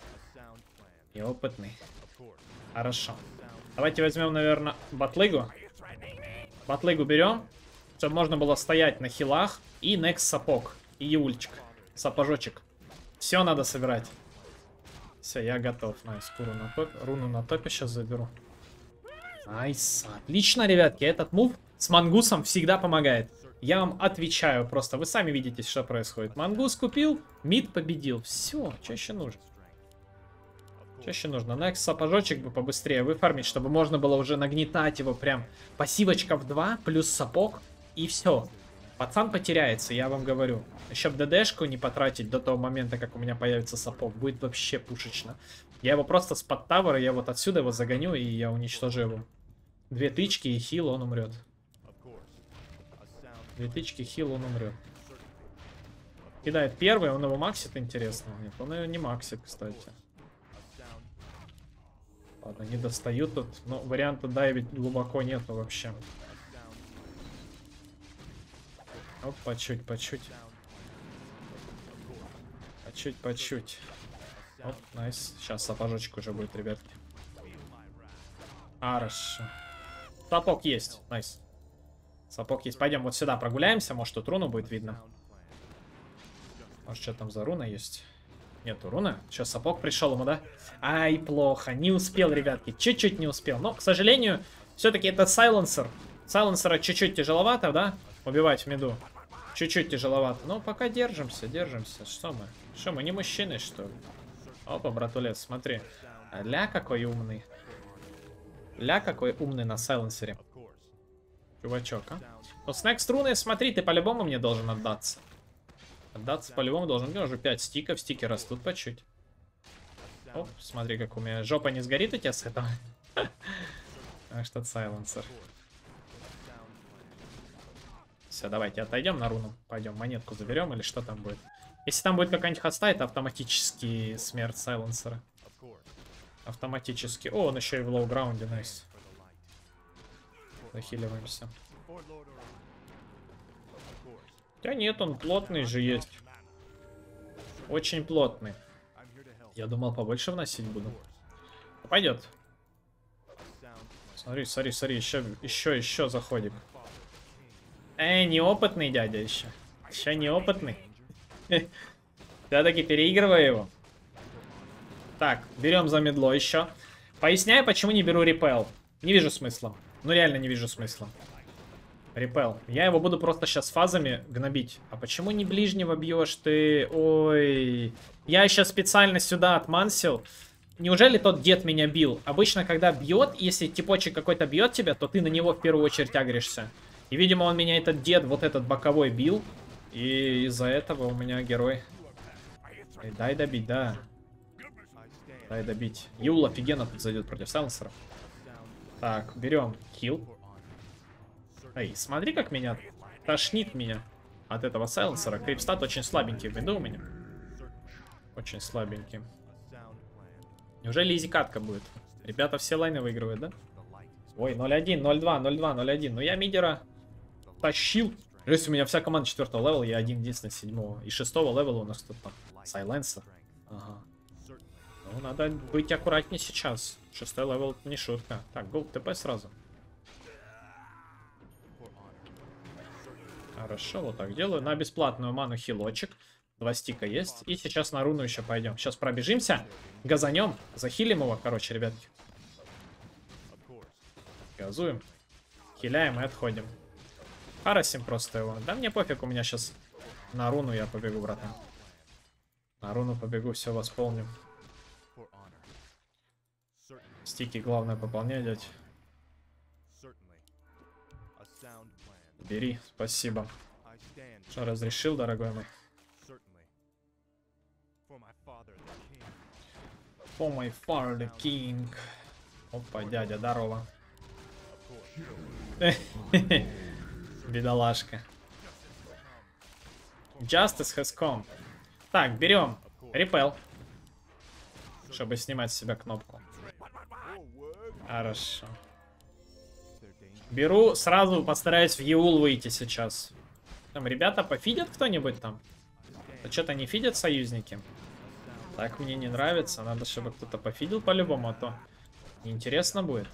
Неопытный. Хорошо. Давайте возьмем, наверное, батлыгу. Батлыгу берем, чтобы можно было стоять на хилах. И некс сапог. И яульчик. Сапожочек. Все надо собирать. Все, я готов. Найс, руну на топе сейчас заберу. Найс. Отлично, ребятки. Этот мув с мангусом всегда помогает. Я вам отвечаю просто. Вы сами видите, что происходит. Мангус купил, мид победил. Все, чаще нужно. Чаще нужно. Некс сапожочек бы побыстрее выфармить, чтобы можно было уже нагнетать его прям. Пассивочка в 2 плюс сапог и все. Пацан потеряется, я вам говорю. Еще бы ДДшку не потратить до того момента, как у меня появится сапог. Будет вообще пушечно. Я его просто с под тавера, я вот отсюда его загоню и я уничтожу его. 2 тычки и хил, он умрет. 2 тычки, хил, он умрет. Кидает первый, он его максит, интересно. Нет, он его не максит, кстати. Ладно, не достают тут. Но варианта дайвить глубоко нету вообще. Оп, по чуть, по чуть. По чуть, по чуть. Оп, найс. Сейчас сапожочек уже будет, ребятки. Хорошо. Сапог есть, найс. Сапог есть. Пойдем вот сюда прогуляемся, может тут руну будет видно. Может что там за руна есть? Нету руны. Сейчас сапог пришел ему, да? Ай, плохо. Не успел, ребятки. Чуть-чуть не успел. Но, к сожалению, все-таки это сайленсер. Сайленсера чуть-чуть тяжеловато, да? Убивать в миду. Чуть-чуть тяжеловато. Но пока держимся, держимся. Что мы? Что мы, не мужчины, что ли? Опа, братулец, смотри. Ля какой умный. Ля какой умный на сайленсере. Чувачок, а? Но с next руны, смотри, ты по-любому мне должен отдаться. Отдаться по-любому должен. У меня уже 5 стиков, стики растут по чуть. Оп, смотри, как у меня жопа не сгорит у тебя с этого. Так что сайленсер. Все, давайте отойдем на руну. Пойдем монетку заберем или что там будет. Если там будет какая-нибудь хоста, это автоматически смерть сайленсера. Автоматически. О, он еще и в лоу-граунде, найс. Захиливаемся. Да нет, он плотный же есть. Очень плотный. Я думал, побольше вносить буду. Пойдет. Смотри, смотри, смотри, еще заходик. Неопытный дядя еще. Еще неопытный. Все-таки переигрываю его. Так, берем за медло еще. Поясняю, почему не беру репел. Не вижу смысла. Ну реально не вижу смысла. Repel. Я его буду просто сейчас фазами гнобить. А почему не ближнего бьешь ты? Ой. Я еще специально сюда отмансил. Неужели тот дед меня бил? Обычно, когда бьет, если типочек какой-то бьет тебя, то ты на него в первую очередь агришься. И, видимо, он меня этот дед, вот этот боковой бил. И из-за этого у меня герой. Эй, дай добить, да. Дай добить. Юл офигенно тут зайдет против сайленсера. Так, берем хил. Эй, смотри, как меня тошнит меня от этого сайленсера. Крипстат очень слабенький в виду у меня. Очень слабенький. Неужели изи-катка будет? Ребята все лайны выигрывают, да? Ой, 0-1, 0-2, 0-2, 0-1. Но я мидера тащил. То есть у меня вся команда 4-го левела, я один единственный 7-го. И 6-го левела у нас кто-то сайленсер. Ага. Ну, надо быть аккуратнее сейчас. 6-й левел не шутка. Так, гол ТП сразу. Хорошо, вот так делаю. На бесплатную ману хилочек. 2 стика есть. И сейчас на руну еще пойдем. Сейчас пробежимся. Газанем. Захилим его, короче, ребятки. Газуем. Хиляем и отходим. Харасим просто его. Да мне пофиг, у меня сейчас на руну я побегу, братан. На руну побегу, все восполним. Стики главное пополнять. Бери, спасибо. Что разрешил, дорогой мой? For my father, the king. Опа, дядя, здорово. Бедолашка. Justice has come. Так, берем. Repel. чтобы снимать с себя кнопку. Хорошо. Беру, сразу постараюсь в Еул выйти сейчас. Там ребята пофидят кто-нибудь там? А что-то не фидят союзники. Так мне не нравится. Надо, чтобы кто-то пофидил по-любому, а то неинтересно будет.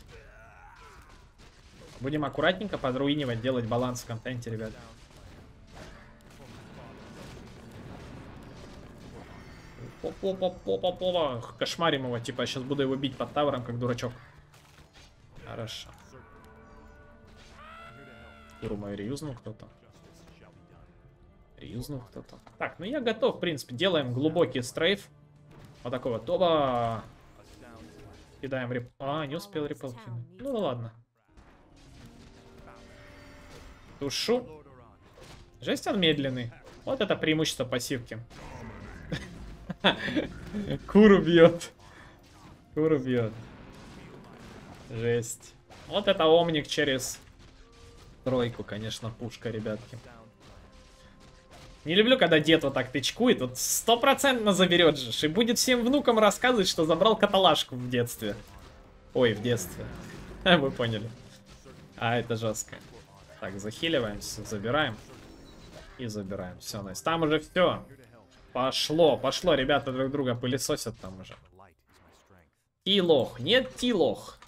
Будем аккуратненько подруинивать, делать баланс в контенте, ребят. По-по-по-по-по-по. Кошмарим его, типа, я сейчас буду его бить под тавером, как дурачок. Хорошо. Думаю, реюзнул кто-то. Так, ну я готов, в принципе. Делаем глубокий стрейф. Вот такой вот. Оба! Кидаем репел. А, не успел репел кинуть. Ну ладно. Тушу. Жесть, он медленный. Вот это преимущество пассивки. Куру бьет. Куру бьет. Жесть. Вот это омник через тройку, конечно, пушка, ребятки. Не люблю, когда дед вот так тычкует. Вот 100% заберет же. И будет всем внукам рассказывать, что забрал каталашку в детстве. Ой, в детстве. Вы поняли. А, это жестко. Так, захиливаемся, забираем. И забираем. Все, найс. Там уже все. Пошло, пошло. Ребята друг друга пылесосят там уже. Тилох. Нет, тилох.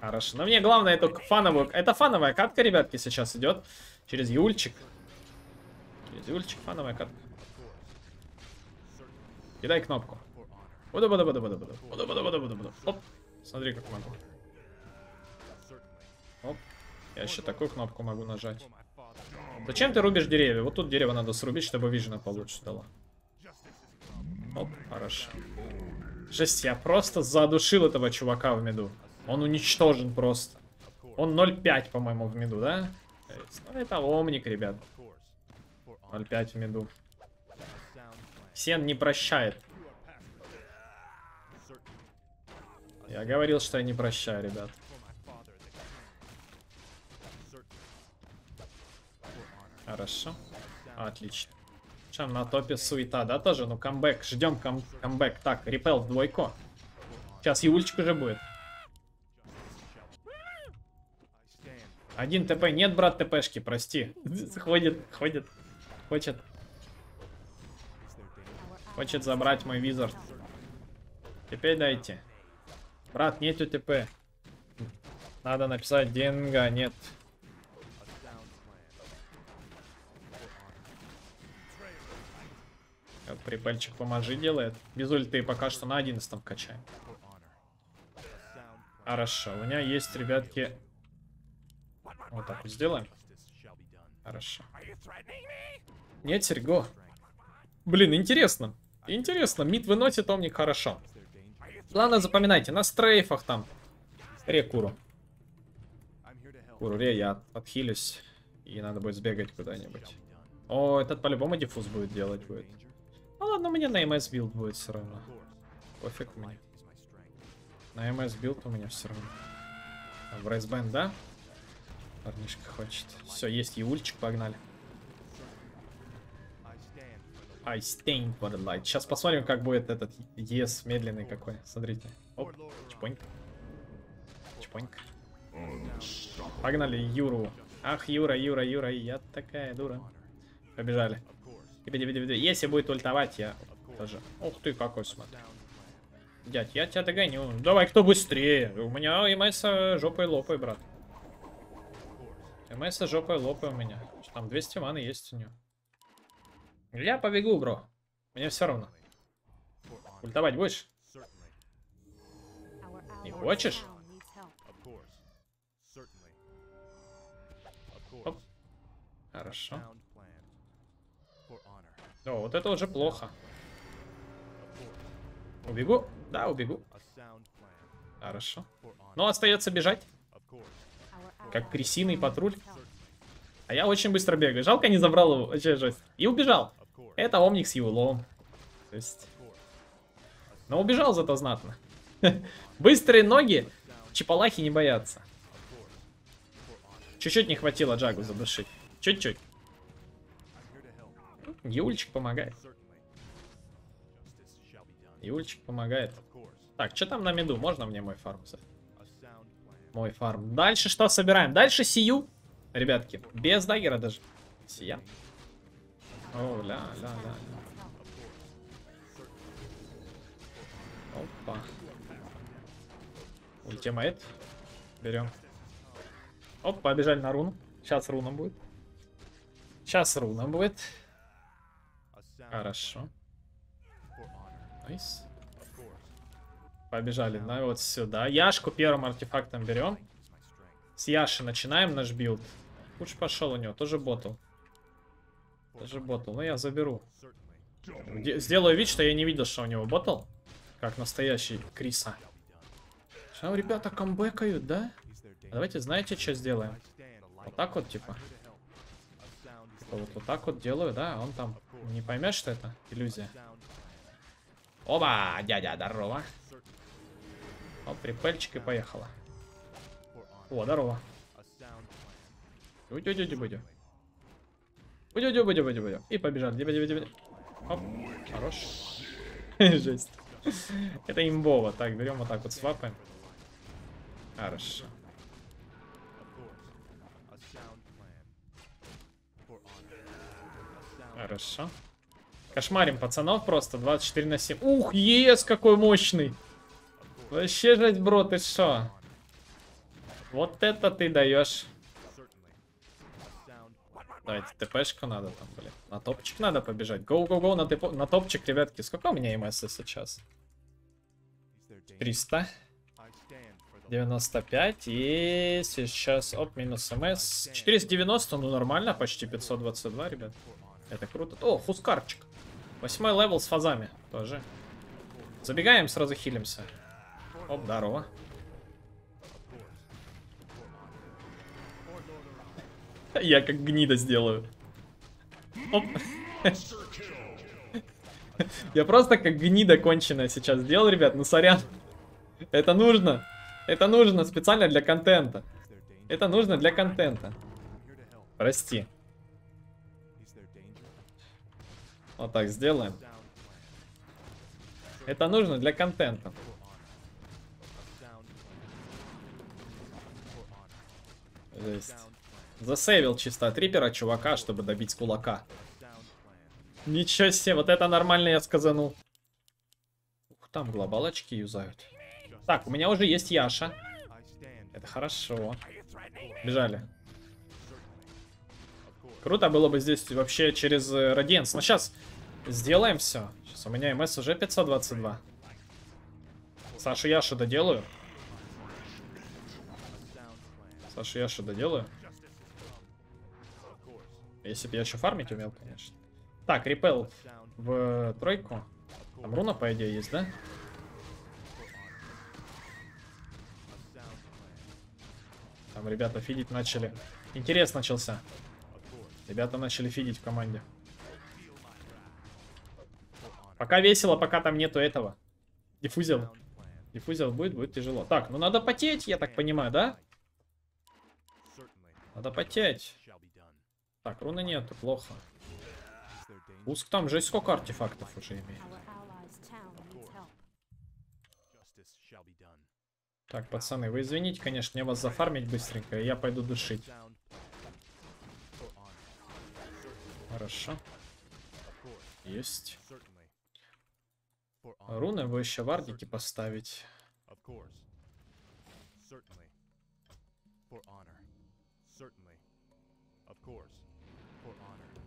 Хорошо. Но мне главное эту фановую... Это фановая катка, ребятки, сейчас идет. Через Юльчик. Через Юльчик фановая катка. Кидай кнопку. Буду. Оп. Смотри, как могу. Оп. Я еще такую кнопку могу нажать. Зачем ты рубишь деревья? Вот тут дерево надо срубить, чтобы вижена получше дала. Оп, хорошо. Жесть, я просто задушил этого чувака в миду. Он уничтожен просто. Он 0,5, по-моему, в миду, да? Это омник, ребят. 0,5 в миду. Сен не прощает. Я говорил, что я не прощаю, ребят. Хорошо. Отлично. Чем на топе суета, да, тоже? Ну, камбэк. Ждем камбэк. Так, репел в двойку. Сейчас Юльчик уже будет. 1 ТП. Нет, брат, ТПшки, прости. Ходит. Хочет забрать мой визард. Теперь дайте. Брат, нету ТП. Надо написать Денга, нет. Припальчик поможи делает. Без ульты пока что на 11 качаем. Хорошо. У меня есть, ребятки... Вот так вот сделаем. Хорошо. Нет, Серго. Блин, интересно. Интересно. Мид выносит омник хорошо. Главное, запоминайте. На стрейфах там. Ре Куру. Куру, Ре, я отхилюсь. И надо будет сбегать куда-нибудь. О, этот по-любому диффуз будет делать будет. Ну ладно, у меня на МС билд будет все равно. Пофиг мне. На МС билд у меня все равно. В рейсбэнд, да? Парнишка хочет. Все, есть Юльчик, погнали. I stand for the light. Сейчас посмотрим, как будет этот ЕС медленный какой. Смотрите. Оп, чпонька. Чпонька. Погнали Юру. Ах, Юра, я такая дура. Побежали. Если будет ультовать, я тоже. Ух ты, какой смотри. Дядь, я тебя догоню. Давай, кто быстрее. У меня МС жопой лопай, брат. МС жопой лопай у меня. Там 200 маны есть у нее. Я побегу, бро. Мне все равно. Ультовать будешь? Не хочешь? Оп. Хорошо. О, вот это уже плохо. Убегу? Да, убегу. Хорошо. Но остается бежать. Как крысиный патруль. А я очень быстро бегаю. Жалко, не забрал его. Вообще жесть. И убежал. Это омник с его лом. То есть... Но убежал зато знатно. Быстрые ноги. Чапалахи не боятся. Чуть-чуть не хватило Джагу задушить. Чуть-чуть. Юльчик помогает. Так, что там на меду? Можно мне мой фарм взять? Мой фарм. Дальше что собираем? Дальше сию. Ребятки, без даггера даже. Сия. О, ля-ля-ля. Опа. Ультимейт. Берем. Оп, побежали на руну. Сейчас руна будет. Сейчас руна будет. Хорошо. Найс. Побежали, на вот сюда. Яшку первым артефактом берем. С Яши начинаем наш билд. Куч пошел у него, тоже ботл. Тоже ботл, но я заберу. Сделаю вид, что я не видел, что у него ботл. Как настоящий Криса. Что, ребята, камбэкают, да? Давайте, знаете, что сделаем? Вот так вот, типа. Вот так вот делаю, да? Он там не поймет, что это иллюзия. Оба, дядя, здорово. Оп, репельчик и поехала. О, здорово. Уйди. И побежал. Оп, хорош. Жесть. Это имбово. Так, берем вот так вот, свапаем. Хорошо. Хорошо. Кошмарим пацанов просто, 24/7. Ух, ес, какой мощный. Вообще жесть, бро, ты шо? Вот это ты даешь. Давайте, ТПшку надо там, блин. На топчик надо побежать. Гоу-гоу-гоу на топчик, ребятки. Сколько у меня МС сейчас? 300. 95. И сейчас, оп, минус МС. 490, ну нормально, почти 522, ребят. Это круто. О, хускарчик. 8-й левел с фазами. Тоже. Забегаем, сразу хилимся. Оп, здорово. Я как гнида сделаю. Оп. Я просто как гнида конченая сейчас сделал, ребят. Ну, сорян. Это нужно. Это нужно специально для контента. Это нужно для контента. Прости. Вот так сделаем. Это нужно для контента. Жесть. Засейвил чисто от рипера чувака, чтобы добить кулака. Ничего себе, вот это нормально я сказанул. Ух, там глобалочки юзают. Так, у меня уже есть Яша. Это хорошо. Бежали. Круто было бы здесь вообще через Радиенс. Но сейчас сделаем все. Сейчас у меня МС уже 522. Сашу Яшу доделаю. Сашу Яшу доделаю. Если бы я еще фармить умел, конечно. Так, репел в тройку. Там руна, по идее, есть, да? Там ребята фидить начали. Интерес начался. Ребята начали фидить в команде. Пока весело, пока там нету этого. Диффузил. Диффузил будет тяжело. Так, ну надо потеть, я так понимаю, да? Надо потеть. Так, руны нету, плохо. Пуск там же сколько артефактов уже имеет. Так, пацаны, вы извините, конечно, мне вас зафармить быстренько, и я пойду душить. Хорошо. Есть. Руны вы еще вардики поставить.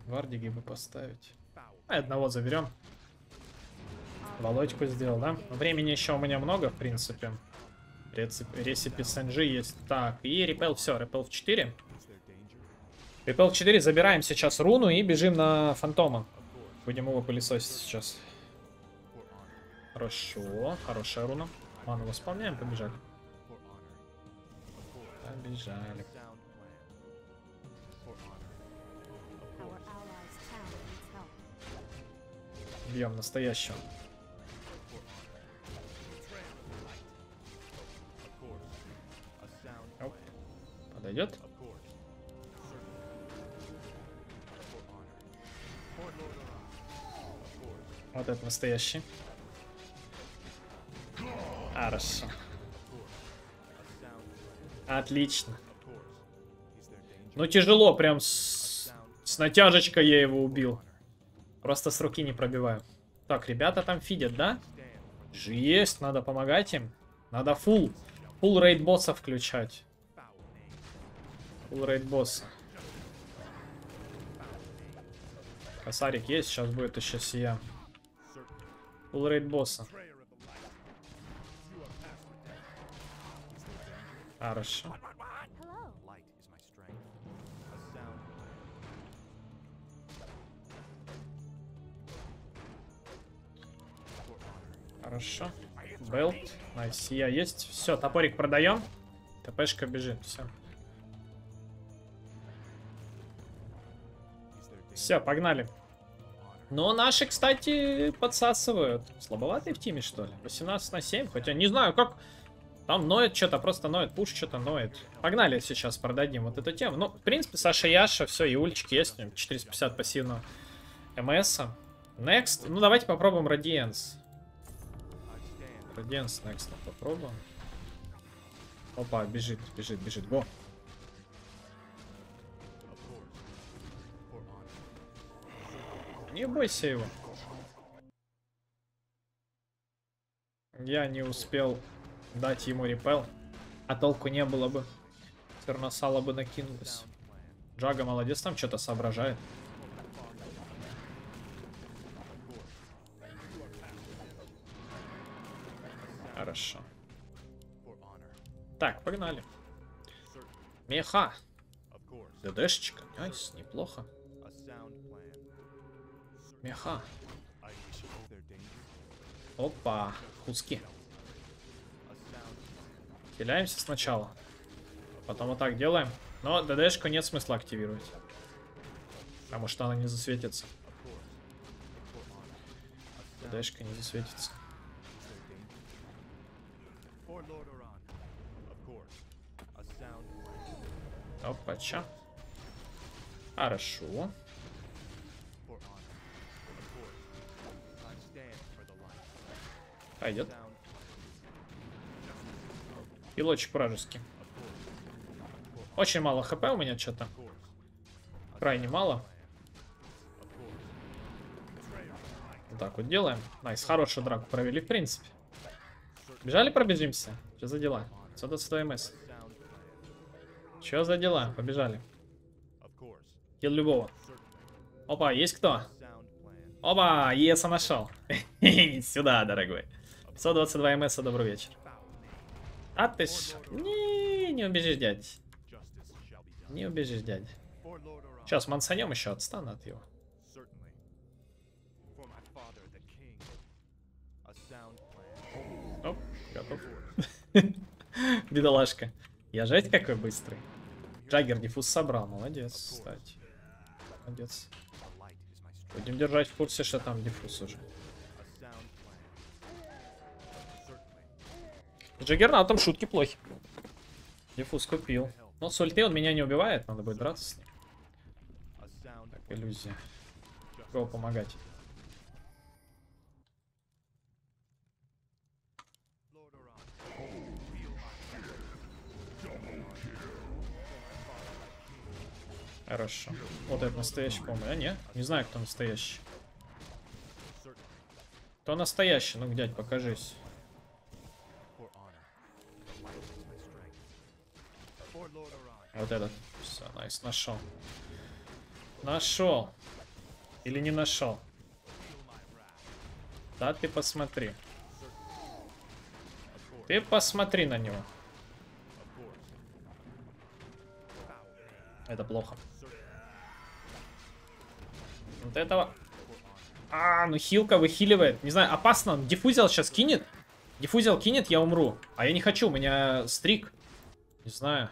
Вардики бы поставить. А, одного заберем. Володьку сделал, да? Времени еще у меня много, в принципе. Рецепи СНЖ есть. Так, и репел, все, репел в 4. Репел в 4, забираем сейчас руну и бежим на фантома. Будем его пылесосить сейчас. Хорошо, хорошая руна. Ману восполняем, побежали. Побежали. Бьем настоящего. Оп. Подойдет. Вот это настоящий. Хорошо. Отлично. Ну тяжело, прям с натяжечкой я его убил. Просто с руки не пробиваю. Так, ребята там фидят, да? Есть, надо помогать им. Надо фул рейд босса включать. Фул рейд босса. Косарик есть, сейчас будет еще сия. Фул рейд босса. Хорошо. Хорошо. Белт. Найс. Я есть. Все, топорик продаем. ТПшка бежит. Все. Все, погнали. Но наши, кстати, подсасывают. Слабоватые в тиме, что ли? 18/7. Хотя не знаю, как. Там ноет что-то, просто ноет. Пуш что-то ноет. Погнали сейчас продадим вот эту тему. Ну, в принципе, Саша Яша, все, и ульчики есть. 450 пассивного МСа. Next. Ну, давайте попробуем Радиенс. Радиенс next попробуем. Опа, бежит, бежит, бежит. Го. Не бойся его. Я не успел дать ему репел. А толку не было бы. Терносала бы накинулась. Джага молодец, там что-то соображает. Хорошо. Так, погнали. Меха. ДДшечка. Найс, неплохо. Меха. Опа, куски. Хиляемся сначала. Потом вот так делаем. Но ДДшку нет смысла активировать. Потому что она не засветится. ДДшка не засветится. Опача. Хорошо. Пойдет. Пилочек вражеский. Очень мало хп у меня что-то. Крайне мало. Вот так вот делаем. Найс, хорошую драку провели, в принципе. Бежали, пробежимся. Что за дела? Сюда 100 МС. Что за дела? Побежали. Кил любого. Опа, есть кто? Опа, ЕСа нашел. Сюда, дорогой. 522 МС, добрый вечер. А ты ж... Не убежишь, дядь. Не убежишь, дядь. Сейчас мансанем еще, отстану от его. Оп, готов. Бедолашка. Я жесть какой быстрый. Джаггер диффуз собрал, молодец, кстати. Молодец. Будем держать в курсе, что там диффуз уже. Джаггер, на там шутки плохи. Диффуз купил. Но с ульты он меня не убивает, надо будет драться с ним. Так, иллюзия. Кого помогать? Хорошо. Вот это настоящий, по-моему. А, нет? Не знаю, кто настоящий. Кто настоящий? Ну, дядь, покажись. Вот этот. Все, найс, нашел. Нашел. Или не нашел? Да, ты посмотри. Ты посмотри на него. Это плохо. Вот этого. А, ну хилка выхиливает. Не знаю, опасно. Диффузел сейчас кинет. Диффузел кинет, я умру. А я не хочу, у меня стрик. Не знаю.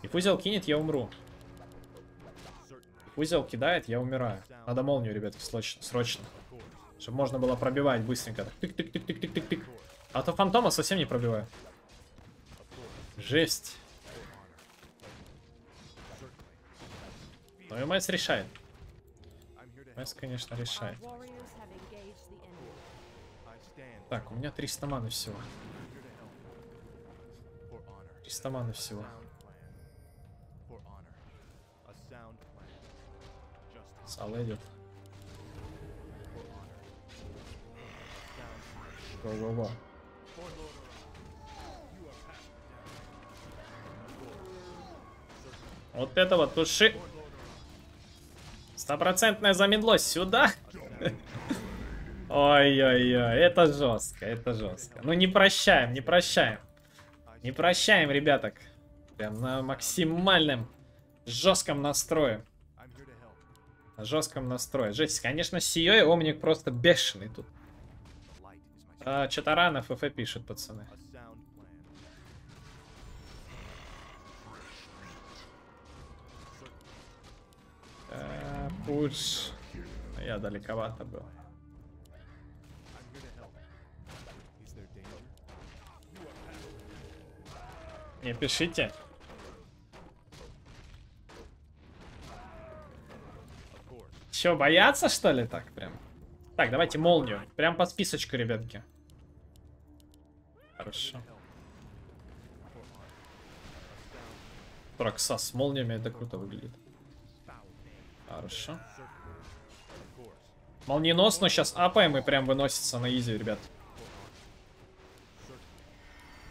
Диффузел кинет, я умру. Диффузел кидает, я умираю. Надо молнию, ребятки, срочно. Чтобы можно было пробивать быстренько. Тык-тык-тык-тык-тык-тык. А то фантома совсем не пробиваю. Жесть. Но МС решает. МС, конечно, решает. Так, у меня 300 маны всего. 300 маны всего. Сала идет. Во-во-во. Вот этого туши. Стопроцентное замедло сюда. Ой-ой-ой, это жестко, это жестко. Ну не прощаем, не прощаем. Не прощаем, ребяток. Прям на максимальном жестком настрое. На жестком настрое. Жесть, конечно, Сиёй Омник просто бешеный тут. А, что-то рано ФФ пишет, пацаны. Пуш. Я далековато был. Не пишите. Че, бояться, что ли, так прям? Так, давайте молнию. Прям по списочку, ребятки. Хорошо. Тракса с молниями, это круто выглядит. Хорошо. Молниеносно сейчас апаем и прям выносится на изи, ребят.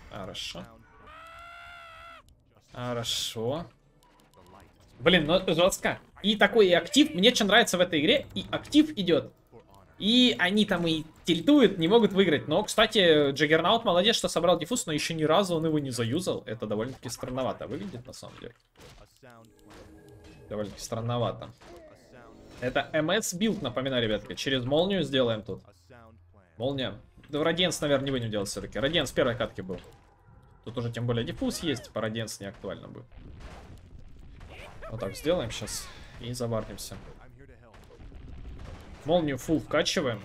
Хорошо. Хорошо. Блин, ну жестко. И такой и актив. Мне что нравится в этой игре. И актив идет. И они там и тильтуют, не могут выиграть. Но, кстати, Джаггернаут молодец, что собрал диффуз, но еще ни разу он его не заюзал. Это довольно-таки странновато выглядит, на самом деле. Довольно-таки странновато. Это МС билд, напоминаю, ребятки. Через молнию сделаем тут. Молния. Да, Радиенс, наверное, не будем делать все-таки. Радиенс в первой катке был. Тут уже тем более диффуз есть, параденс не актуально будет. Вот так сделаем сейчас и заварнемся. Молнию фул вкачиваем.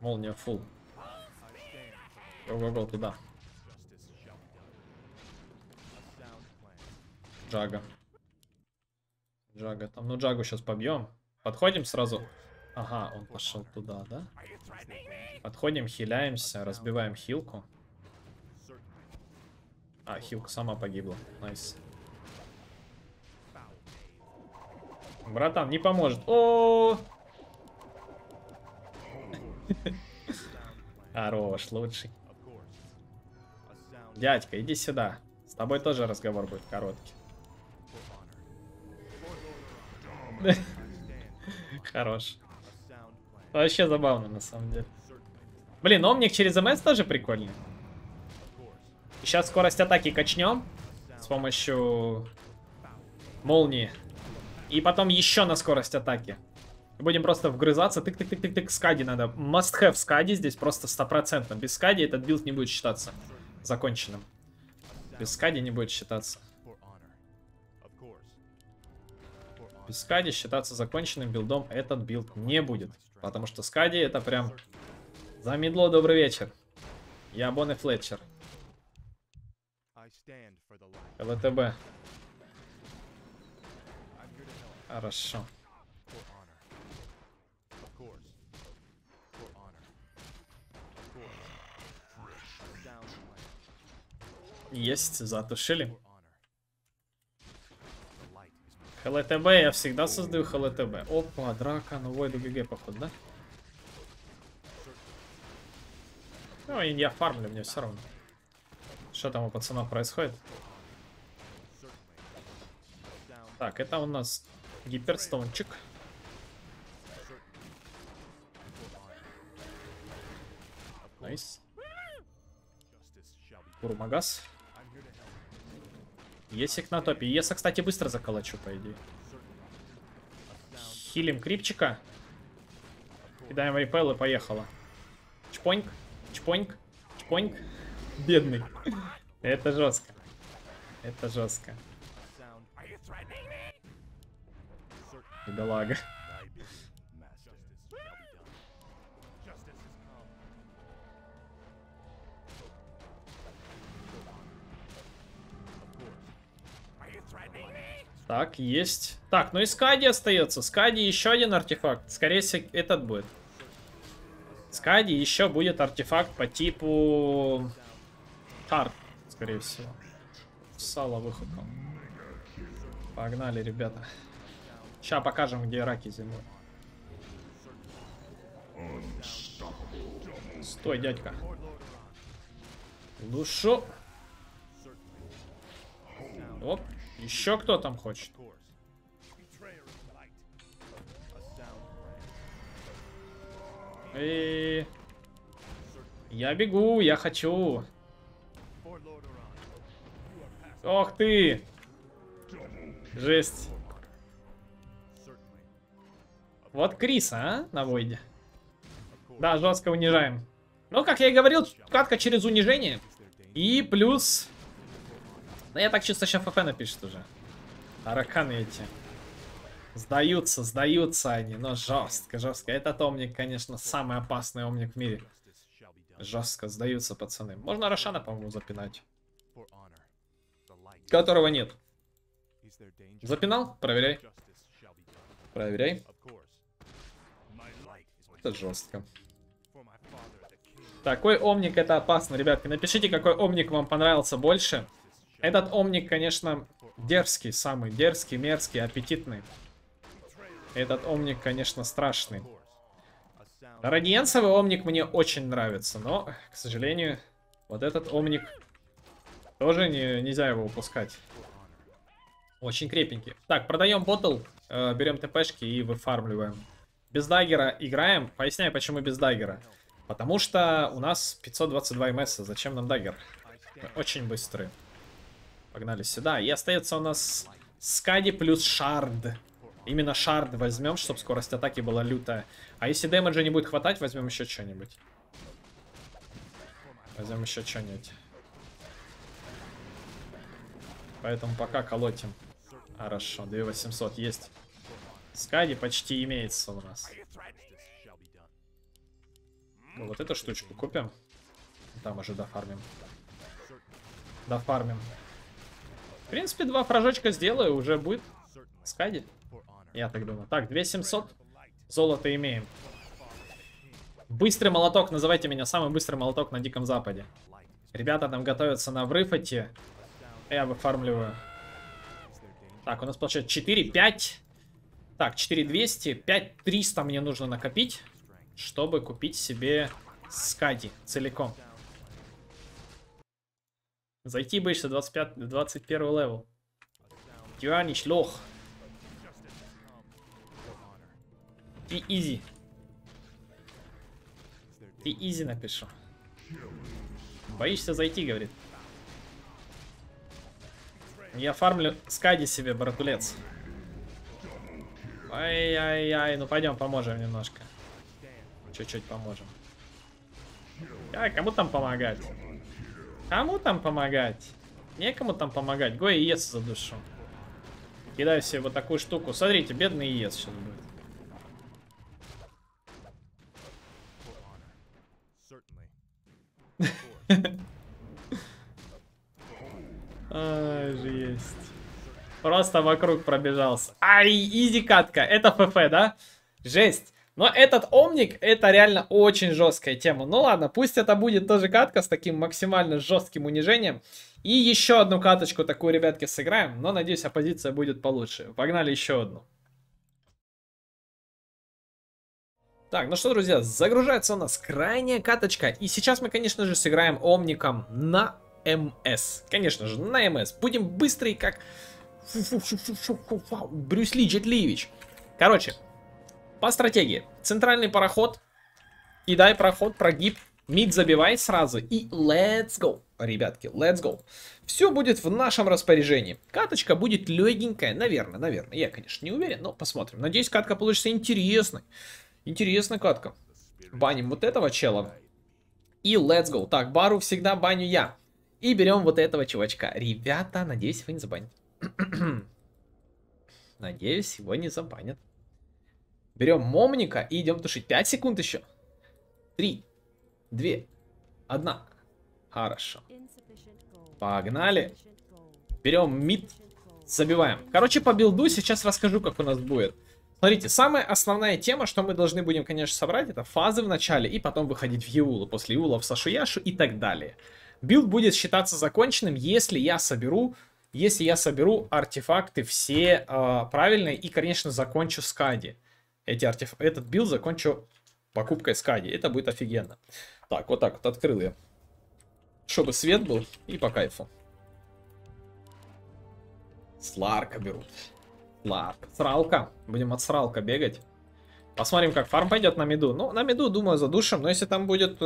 Молния фул. Го-го-го туда. Джага. Джага там. Ну Джагу сейчас побьем. Подходим сразу. Ага, он пошел туда, да? Подходим, хиляемся, разбиваем хилку. А, хилка сама погибла. Найс. Братан, не поможет. О! Хорош, лучший. Дядька, иди сюда. С тобой тоже разговор будет короткий. Хорош. Вообще забавно, на самом деле. Блин, Омник через МС тоже прикольный. Сейчас скорость атаки качнем с помощью молнии. И потом еще на скорость атаки. Будем просто вгрызаться. Тык-тык-тык-тык-тык. Скади надо. Must have скади здесь просто 100%. Без скади этот билд не будет считаться законченным. Без скади не будет считаться. Без скади считаться законченным билдом этот билд не будет. Потому что скади это прям замедло. Добрый вечер. Я Бонни Флетчер. ЛТБ. Хорошо. Есть, затушили. ХЛТБ, я всегда создаю ХЛТБ. Опа, драка, ну войду ГГ, походу, да? Ну, я фармлю, мне все равно. Что там у пацанов происходит? Так, это у нас гиперстончик. Найс. Курмагас. Есик на топе. Еса, кстати, быстро заколочу, по идее. Хилим крипчика. Кидаем репел и поехала. Чпоньк, чпоньк, чпоньк. Бедный. Это жестко. Это жестко. Бедолага. Так, есть. Так, ну и скади остается. Скади еще один артефакт. Скорее всего, этот будет. Скади еще будет артефакт по типу Тар, скорее всего. Сало выходом. Погнали, ребята. Сейчас покажем, где раки зимой. Стой, дядька. Душу. Оп. Еще кто там хочет? И... Я бегу, я хочу. Ох ты! Жесть. Вот Крис, а? На войде. Да, жестко унижаем. Ну, как я и говорил, катка через унижение. И плюс... Да я так чисто сейчас ФФ напишет уже. Тараканы эти. Сдаются, сдаются они, но жестко, жестко. Этот омник, конечно, самый опасный омник в мире. Жестко сдаются, пацаны. Можно Рошана, по-моему, запинать. Которого нет. Запинал? Проверяй. Проверяй. Это жестко. Такой омник — это опасно, ребятки. Напишите, какой омник вам понравился больше. Этот омник, конечно, дерзкий, самый дерзкий, мерзкий, аппетитный. Этот омник, конечно, страшный. Радиенсовый омник мне очень нравится, но, к сожалению, вот этот омник тоже нельзя его упускать. Очень крепенький. Так, продаем ботл, берем ТПшки и выфармливаем. Без даггера играем. Поясняю, почему без даггера. Потому что у нас 522 МС. Зачем нам даггер? Мы очень быстрые. Погнали сюда. И остается у нас Скади плюс шард. Именно шард возьмем, чтобы скорость атаки была лютая. А если дэмэджа не будет хватать, возьмем еще что-нибудь. Возьмем еще что-нибудь. Поэтому пока колотим. Хорошо, 2800 есть. Скади почти имеется у нас. Вот эту штучку купим. Там уже дофармим. Дофармим. В принципе, два фражочка сделаю, уже будет Скади. Я так думаю. Так, 2700. Золото имеем. Быстрый молоток. Называйте меня самый быстрый молоток на Диком Западе. Ребята там готовятся на врыфоте. Я выфармливаю. Так, у нас получается 4, 5. Так, 4200. 5300 мне нужно накопить, чтобы купить себе Скади целиком. Зайти боишься 21 левел. Тюанич, лох. Ты изи. Ты изи напишу. Боишься зайти, говорит. Я фармлю Скади себе, братулец. Ай-яй-яй, ну пойдем поможем немножко. Чуть-чуть поможем. Ай, кому там помогать? Кому там помогать? Некому там помогать. Го и ЕС за душу. Кидаю себе вот такую штуку. Смотрите, бедный ЕС сейчас будет. Ай, жесть. Просто вокруг пробежался. Ай, изи катка. Это ФФ, да? Жесть. Но этот омник, это реально очень жесткая тема. Ну ладно, пусть это будет тоже катка с таким максимально жестким унижением. И еще одну каточку такую, ребятки, сыграем. Но, надеюсь, оппозиция будет получше. Погнали еще одну. Так, ну что, друзья, загружается у нас крайняя каточка. И сейчас мы, конечно же, сыграем омником на МС. Конечно же, на МС. Будем быстрый, как... Брюс Ли Джетлиевич. Короче... По стратегии. Центральный пароход. И дай проход, прогиб. Мид забивай сразу. И let's go. Ребятки, let's go. Все будет в нашем распоряжении. Каточка будет легенькая. Наверное, наверное. Я, конечно, не уверен, но посмотрим. Надеюсь, катка получится интересной. Интересная катка. Баним вот этого чела. И let's go. Так, бару всегда баню я. И берем вот этого чувачка. Ребята, надеюсь, его не забанят. Надеюсь, его не забанят. Берем момника и идем тушить. 5 секунд еще. 3, 2, 1. Хорошо. Погнали. Берем мид. Забиваем. Короче, по билду сейчас расскажу, как у нас будет. Смотрите, самая основная тема, что мы должны будем, конечно, собрать, это фазы в начале и потом выходить в Яулу, после Яула в Сашуяшу и так далее. Билд будет считаться законченным, если я соберу артефакты все правильные и, конечно, закончу скади. Этот билд закончу покупкой скади. Это будет офигенно. Так вот открыл я. Чтобы свет был и по кайфу. Сларка берут. Сларк. Сралка. Будем от сралка бегать. Посмотрим, как фарм пойдет на миду. Ну, на миду, думаю, задушим. Но если там будет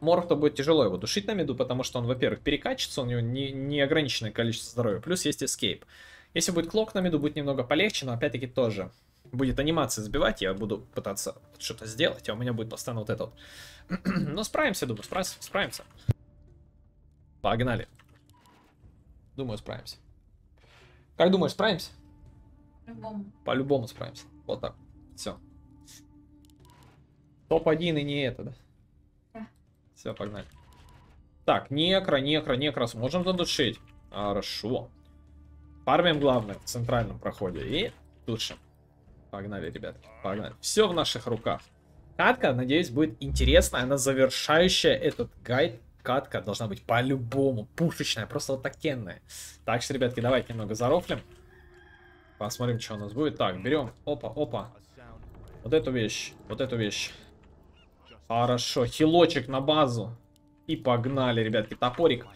морг, то будет тяжело его душить на миду, потому что он, во-первых, перекачется, у него неограниченное количество здоровья. Плюс есть эскейп. Если будет клок на миду, будет немного полегче, но опять-таки тоже будет анимация сбивать. Я буду пытаться что-то сделать, а у меня будет постоянно вот это вот. Но справимся, думаю, справимся. Погнали. Думаю, справимся. Как думаешь, справимся? По-любому справимся. Вот так. Все. Топ-1 и не это, да? Да. Все, погнали. Так, некро. Сможем задушить. Хорошо. Фармим главное в центральном проходе. И душим. Погнали, ребятки. Погнали. Все в наших руках. Катка, надеюсь, будет интересная. Она завершающая этот гайд. Катка должна быть по-любому пушечная, просто вот такенная. Так что, ребятки, давайте немного зарофлим. Посмотрим, что у нас будет. Так, берем. Опа. Вот эту вещь. Хорошо. Хилочек на базу. И погнали, ребятки. Топорик.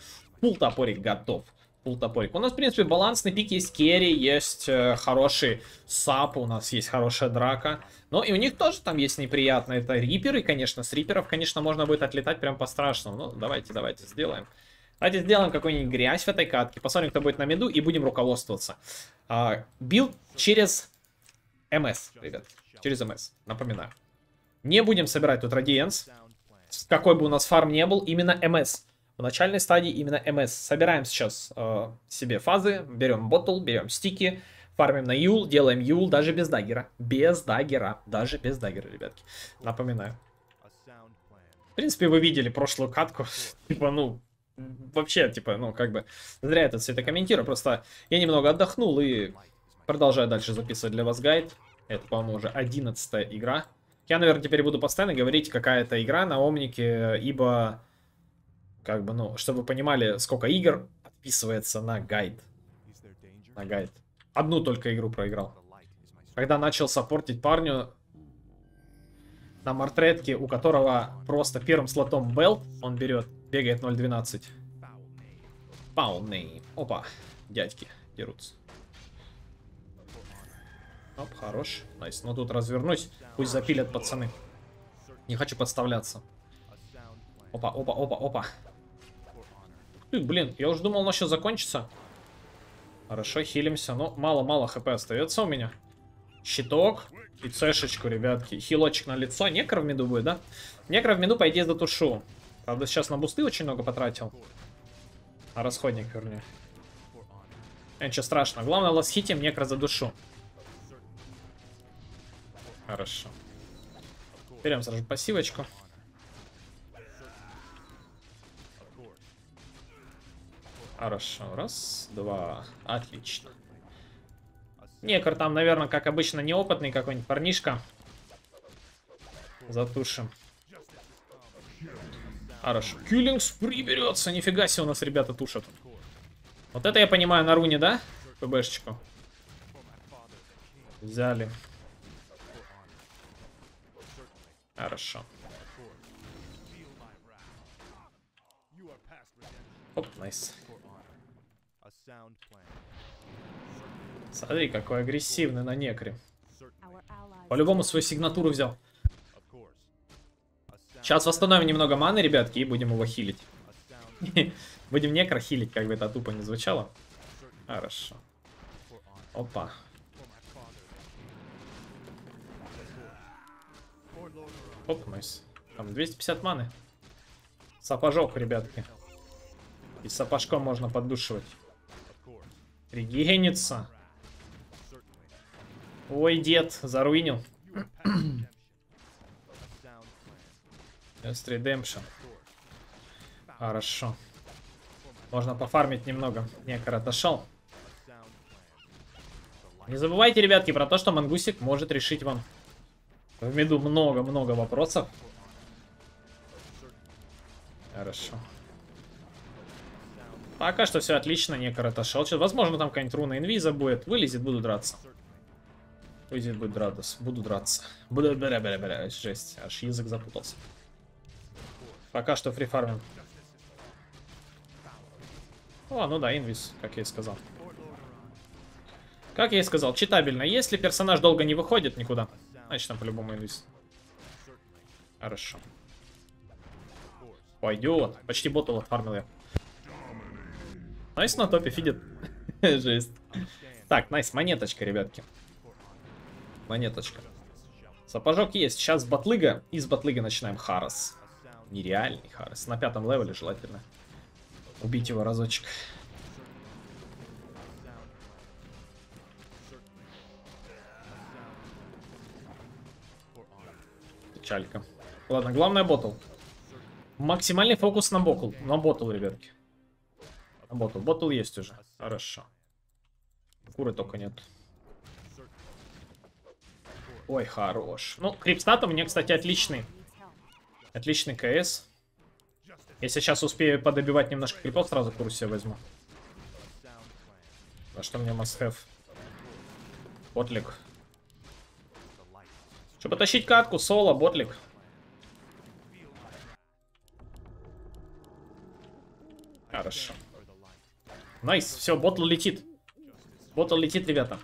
Пул-топорик готов. У нас, в принципе, балансный пик. Есть керри, есть хороший сап, у нас есть хорошая драка. Но и у них тоже там есть неприятно. Это риперы, конечно. С риперов, конечно, можно будет отлетать прям по-страшному. Ну, давайте сделаем. Давайте сделаем какую-нибудь грязь в этой катке. Посмотрим, кто будет на миду, и будем руководствоваться. Билд через МС, ребят. Через МС, напоминаю. Не будем собирать тут радиенс. Какой бы у нас фарм не был, именно МС. В начальной стадии именно МС. Собираем сейчас себе фазы, берем боттл, берем стики, фармим на юл, делаем юл даже без даггера. Даже без даггера, ребятки. Напоминаю. В принципе, вы видели прошлую катку. Типа, ну, вообще, типа, ну, как бы, зря это все это комментирую. Просто я немного отдохнул и продолжаю дальше записывать для вас гайд. Это, по-моему, уже 11-я игра. Я, наверное, теперь буду постоянно говорить, какая-то игра на Омнике, ибо... Как бы, ну, чтобы вы понимали, сколько игр подписывается на гайд. Одну только игру проиграл. Когда начал саппортить парню на мартретке, у которого просто первым слотом Белт он берет, бегает 0.12. Пауней. Опа, дядьки дерутся. Оп, хорош. Найс. Но тут развернусь, пусть запилят пацаны. Не хочу подставляться. Опа. Блин, я уже думал, у нас сейчас закончится. Хорошо, хилимся. Но мало хп остается у меня. Щиток и цешечку, ребятки. Хилочек на лицо. Некро в миду будет, да? Некро в миду, по идее, затушу. Правда, сейчас на бусты очень много потратил. А расходник, вернее. Ничего страшного. Главное, ласхитим, некро задушу. Хорошо. Берем сразу пассивочку. Хорошо, раз, два, отлично. Некр там, наверное, как обычно, неопытный какой-нибудь парнишка. Затушим. Хорошо, киллингс приберется, нифига себе у нас ребята тушат. Вот это я понимаю на руне, да? ПБшечку. Взяли. Хорошо. Оп, найс. Смотри, какой агрессивный на некре. По-любому свою сигнатуру взял. Сейчас восстановим немного маны, ребятки, и будем его хилить. Будем некро хилить, как бы это тупо не звучало. Хорошо. Опа. Оп, найс. Там 250 маны. Сапожок, ребятки. И сапожком можно поддушивать. Регенится. Ой, дед, заруинил. Just redemption. Хорошо. Можно пофармить немного. Некор отошел. Не забывайте, ребятки, про то, что Мангусик может решить вам в меду много-много вопросов. Хорошо. Пока что все отлично, некор отошел. Возможно, там какая-нибудь руна инвиза будет. Вылезет, буду драться. Вылезет, будет драться. Буду драться. Бля-бля-бля-бля. Жесть, аж язык запутался. Пока что фрифармим. О, ну да, инвиз, как я и сказал. Как я и сказал, читабельно. Если персонаж долго не выходит никуда, значит там по-любому инвиз. Хорошо. Пойдет. Почти ботл отфармил я. Найс на топе фидит. Жесть. Так, найс, монеточка, ребятки. Монеточка. Сапожок есть. Сейчас батлыга. И с батлыга начинаем харас. Нереальный харас. На 5-м левеле желательно. Убить его разочек. Печалька. Ладно, главное ботл. Максимальный фокус на ботл. На ботл, ребятки. Ботл. Ботл есть уже. Хорошо. Куры только нет. Ой, хорош. Ну, крипстат у меня, кстати, отличный. Отличный КС. Если сейчас успею подобивать немножко крипов, сразу куру себе возьму. За что мне must have? Ботлик. Что, потащить катку? Соло, ботлик. Хорошо. Найс, все, ботл летит. Ботл летит, ребята.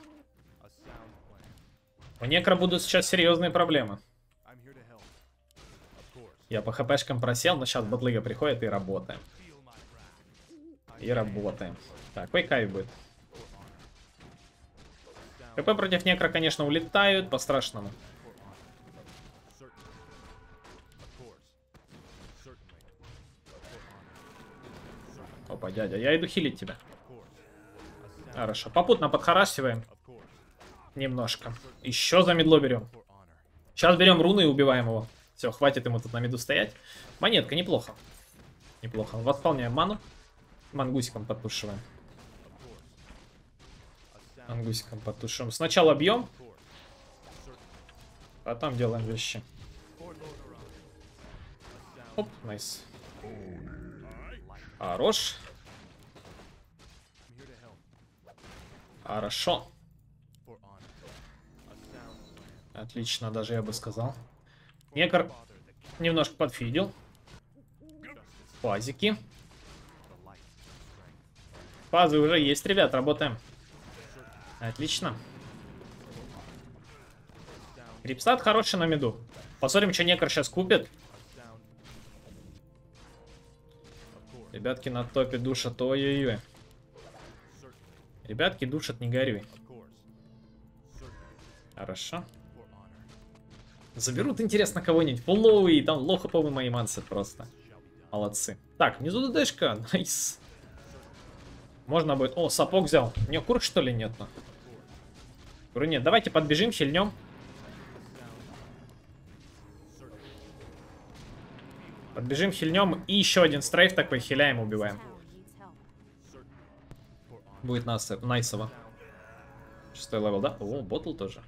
У некро будут сейчас серьезные проблемы. Я по хпшкам просел, но сейчас ботлыга приходит и работаем. И работаем. Так, вейкай будет. КП против некро, конечно, улетают по-страшному. Опа, дядя, я иду хилить тебя. Хорошо, попутно подхарасиваем. Немножко. Еще за медло берем. Сейчас берем руны и убиваем его. Все, хватит ему тут на меду стоять. Монетка, неплохо. Неплохо. Восполняем ману. Мангусиком потушиваем. Мангусиком потушим. Сначала бьем. А там делаем вещи. Оп, найс. Хорош. Хорошо. Отлично, даже я бы сказал. Некор немножко подфидил. Пазики. Пазы уже есть, ребят, работаем. Отлично. Крипстат хороший на меду. Посмотрим, что некор сейчас купит. Ребятки на топе душат, ой-ой-ой. Ребятки душат, не горюй. Хорошо. Заберут, интересно, кого-нибудь. Фуллоуи, и там лохоповые мои мансы просто. Молодцы. Так, внизу ДДшка, найс. Можно будет... О, сапог взял. У него кур, что ли, нет? Куры нет. Давайте подбежим, хильнем. Подбежим, хильнем. И еще один стрейф такой хиляем, убиваем. Будет найсово. 6-й левел, да? О, ботл тоже.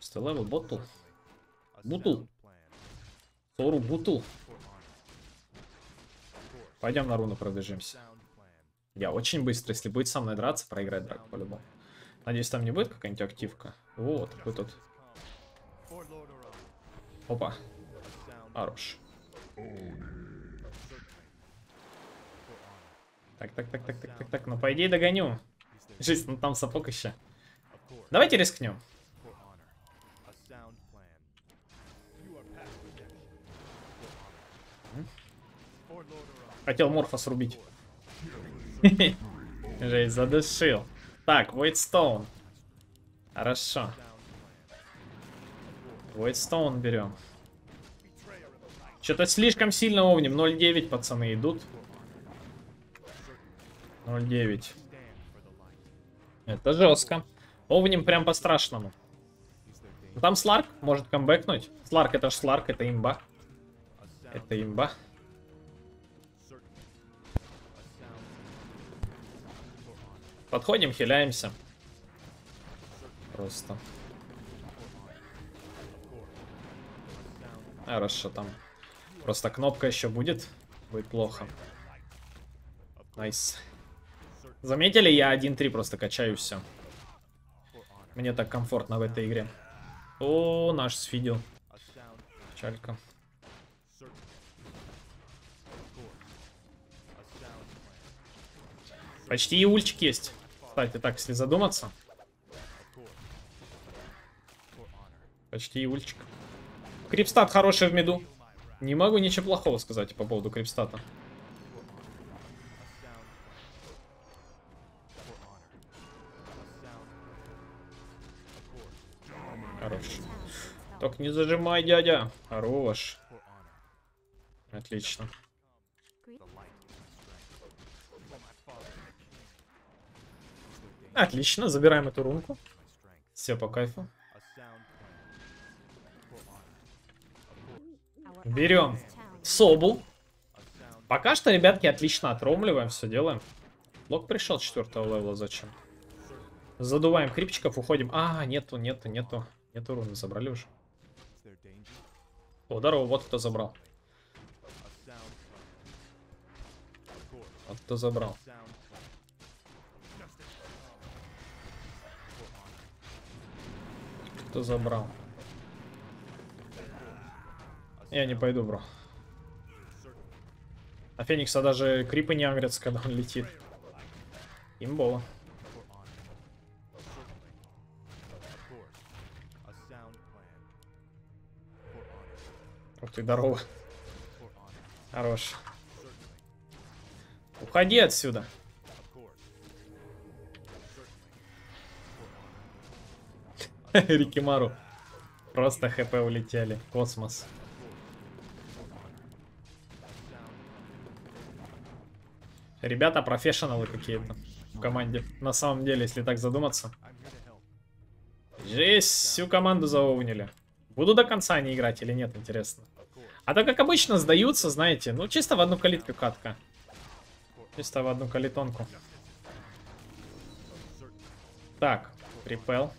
6-й левел, ботл. Бутл. Тору бутл. Пойдем на руну пробежимся. Я очень быстро, если будет со мной драться, проиграть драку по-любому. Надеюсь, там не будет какая-нибудь активка. Вот, такой тут. Опа. Хорош. Так. Ну, по идее, догоню. Жесть, ну там сапог еще. Давайте рискнем. Хотел морфа срубить. Жесть, задушил. Так, Voidstone. Хорошо. Voidstone берем. Что-то слишком сильно овним. 0.9, пацаны, идут. 0.9. Это жестко. Овним прям по-страшному. Там Сларк может камбэкнуть. Сларк это ж Сларк, это имба. Это имба. Подходим, хиляемся. просто. Хорошо, там просто кнопка еще будет. Будет плохо. Найс. Заметили, я 1-3 просто качаю, все. Мне так комфортно в этой игре. О, наш свидел. Чалька. Почти и ульчик есть. Кстати, так, если задуматься. Почти и ульчик. Крипстат хороший в миду. Не могу ничего плохого сказать по поводу крипстата. Хорош. Только не зажимай, дядя. Хорош. Отлично. Отлично, забираем эту рунку. Все по кайфу. Берем Собу. Пока что, ребятки, отлично отромливаем, все делаем. Лок пришел 4-го левела, зачем? Задуваем крипчиков, уходим. А, нету руны, забрали уже. О, здорово, вот кто забрал. Вот кто забрал. Кто забрал? Я не пойду, бро. А Феникса даже крипы не агрятся, когда он летит. Имбола. Ух ты, здорово. Хорош. Уходи отсюда. Рикимару. Просто хп улетели. Космос. Ребята профессионалы какие-то в команде. На самом деле, если так задуматься. Жесть, всю команду заоунили. Буду до конца не играть или нет, интересно. А так как обычно сдаются, знаете, ну чисто в одну калитку катка. Чисто в одну калитонку. Так, Repel.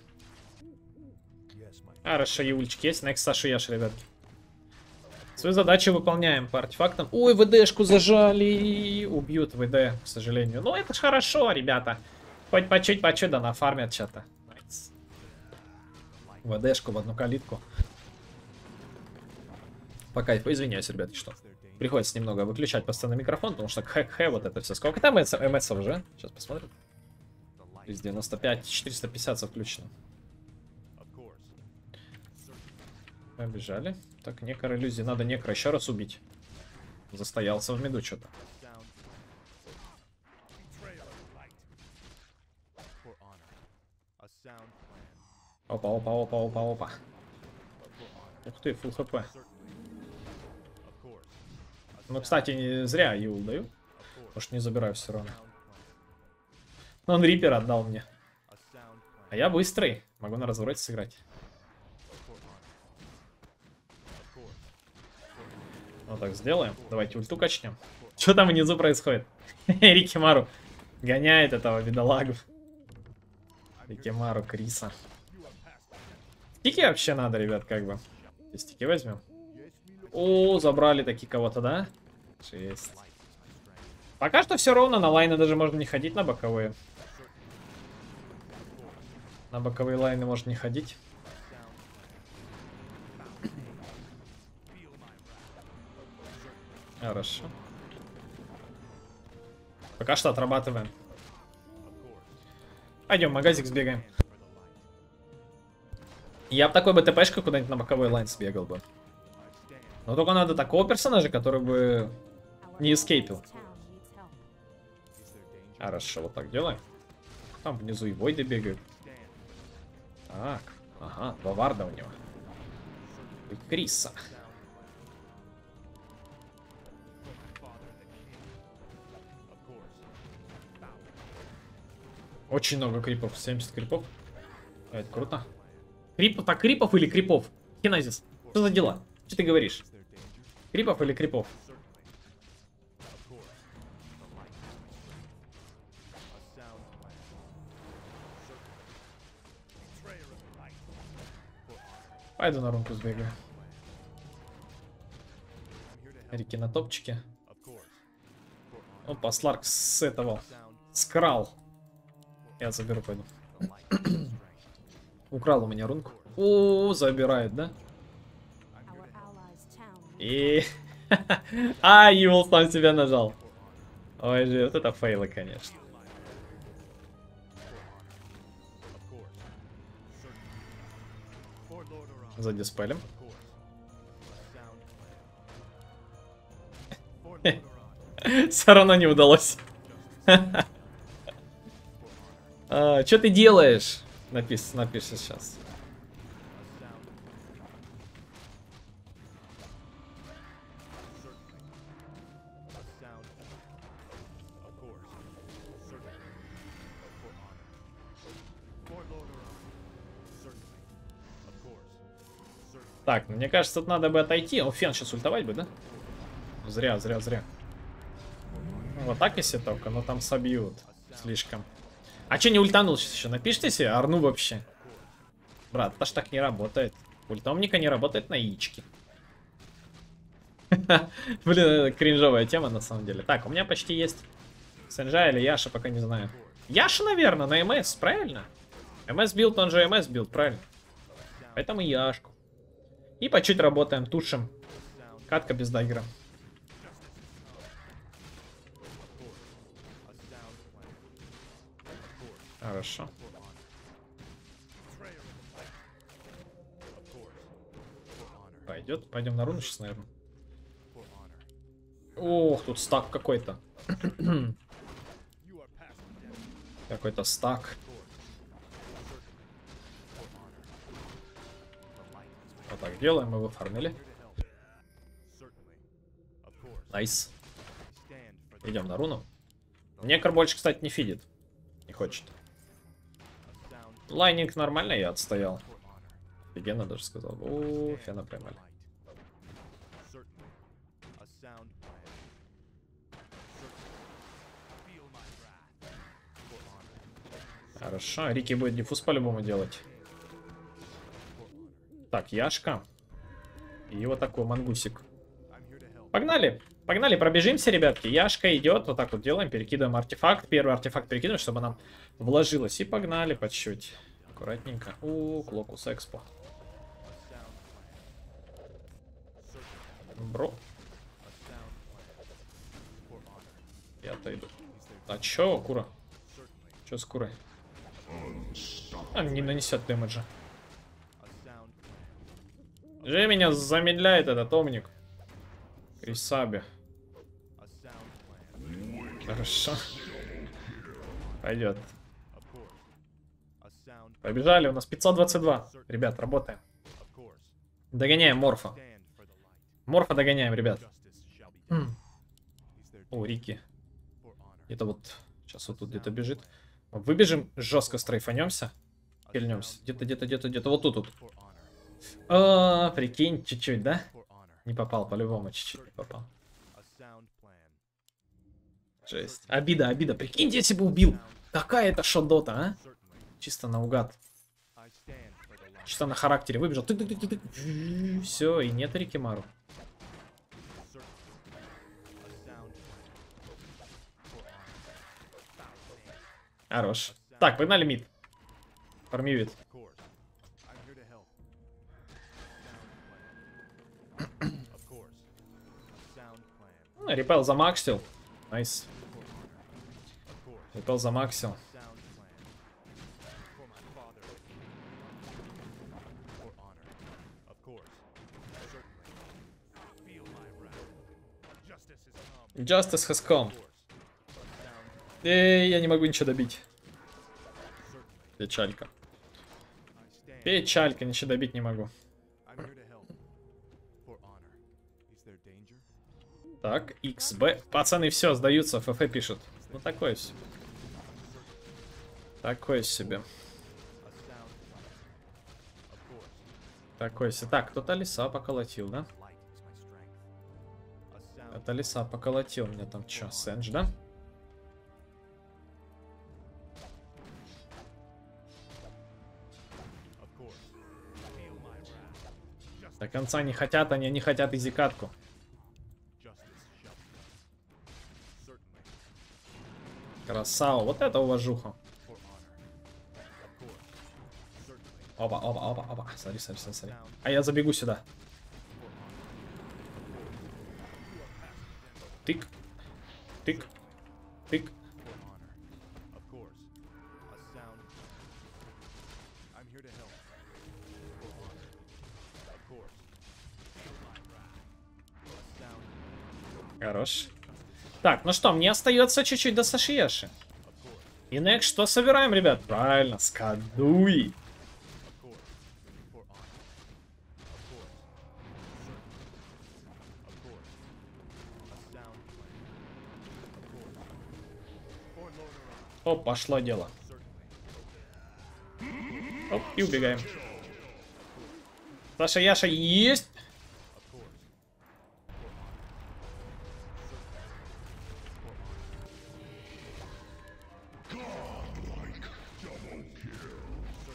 Хорошо, юльчики есть. Next Сашуяш, ребятки. Свою задачу выполняем по артефактам. Ой, ВДшку зажали. Убьют ВД, к сожалению. Но это ж хорошо, ребята. Хоть по чуть, да нафармят что-то. Nice. ВДшку в одну калитку. По кайфу. Извиняюсь, ребятки, что приходится немного выключать постоянно микрофон, потому что хэ-хэ вот это все. Сколько там МС уже? Сейчас посмотрим. 95, 450 включено. Побежали. Так, некро иллюзии. Надо некро еще раз убить. Застоялся в меду что-то. Опа, опа, опа, опа, опа. Ух ты, фул хп. Ну, кстати, не зря юл даю. Может, не забираю все равно. Но он рипер отдал мне. А я быстрый. Могу на развороте сыграть. Вот так сделаем. Давайте ульту качнем. Что там внизу происходит? Рикимару гоняет этого бедолагу. Рикимару Криса. Стики вообще надо, ребят, как бы. Стики возьмем. О, забрали такие кого-то, да? Жесть. Пока что все ровно. На лайны даже можно не ходить, на боковые. На боковые лайны можно не ходить. Хорошо. Пока что отрабатываем. Пойдем, магазик сбегаем. Я бы такой БТПшкой куда-нибудь на боковой лайн сбегал бы. Но только надо такого персонажа, который бы не эскейпил. Хорошо, вот так делаем. Там внизу и войды бегают. Так, ага, два варда у него. И Криса. Очень много крипов, 70 крипов. Это круто. Крипов, так крипов или крипов? Хеназис, что за дела? Что ты говоришь? Крипов или крипов? Пойду на рунку сбегаю. Рики на топчике. Опа, Сларк с этого. Скрал. Я заберу, пойду. Украл у меня рунку. О, забирает, да? И... а, Юл сам себя нажал. Ой, же, вот это фейлы, конечно. Задиспелим. Все равно не удалось. Что ты делаешь? Напишешь сейчас. Так, мне кажется, тут надо бы отойти. О, фен сейчас ультовать бы, да? Зря, зря, зря. В атаке себе только, но там собьют слишком. А че не ультанул сейчас еще? Напишите себе, арну вообще. Брат, это ж так не работает. Ульт Омника не работает на яички. Блин, это кринжовая тема на самом деле. Так, у меня почти есть Сенджа или Яша, пока не знаю. Яша, наверное, на МС, правильно? МС билд, он же МС билд, правильно? Поэтому Яшку. И по чуть работаем, тушим. Катка без даггера. Хорошо. Пойдет. Пойдем на руну сейчас, наверное. Ох, тут стак какой-то. Какой-то стак. Вот так делаем, мы выфармили. Найс. Идем на руну. Некр больше, кстати, не фидит. Не хочет. Лайнинг нормально, я отстоял. Дегена даже сказал. О, фена поймали. Хорошо, Рики будет диффуз по-любому делать. Так, Яшка. И вот такой мангусик. Погнали! Погнали, пробежимся, ребятки. Яшка идет. Вот так вот делаем. Перекидываем артефакт. Первый артефакт перекидываем, чтобы нам вложилось. И погнали по чуть. Аккуратненько. О, Клокус Экспо. Бро. Я отойду. А чё, Кура? Чё с Курой? Он не нанесет дэмэджа. Же меня замедляет этот омник. Крисаби. Хорошо. Пойдет. Побежали, у нас 522. Ребят, работаем. Догоняем Морфа. Морфа догоняем, ребят. О, Рики. Это вот, сейчас вот тут где-то бежит. Выбежим, жестко стрейфанемся. Пельнемся. Где-то вот тут. О, прикинь, чуть-чуть, да? Не попал, по-любому чуть-чуть не попал. Жесть. Обида, обида. Прикиньте, если бы убил. Какая это шот-дота, а? Чисто наугад. Чисто на характере выбежал. Все, и нет Рикимару. Хорош. Так, погнали мид. Фармивит. Репел замаксил. Найс. Репел замаксил. Justice has come. Эй, я не могу ничего добить. Печалька. Печалька, ничего добить не могу. Так, XB. Пацаны, все, сдаются, ФФ пишут. Ну, такое себе. Такое себе. Такое себе. Так, кто-то леса поколотил, да? Это леса поколотил мне там, что, Сэндж, да? До конца не хотят, они хотят изи-катку. Красава, вот это уважуха. Опа, опа, опа, опа. Смотри, смотри, смотри. А я забегу сюда. Тык. Тык. Тык. Хорош. Так, ну что, мне остается чуть-чуть до Сашиеши. И next что собираем, ребят? Правильно, скадуи. Оп, пошло дело. Оп, и убегаем. Саша Яша есть.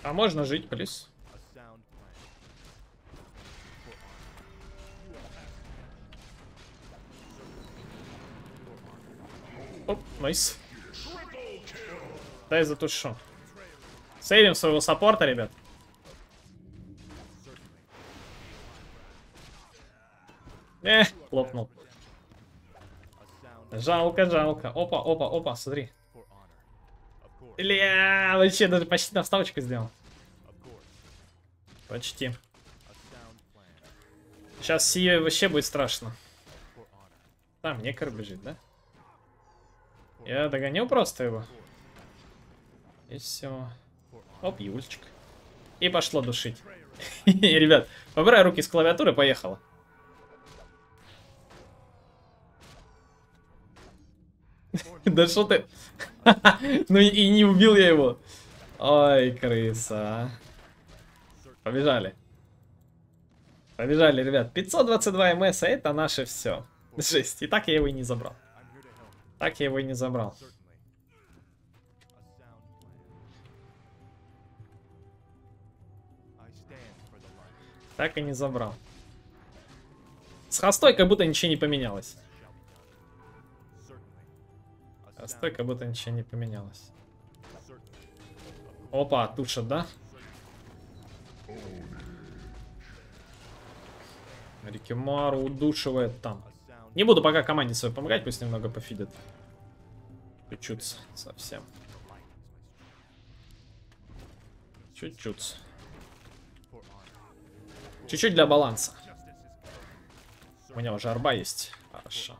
А можно жить, плюс. Оп, найс. Дай затушу. Сейвим своего саппорта, ребят. Лопнул. Жалко, жалко. Опа, опа, опа, смотри. Бля, вообще даже почти на вставочку сделал. Почти. Сейчас Сия вообще будет страшно. Там некор бежит, да? Я догоню просто его. И все. Оп, Юльчик. И пошло душить. Ребят, выбирай руки с клавиатуры, поехала. Да что ты? Ну и не убил я его. Ой, крыса. Побежали. Побежали, ребят. 522 МС, а это наше все. Жесть. И так я его и не забрал. Так я его и не забрал. Так и не забрал. С хостой как будто ничего не поменялось. Стой, как будто ничего не поменялось. Опа, туша, да? Рикимару удушивает там. Не буду пока команде своей помогать, пусть немного пофидит. Чуть-чуть совсем. Чуть-чуть. Чуть-чуть для баланса. У меня уже арба есть. Хорошо.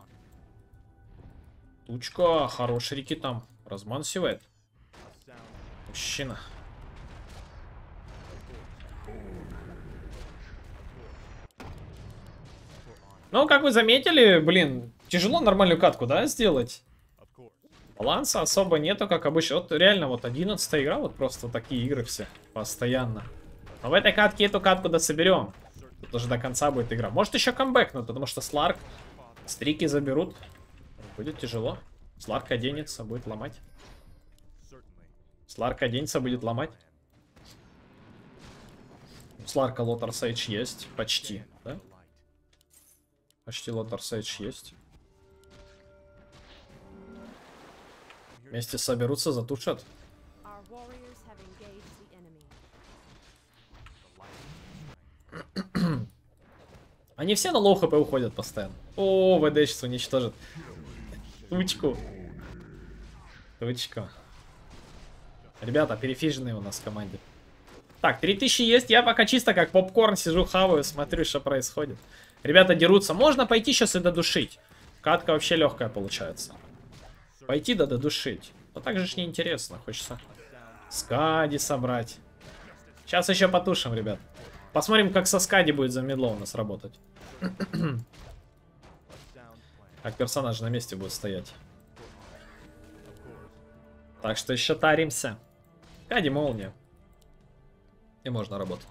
Тучка, хороший реки там. Размансивает. Мужчина. Ну, как вы заметили, блин, тяжело нормальную катку, да, сделать? Баланса особо нету, как обычно. Вот реально, вот 11-я игра, вот просто такие игры все. Постоянно. Но в этой катке эту катку дособерем. Тут уже до конца будет игра. Может еще камбэкнут, потому что Сларк стрики заберут. Будет тяжело. Сларк оденется, будет ломать. Сларк оденется, будет ломать. У Сларка Лотар Сейдж есть. Почти, да? Почти Лотар Сейдж есть. Вместе соберутся, затушат. Они все на лоу хп уходят постоянно. О, ВД сейчас уничтожит. Тучку. Тучка. Ребята, перефиженные у нас в команде. Так, 3000 есть. Я пока чисто как попкорн сижу, хаваю, смотрю, что происходит. Ребята дерутся. Можно пойти сейчас и додушить. Катка вообще легкая получается. Пойти да додушить. Но так же ж неинтересно. Хочется скади собрать. Сейчас еще потушим, ребят. Посмотрим, как со скади будет за медло у нас работать. Как персонаж на месте будет стоять. Так что еще таримся. Кади молния. И можно работать.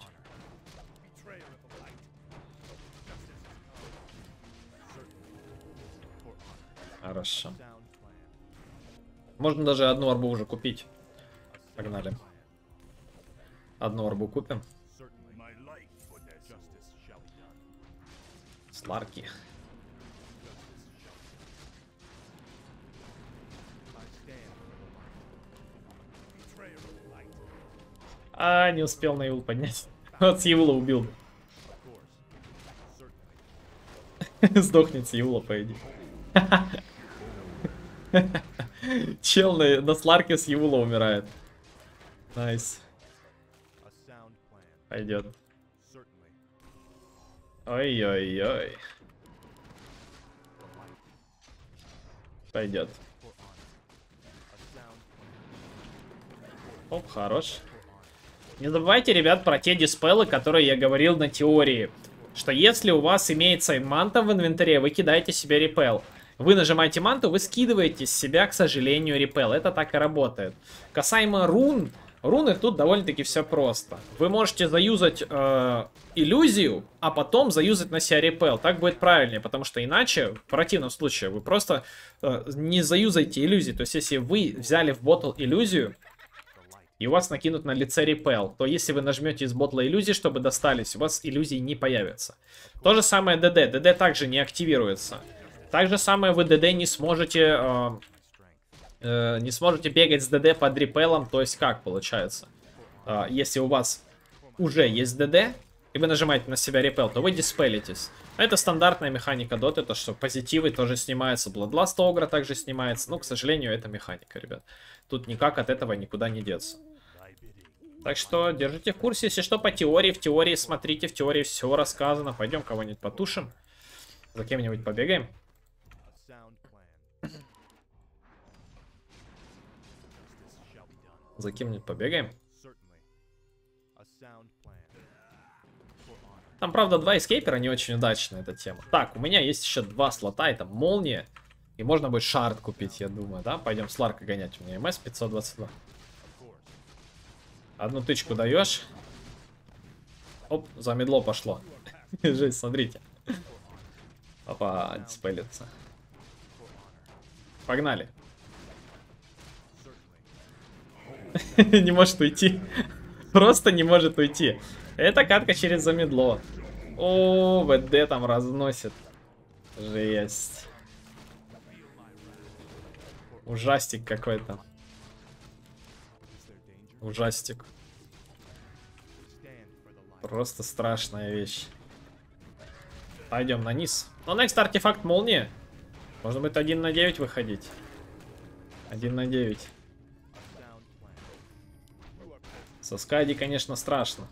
Хорошо. Можно даже одну арбу уже купить. Погнали. Одну арбу купим. Сларки. А, не успел на Ивл поднять. Вот с Ивла убил. Сдохнет с Ивла, по идее. Чел на Сларке с Ивла умирает. Найс. Пойдет. Ой-ой-ой. Пойдет. Оп, хорош. Не забывайте, ребят, про те диспеллы, которые я говорил на теории. Что если у вас имеется манта в инвентаре, вы кидаете себе репел. Вы нажимаете манту, вы скидываете с себя, к сожалению, репел. Это так и работает. Касаемо рун, руны тут довольно-таки все просто. Вы можете заюзать иллюзию, а потом заюзать на себя репел. Так будет правильнее, потому что иначе, в противном случае, вы просто не заюзаете иллюзии. То есть если вы взяли в ботл иллюзию, и у вас накинут на лице репел, то если вы нажмете из ботла иллюзии, чтобы достались, у вас иллюзии не появятся. То же самое ДД. ДД также не активируется. Так же самое вы ДД не сможете, бегать с ДД под репелом. То есть как получается? Если у вас уже есть ДД, и вы нажимаете на себя репел, то вы диспелитесь. Это стандартная механика Dota, то что позитивы тоже снимаются, Bloodlust Огра также снимается. Ну, к сожалению, это механика, ребят. Тут никак от этого никуда не деться. Так что держите в курсе, если что, по теории. В теории смотрите, в теории все рассказано. Пойдем кого-нибудь потушим. За кем-нибудь побегаем. За кем-нибудь побегаем. Там, правда, два эскейпера, не очень удачная эта тема. Так, у меня есть еще два слота. Это молния. И можно будет шард купить, я думаю, да? Пойдем Сларка гонять. У меня МС 522. Одну тычку даешь. Оп, за медло пошло. Жесть, смотрите. Опа, диспелится. Погнали. Не может уйти. Просто не может уйти. Это катка через замедло. О, ВД там разносит. Жесть. Ужастик какой-то. Ужастик. Просто страшная вещь. Пойдем на низ. Но next артефакт молнии. Может быть 1 на 9 выходить. 1 на 9. Со Скайди, конечно, страшно.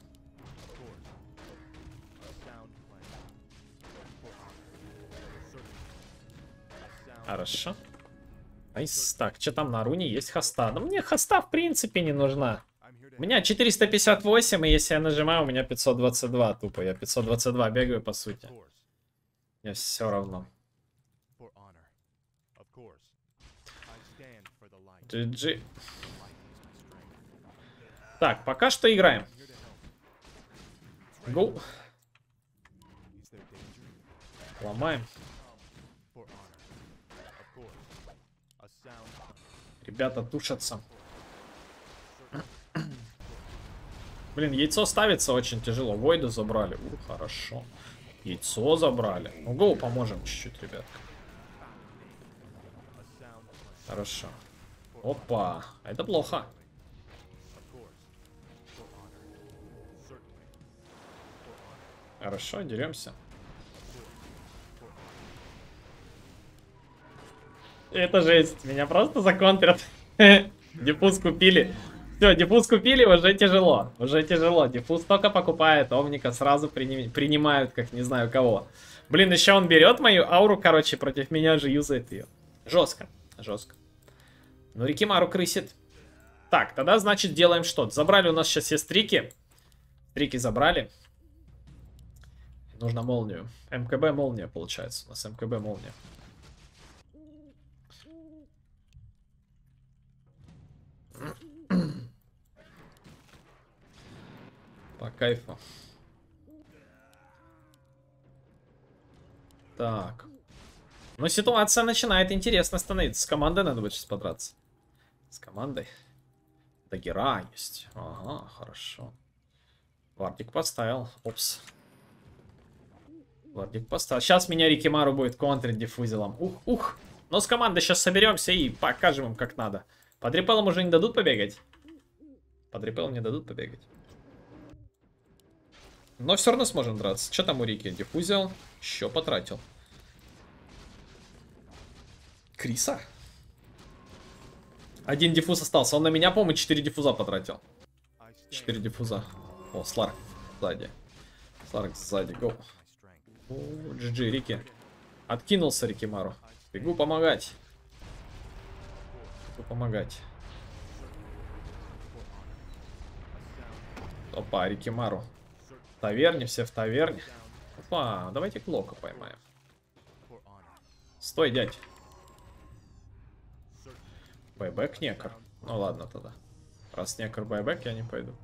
Хорошо. Найс. Так, что там на руне? Есть хоста. Да мне хоста в принципе не нужна. У меня 458, и если я нажимаю, у меня 522 тупо. Я 522 бегаю, по сути. Мне все равно. GG. Так, пока что играем. Гоу. Ломаем. Ребята тушатся. Блин, яйцо ставится очень тяжело. Войду забрали. Хорошо. Яйцо забрали. Ну, гоу, поможем чуть-чуть, ребят. Хорошо. Опа. Это плохо. Хорошо, деремся. Это жесть, меня просто законтрят. Диффуз купили. Все, диффуз купили, уже тяжело. Уже тяжело, диффуз только покупает. Омника сразу принимают, как не знаю кого. Блин, еще он берет мою ауру, короче, против меня же юзает ее. Жестко, жестко. Ну, Рикимару крысит. Так, тогда, значит, делаем что-то. Забрали у нас сейчас все стрики. Стрики забрали. Нужно молнию. МКБ молния, получается. У нас МКБ молния. По кайфу. Так. Но ситуация начинает интересно становиться. С командой надо будет сейчас подраться. С командой. Дагера есть. Ага, хорошо. Вартик поставил. Опс. Вардик поставил. Сейчас меня Рикимару будет контрить диффузелом. Ух. Но с командой сейчас соберемся и покажем им, как надо. Под репелом уже не дадут побегать. Под репелом не дадут побегать. Но все равно сможем драться. Что там у Рики? Диффузел. Еще потратил. Криса. Один диффуз остался. Он на меня, по-моему, 4 диффуза потратил. 4 диффуза. О, Сларк сзади. Сларк сзади. Гоу. GG, Рики. Откинулся Рикимару. Бегу помогать. Бегу помогать. Опа, Рикимару. В таверне, все в таверне. Опа, давайте Клока поймаем. Стой, дядь. Байбэк некр. Ну ладно тогда. Раз некр байбэк, я не пойду.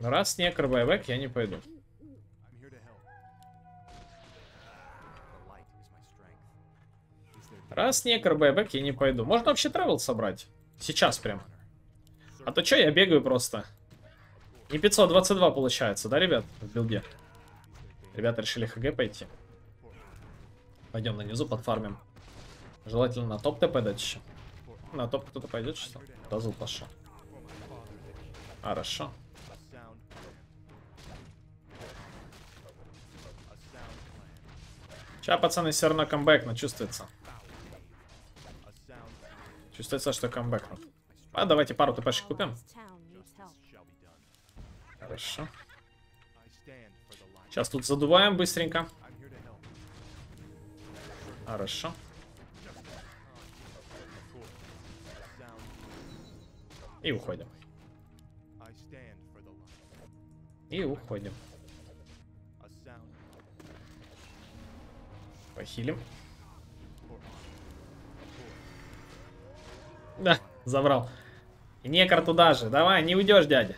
Раз некр байбэк, я не пойду. Раз некр байбэк, я не пойду. Можно вообще тревел собрать. Сейчас прям. А то чё, я бегаю просто. И 522 получается, да, ребят? В билде. Ребята решили ХГ пойти. Пойдем на низу, подфармим. Желательно на топ ТП дать еще. На топ кто-то пойдет, что ли? Дозл пошел. Хорошо. Сейчас, пацаны, все равно камбэкно чувствуется. Чувствуется, что камбэкно. А давайте пару ТПшек купим. Хорошо. Сейчас тут задуваем быстренько. Хорошо. И уходим. И уходим. Похилим. Да, забрал. И некр туда же. Давай, не уйдешь, дядя.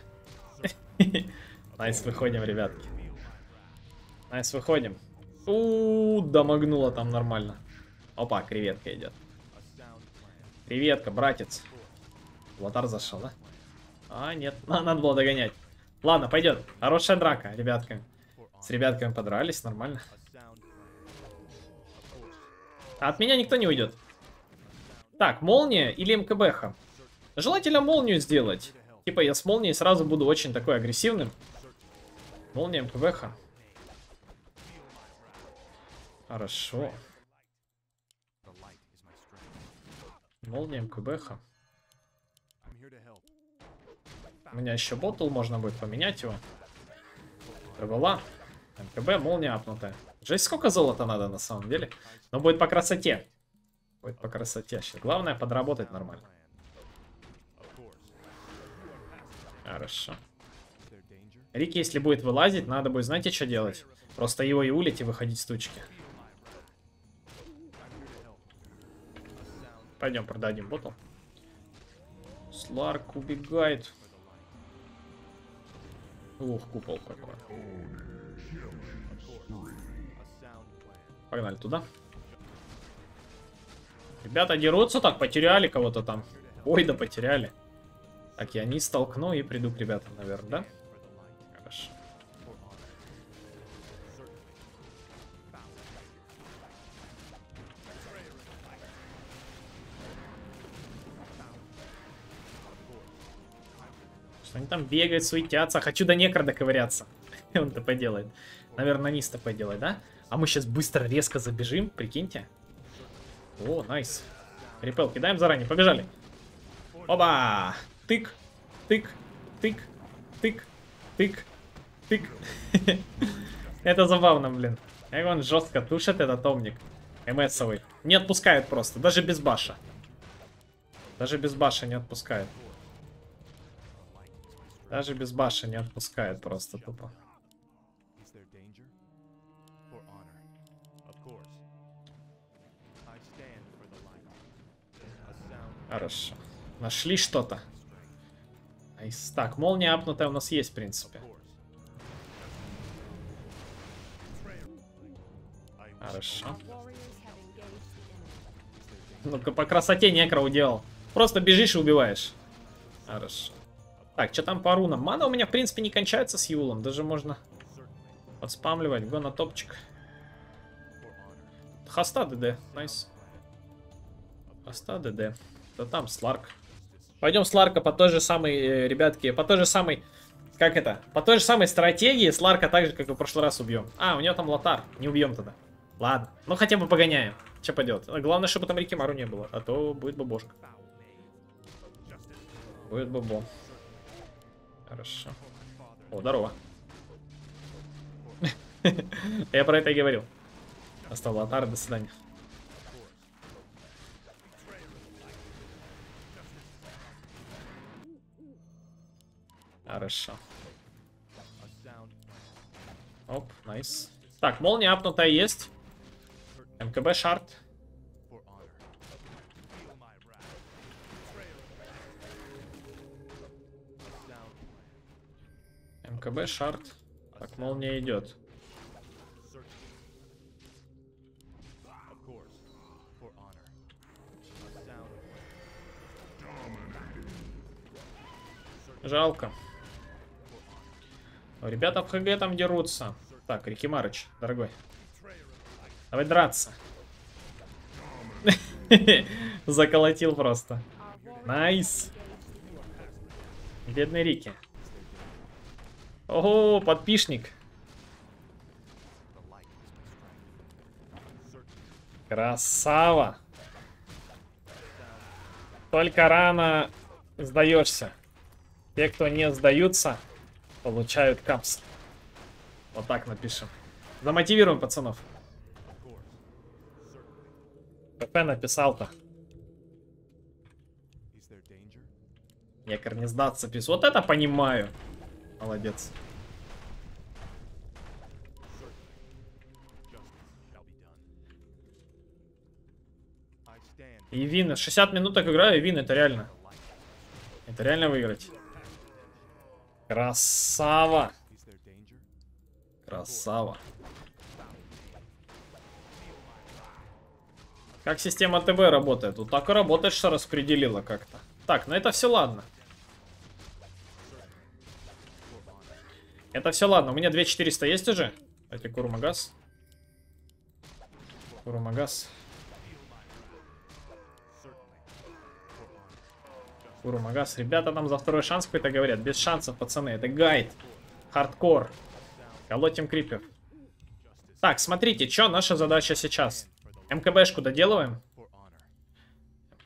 Найс, выходим, ребятки. Найс, выходим. У-у-у, домогнуло там нормально. Опа, креветка идет. Креветка, братец. Лотар зашел, да? А, нет, надо было догонять. Ладно, пойдет. Хорошая драка, ребятка. С ребятками подрались, нормально. А от меня никто не уйдет. Так, молния или МКБХ? Желательно молнию сделать. Типа я с молнией сразу буду очень такой агрессивным. Молния, МКБХ. Хорошо. Молния, МКБХ. У меня еще ботл, можно будет поменять его. Рыбала. МКБ, молния апнутая. Жесть, сколько золота надо на самом деле. Но будет по красоте. Будет по красоте. Сейчас главное подработать нормально. Хорошо. Рики, если будет вылазить, надо будет, знаете, что делать? Просто его и улить, и выходить с тучки. Пойдем продадим ботл. Сларк убегает. Ух, купол какой. Погнали туда. Ребята дерутся так, потеряли кого-то там. Ой, да потеряли. Так, я не столкну и приду к ребятам, наверное, да? Хорошо. Они там бегают, суетятся. Хочу до некра доковыряться. Он ТП делает. Наверное, низ ТП делает, да? А мы сейчас быстро, резко забежим. Прикиньте. О, найс. Репел кидаем заранее. Побежали. Оба! Тык, тык, тык, тык, тык, тык. Это забавно, блин. И он жестко тушит этот омник. МСовый. Не отпускают просто. Даже без баша. Даже без баша не отпускают. Даже без баша не отпускает просто тупо. Хорошо. Нашли что-то. Так, молния апнутая у нас есть, в принципе. Хорошо. Ну-ка, по красоте некро уделал. Просто бежишь и убиваешь. Хорошо. Так, что там по рунам? Мана у меня, в принципе, не кончается с Юлом. Даже можно Подспамливать, го на топчик. Хаста ДД, найс. Хаста ДД. Да там Сларк. Пойдем Сларка по той же самой, ребятки, по той же самой... Как это? По той же самой стратегии Сларка так же, как и в прошлый раз убьем. А, у него там Лотар. Не убьем тогда. Ладно. Ну хотя бы погоняем. Че пойдет? Главное, чтобы там реки Мару не было. А то будет бабошка. Будет бабо. Хорошо. О, здорово. Я про это и говорил. Остал Лотар, до свидания. Хорошо. Оп, найс. Так, молния апнутая есть. МКБ шарт. МКБ шарт. Так, молния идет. Жалко. Ребята в ХГ там дерутся. Так, Рикимарыч, дорогой. Давай драться. Заколотил просто. Найс. Бедный Рики. Ого, подписчик. Красава. Только рано сдаешься. Те, кто не сдаются, получают капс. Вот так напишем. Замотивируем пацанов. ПП написал-то. Якорь не сдаться, пис. Вот это понимаю. Молодец. И вин. 60 минуток играю, и вин. Это реально. Это реально выиграть. Красава. Красава. Как система ТБ работает? Вот так и работает, что распределила как-то. Так, ну это все ладно. Это все ладно. У меня 2400 есть уже. Эти Курумагас. Курумагас. Курумагас. Ребята там за второй шанс какой-то говорят. Без шансов, пацаны. Это гайд. Хардкор. Колотим крипер. Так, смотрите, что наша задача сейчас. МКБшку доделываем.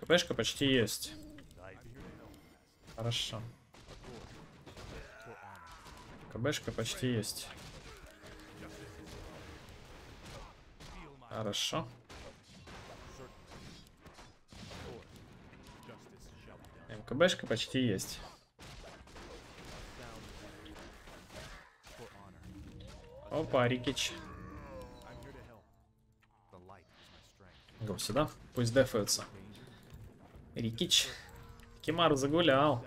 МКБшка почти есть. Хорошо. МКБшка почти есть. Хорошо. МКБшка почти есть. Опа, Рикич. Го сюда, пусть дефаются. Рикич. Кимару загулял.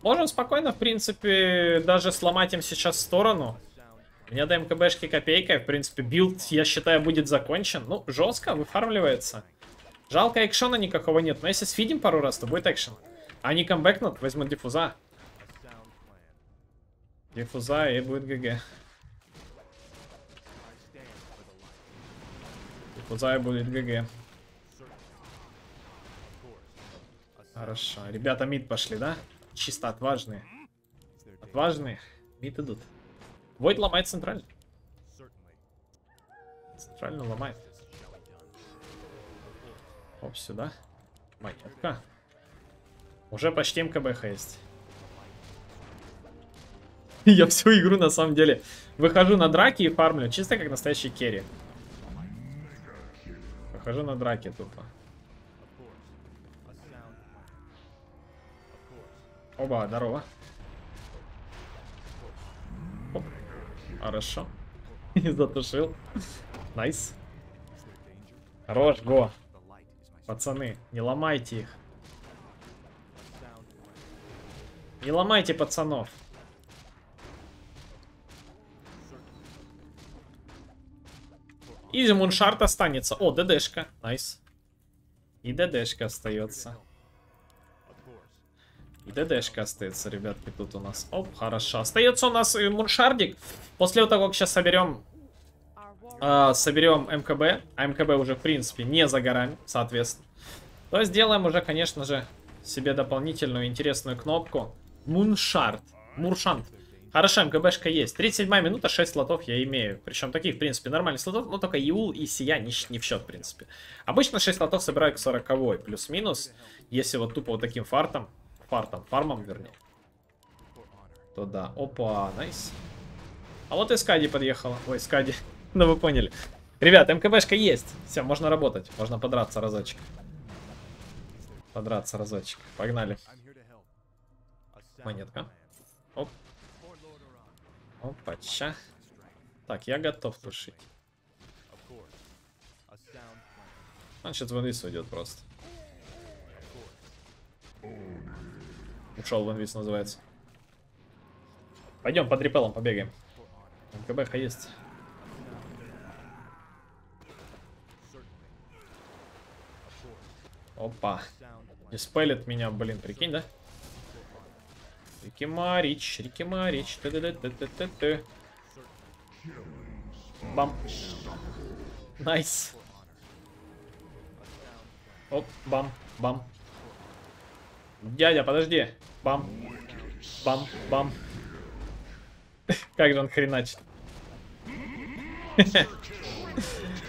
Можем спокойно, в принципе, даже сломать им сейчас сторону. У меня до МКБшки копейка. В принципе, билд, я считаю, будет закончен. Ну, жестко выфармливается. Жалко, экшена никакого нет. Но если сфидим пару раз, то будет экшен. Они камбэкнут, возьмут диффуза. Диффуза и будет ГГ. Диффуза и будет ГГ. Хорошо. Ребята мид пошли, да? Чисто отважные. Отважные. Мид идут. Войд ломает центрально. Центрально ломает. Оп, сюда. Монетка. Уже почти МКБХ есть. Я всю игру на самом деле выхожу на драки и фармлю. Чисто как настоящий керри. Выхожу на драки тупо. Оба, здорово. Оп. Хорошо. Затушил. Найс. Хорош, го. Пацаны, не ломайте их. Не ломайте пацанов. Изи муншарт останется. О, ДДшка. Найс. И ДДшка остается. И ДДшка остается, ребятки, тут у нас. Оп, хорошо. Остается у нас муншардик. После того, как сейчас соберем МКБ. А МКБ уже, в принципе, не за горами, соответственно. То сделаем уже, конечно же, себе дополнительную интересную кнопку. Муншард. Муршант. Хорошо, МКБшка есть. 37 минута, 6 слотов я имею. Причем таких, в принципе, нормальных слотов. Но только Юл и Сия не в счет, в принципе. Обычно 6 слотов собираю к 40-й. Плюс-минус. Если вот тупо вот таким фармом, вернее. То да. Опа, найс. А вот и Скади подъехала. Ой, Скади. Ну вы поняли. Ребят, МКБшка есть. Все, можно работать. Можно подраться разочек. Погнали. Монетка. Оп. Опача. Так, я готов тушить. Он сейчас в инвиз уйдет просто. Ушел в инвиз, называется. Пойдем под репелом побегаем. МКБ-ха есть. Опа. Не спелит меня, блин, прикинь, да? Рикимарич. Ты-ты-ты-ты-ты-ты. Бам. Найс. Оп, бам, бам. Дядя, подожди. Бам. Бам, бам. Как же он хреначит.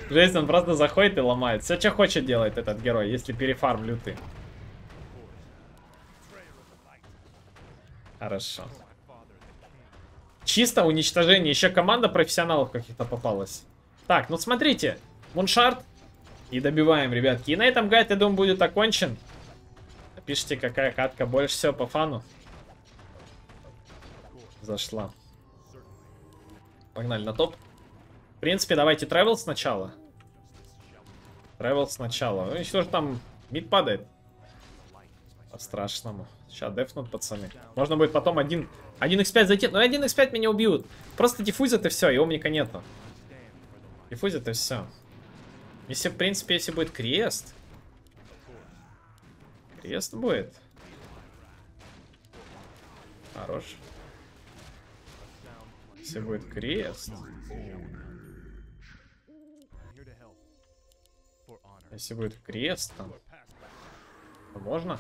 Жесть, он просто заходит и ломает. Все, что хочет, делает этот герой, если перефарм лютый. Хорошо. Чисто уничтожение. Еще команда профессионалов каких-то попалась. Так, ну смотрите. Муншард. И добиваем, ребятки. И на этом гайд, я думаю, будет окончен. Напишите, какая катка больше всего по фану зашла. Погнали на топ. В принципе, давайте тревел сначала. Ну, что же там мид падает? По-страшному. Сейчас дефнут, пацаны. Можно будет потом 1x5 зайти. Но 1x5 меня убьют. Просто диффузят и все, и умника нету. Диффузят и все. Если, в принципе, если будет крест. Крест будет. Хорош. Если будет крест. Если будет крест, там, то можно.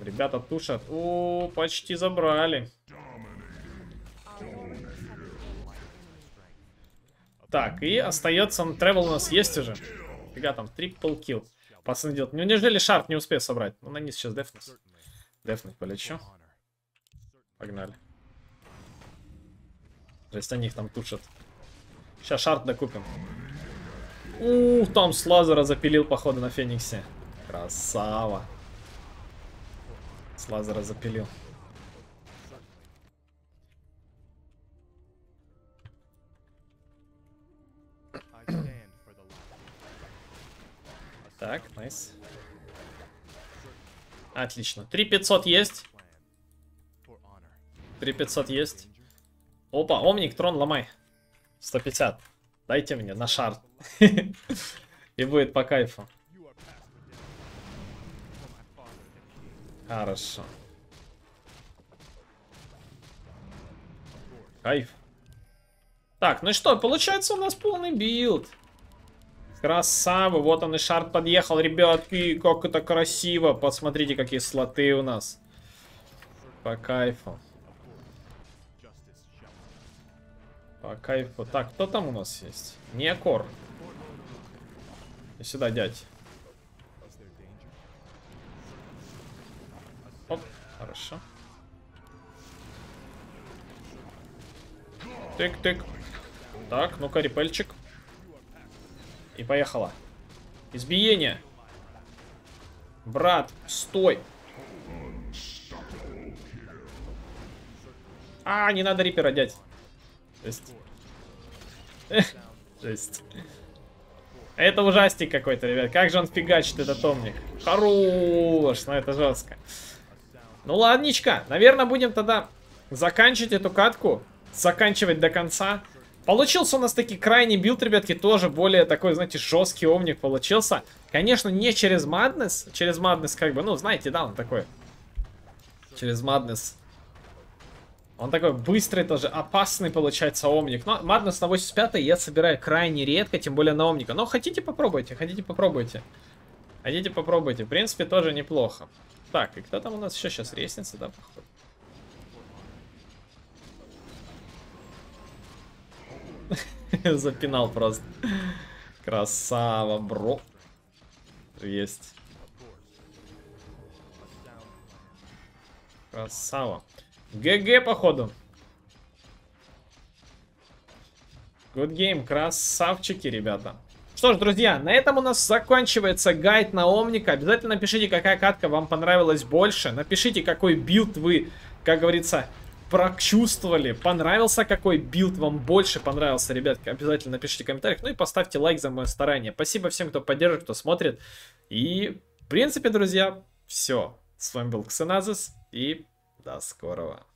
Ребята тушат. О, почти забрали. Так, и остается... Тревел у нас есть уже. Фига там, трипл килл. Пацан идет. Ну, неужели шарт не успею собрать? Ну, на низ сейчас дефнуть. Дефнуть полечу. Погнали. То есть они их там тушат. Сейчас шарт докупим. Ух, там с лазера запилил, походу, на Фениксе. Красава. С лазера запилил. Так, найс. Отлично. 3500 есть. 3500 есть. Опа, Омник, трон ломай. 150. Дайте мне на шарт. И будет по кайфу. Хорошо. Кайф. Так, ну что, получается у нас полный билд. Красавы, вот он и шарт подъехал, ребятки, как это красиво. Посмотрите, какие слоты у нас. По кайфу. Так, кто там у нас есть? Некор. И сюда, дядь. Оп, хорошо. Тык-тык. Так, ну-ка, репельчик. И поехала. Избиение. Брат, стой. А, не надо рипера, дядь. Жесть. Жесть. Это ужастик какой-то, ребят. Как же он фигачит, этот Омник. Хорош, но это жестко. Ну ладничка, наверное, будем тогда заканчивать эту катку. Заканчивать до конца. Получился у нас таки крайний билд, ребятки. Тоже более такой, знаете, жесткий Омник получился. Конечно, не через Madness. Через Madness как бы, ну, знаете, да, он такой через Маднес. Он такой быстрый, тоже опасный получается Омник. Но Маднес на 85 я собираю крайне редко, тем более на Омника. Но хотите, попробуйте, хотите, попробуйте. Хотите, попробуйте. В принципе, тоже неплохо. Так, и кто там у нас еще сейчас? Рестница, да, походу? Запинал просто. Красава, бро. Есть. Красава. ГГ, походу. Good game, красавчики, ребята. Что ж, друзья, на этом у нас заканчивается гайд на Омника. Обязательно пишите, какая катка вам понравилась больше. Напишите, какой билд вы, как говорится, прочувствовали. Понравился какой билд вам больше понравился, ребятки. Обязательно напишите в комментариях. Ну и поставьте лайк за мое старание. Спасибо всем, кто поддержит, кто смотрит. И, в принципе, друзья, все. С вами был Xen_azes и до скорого.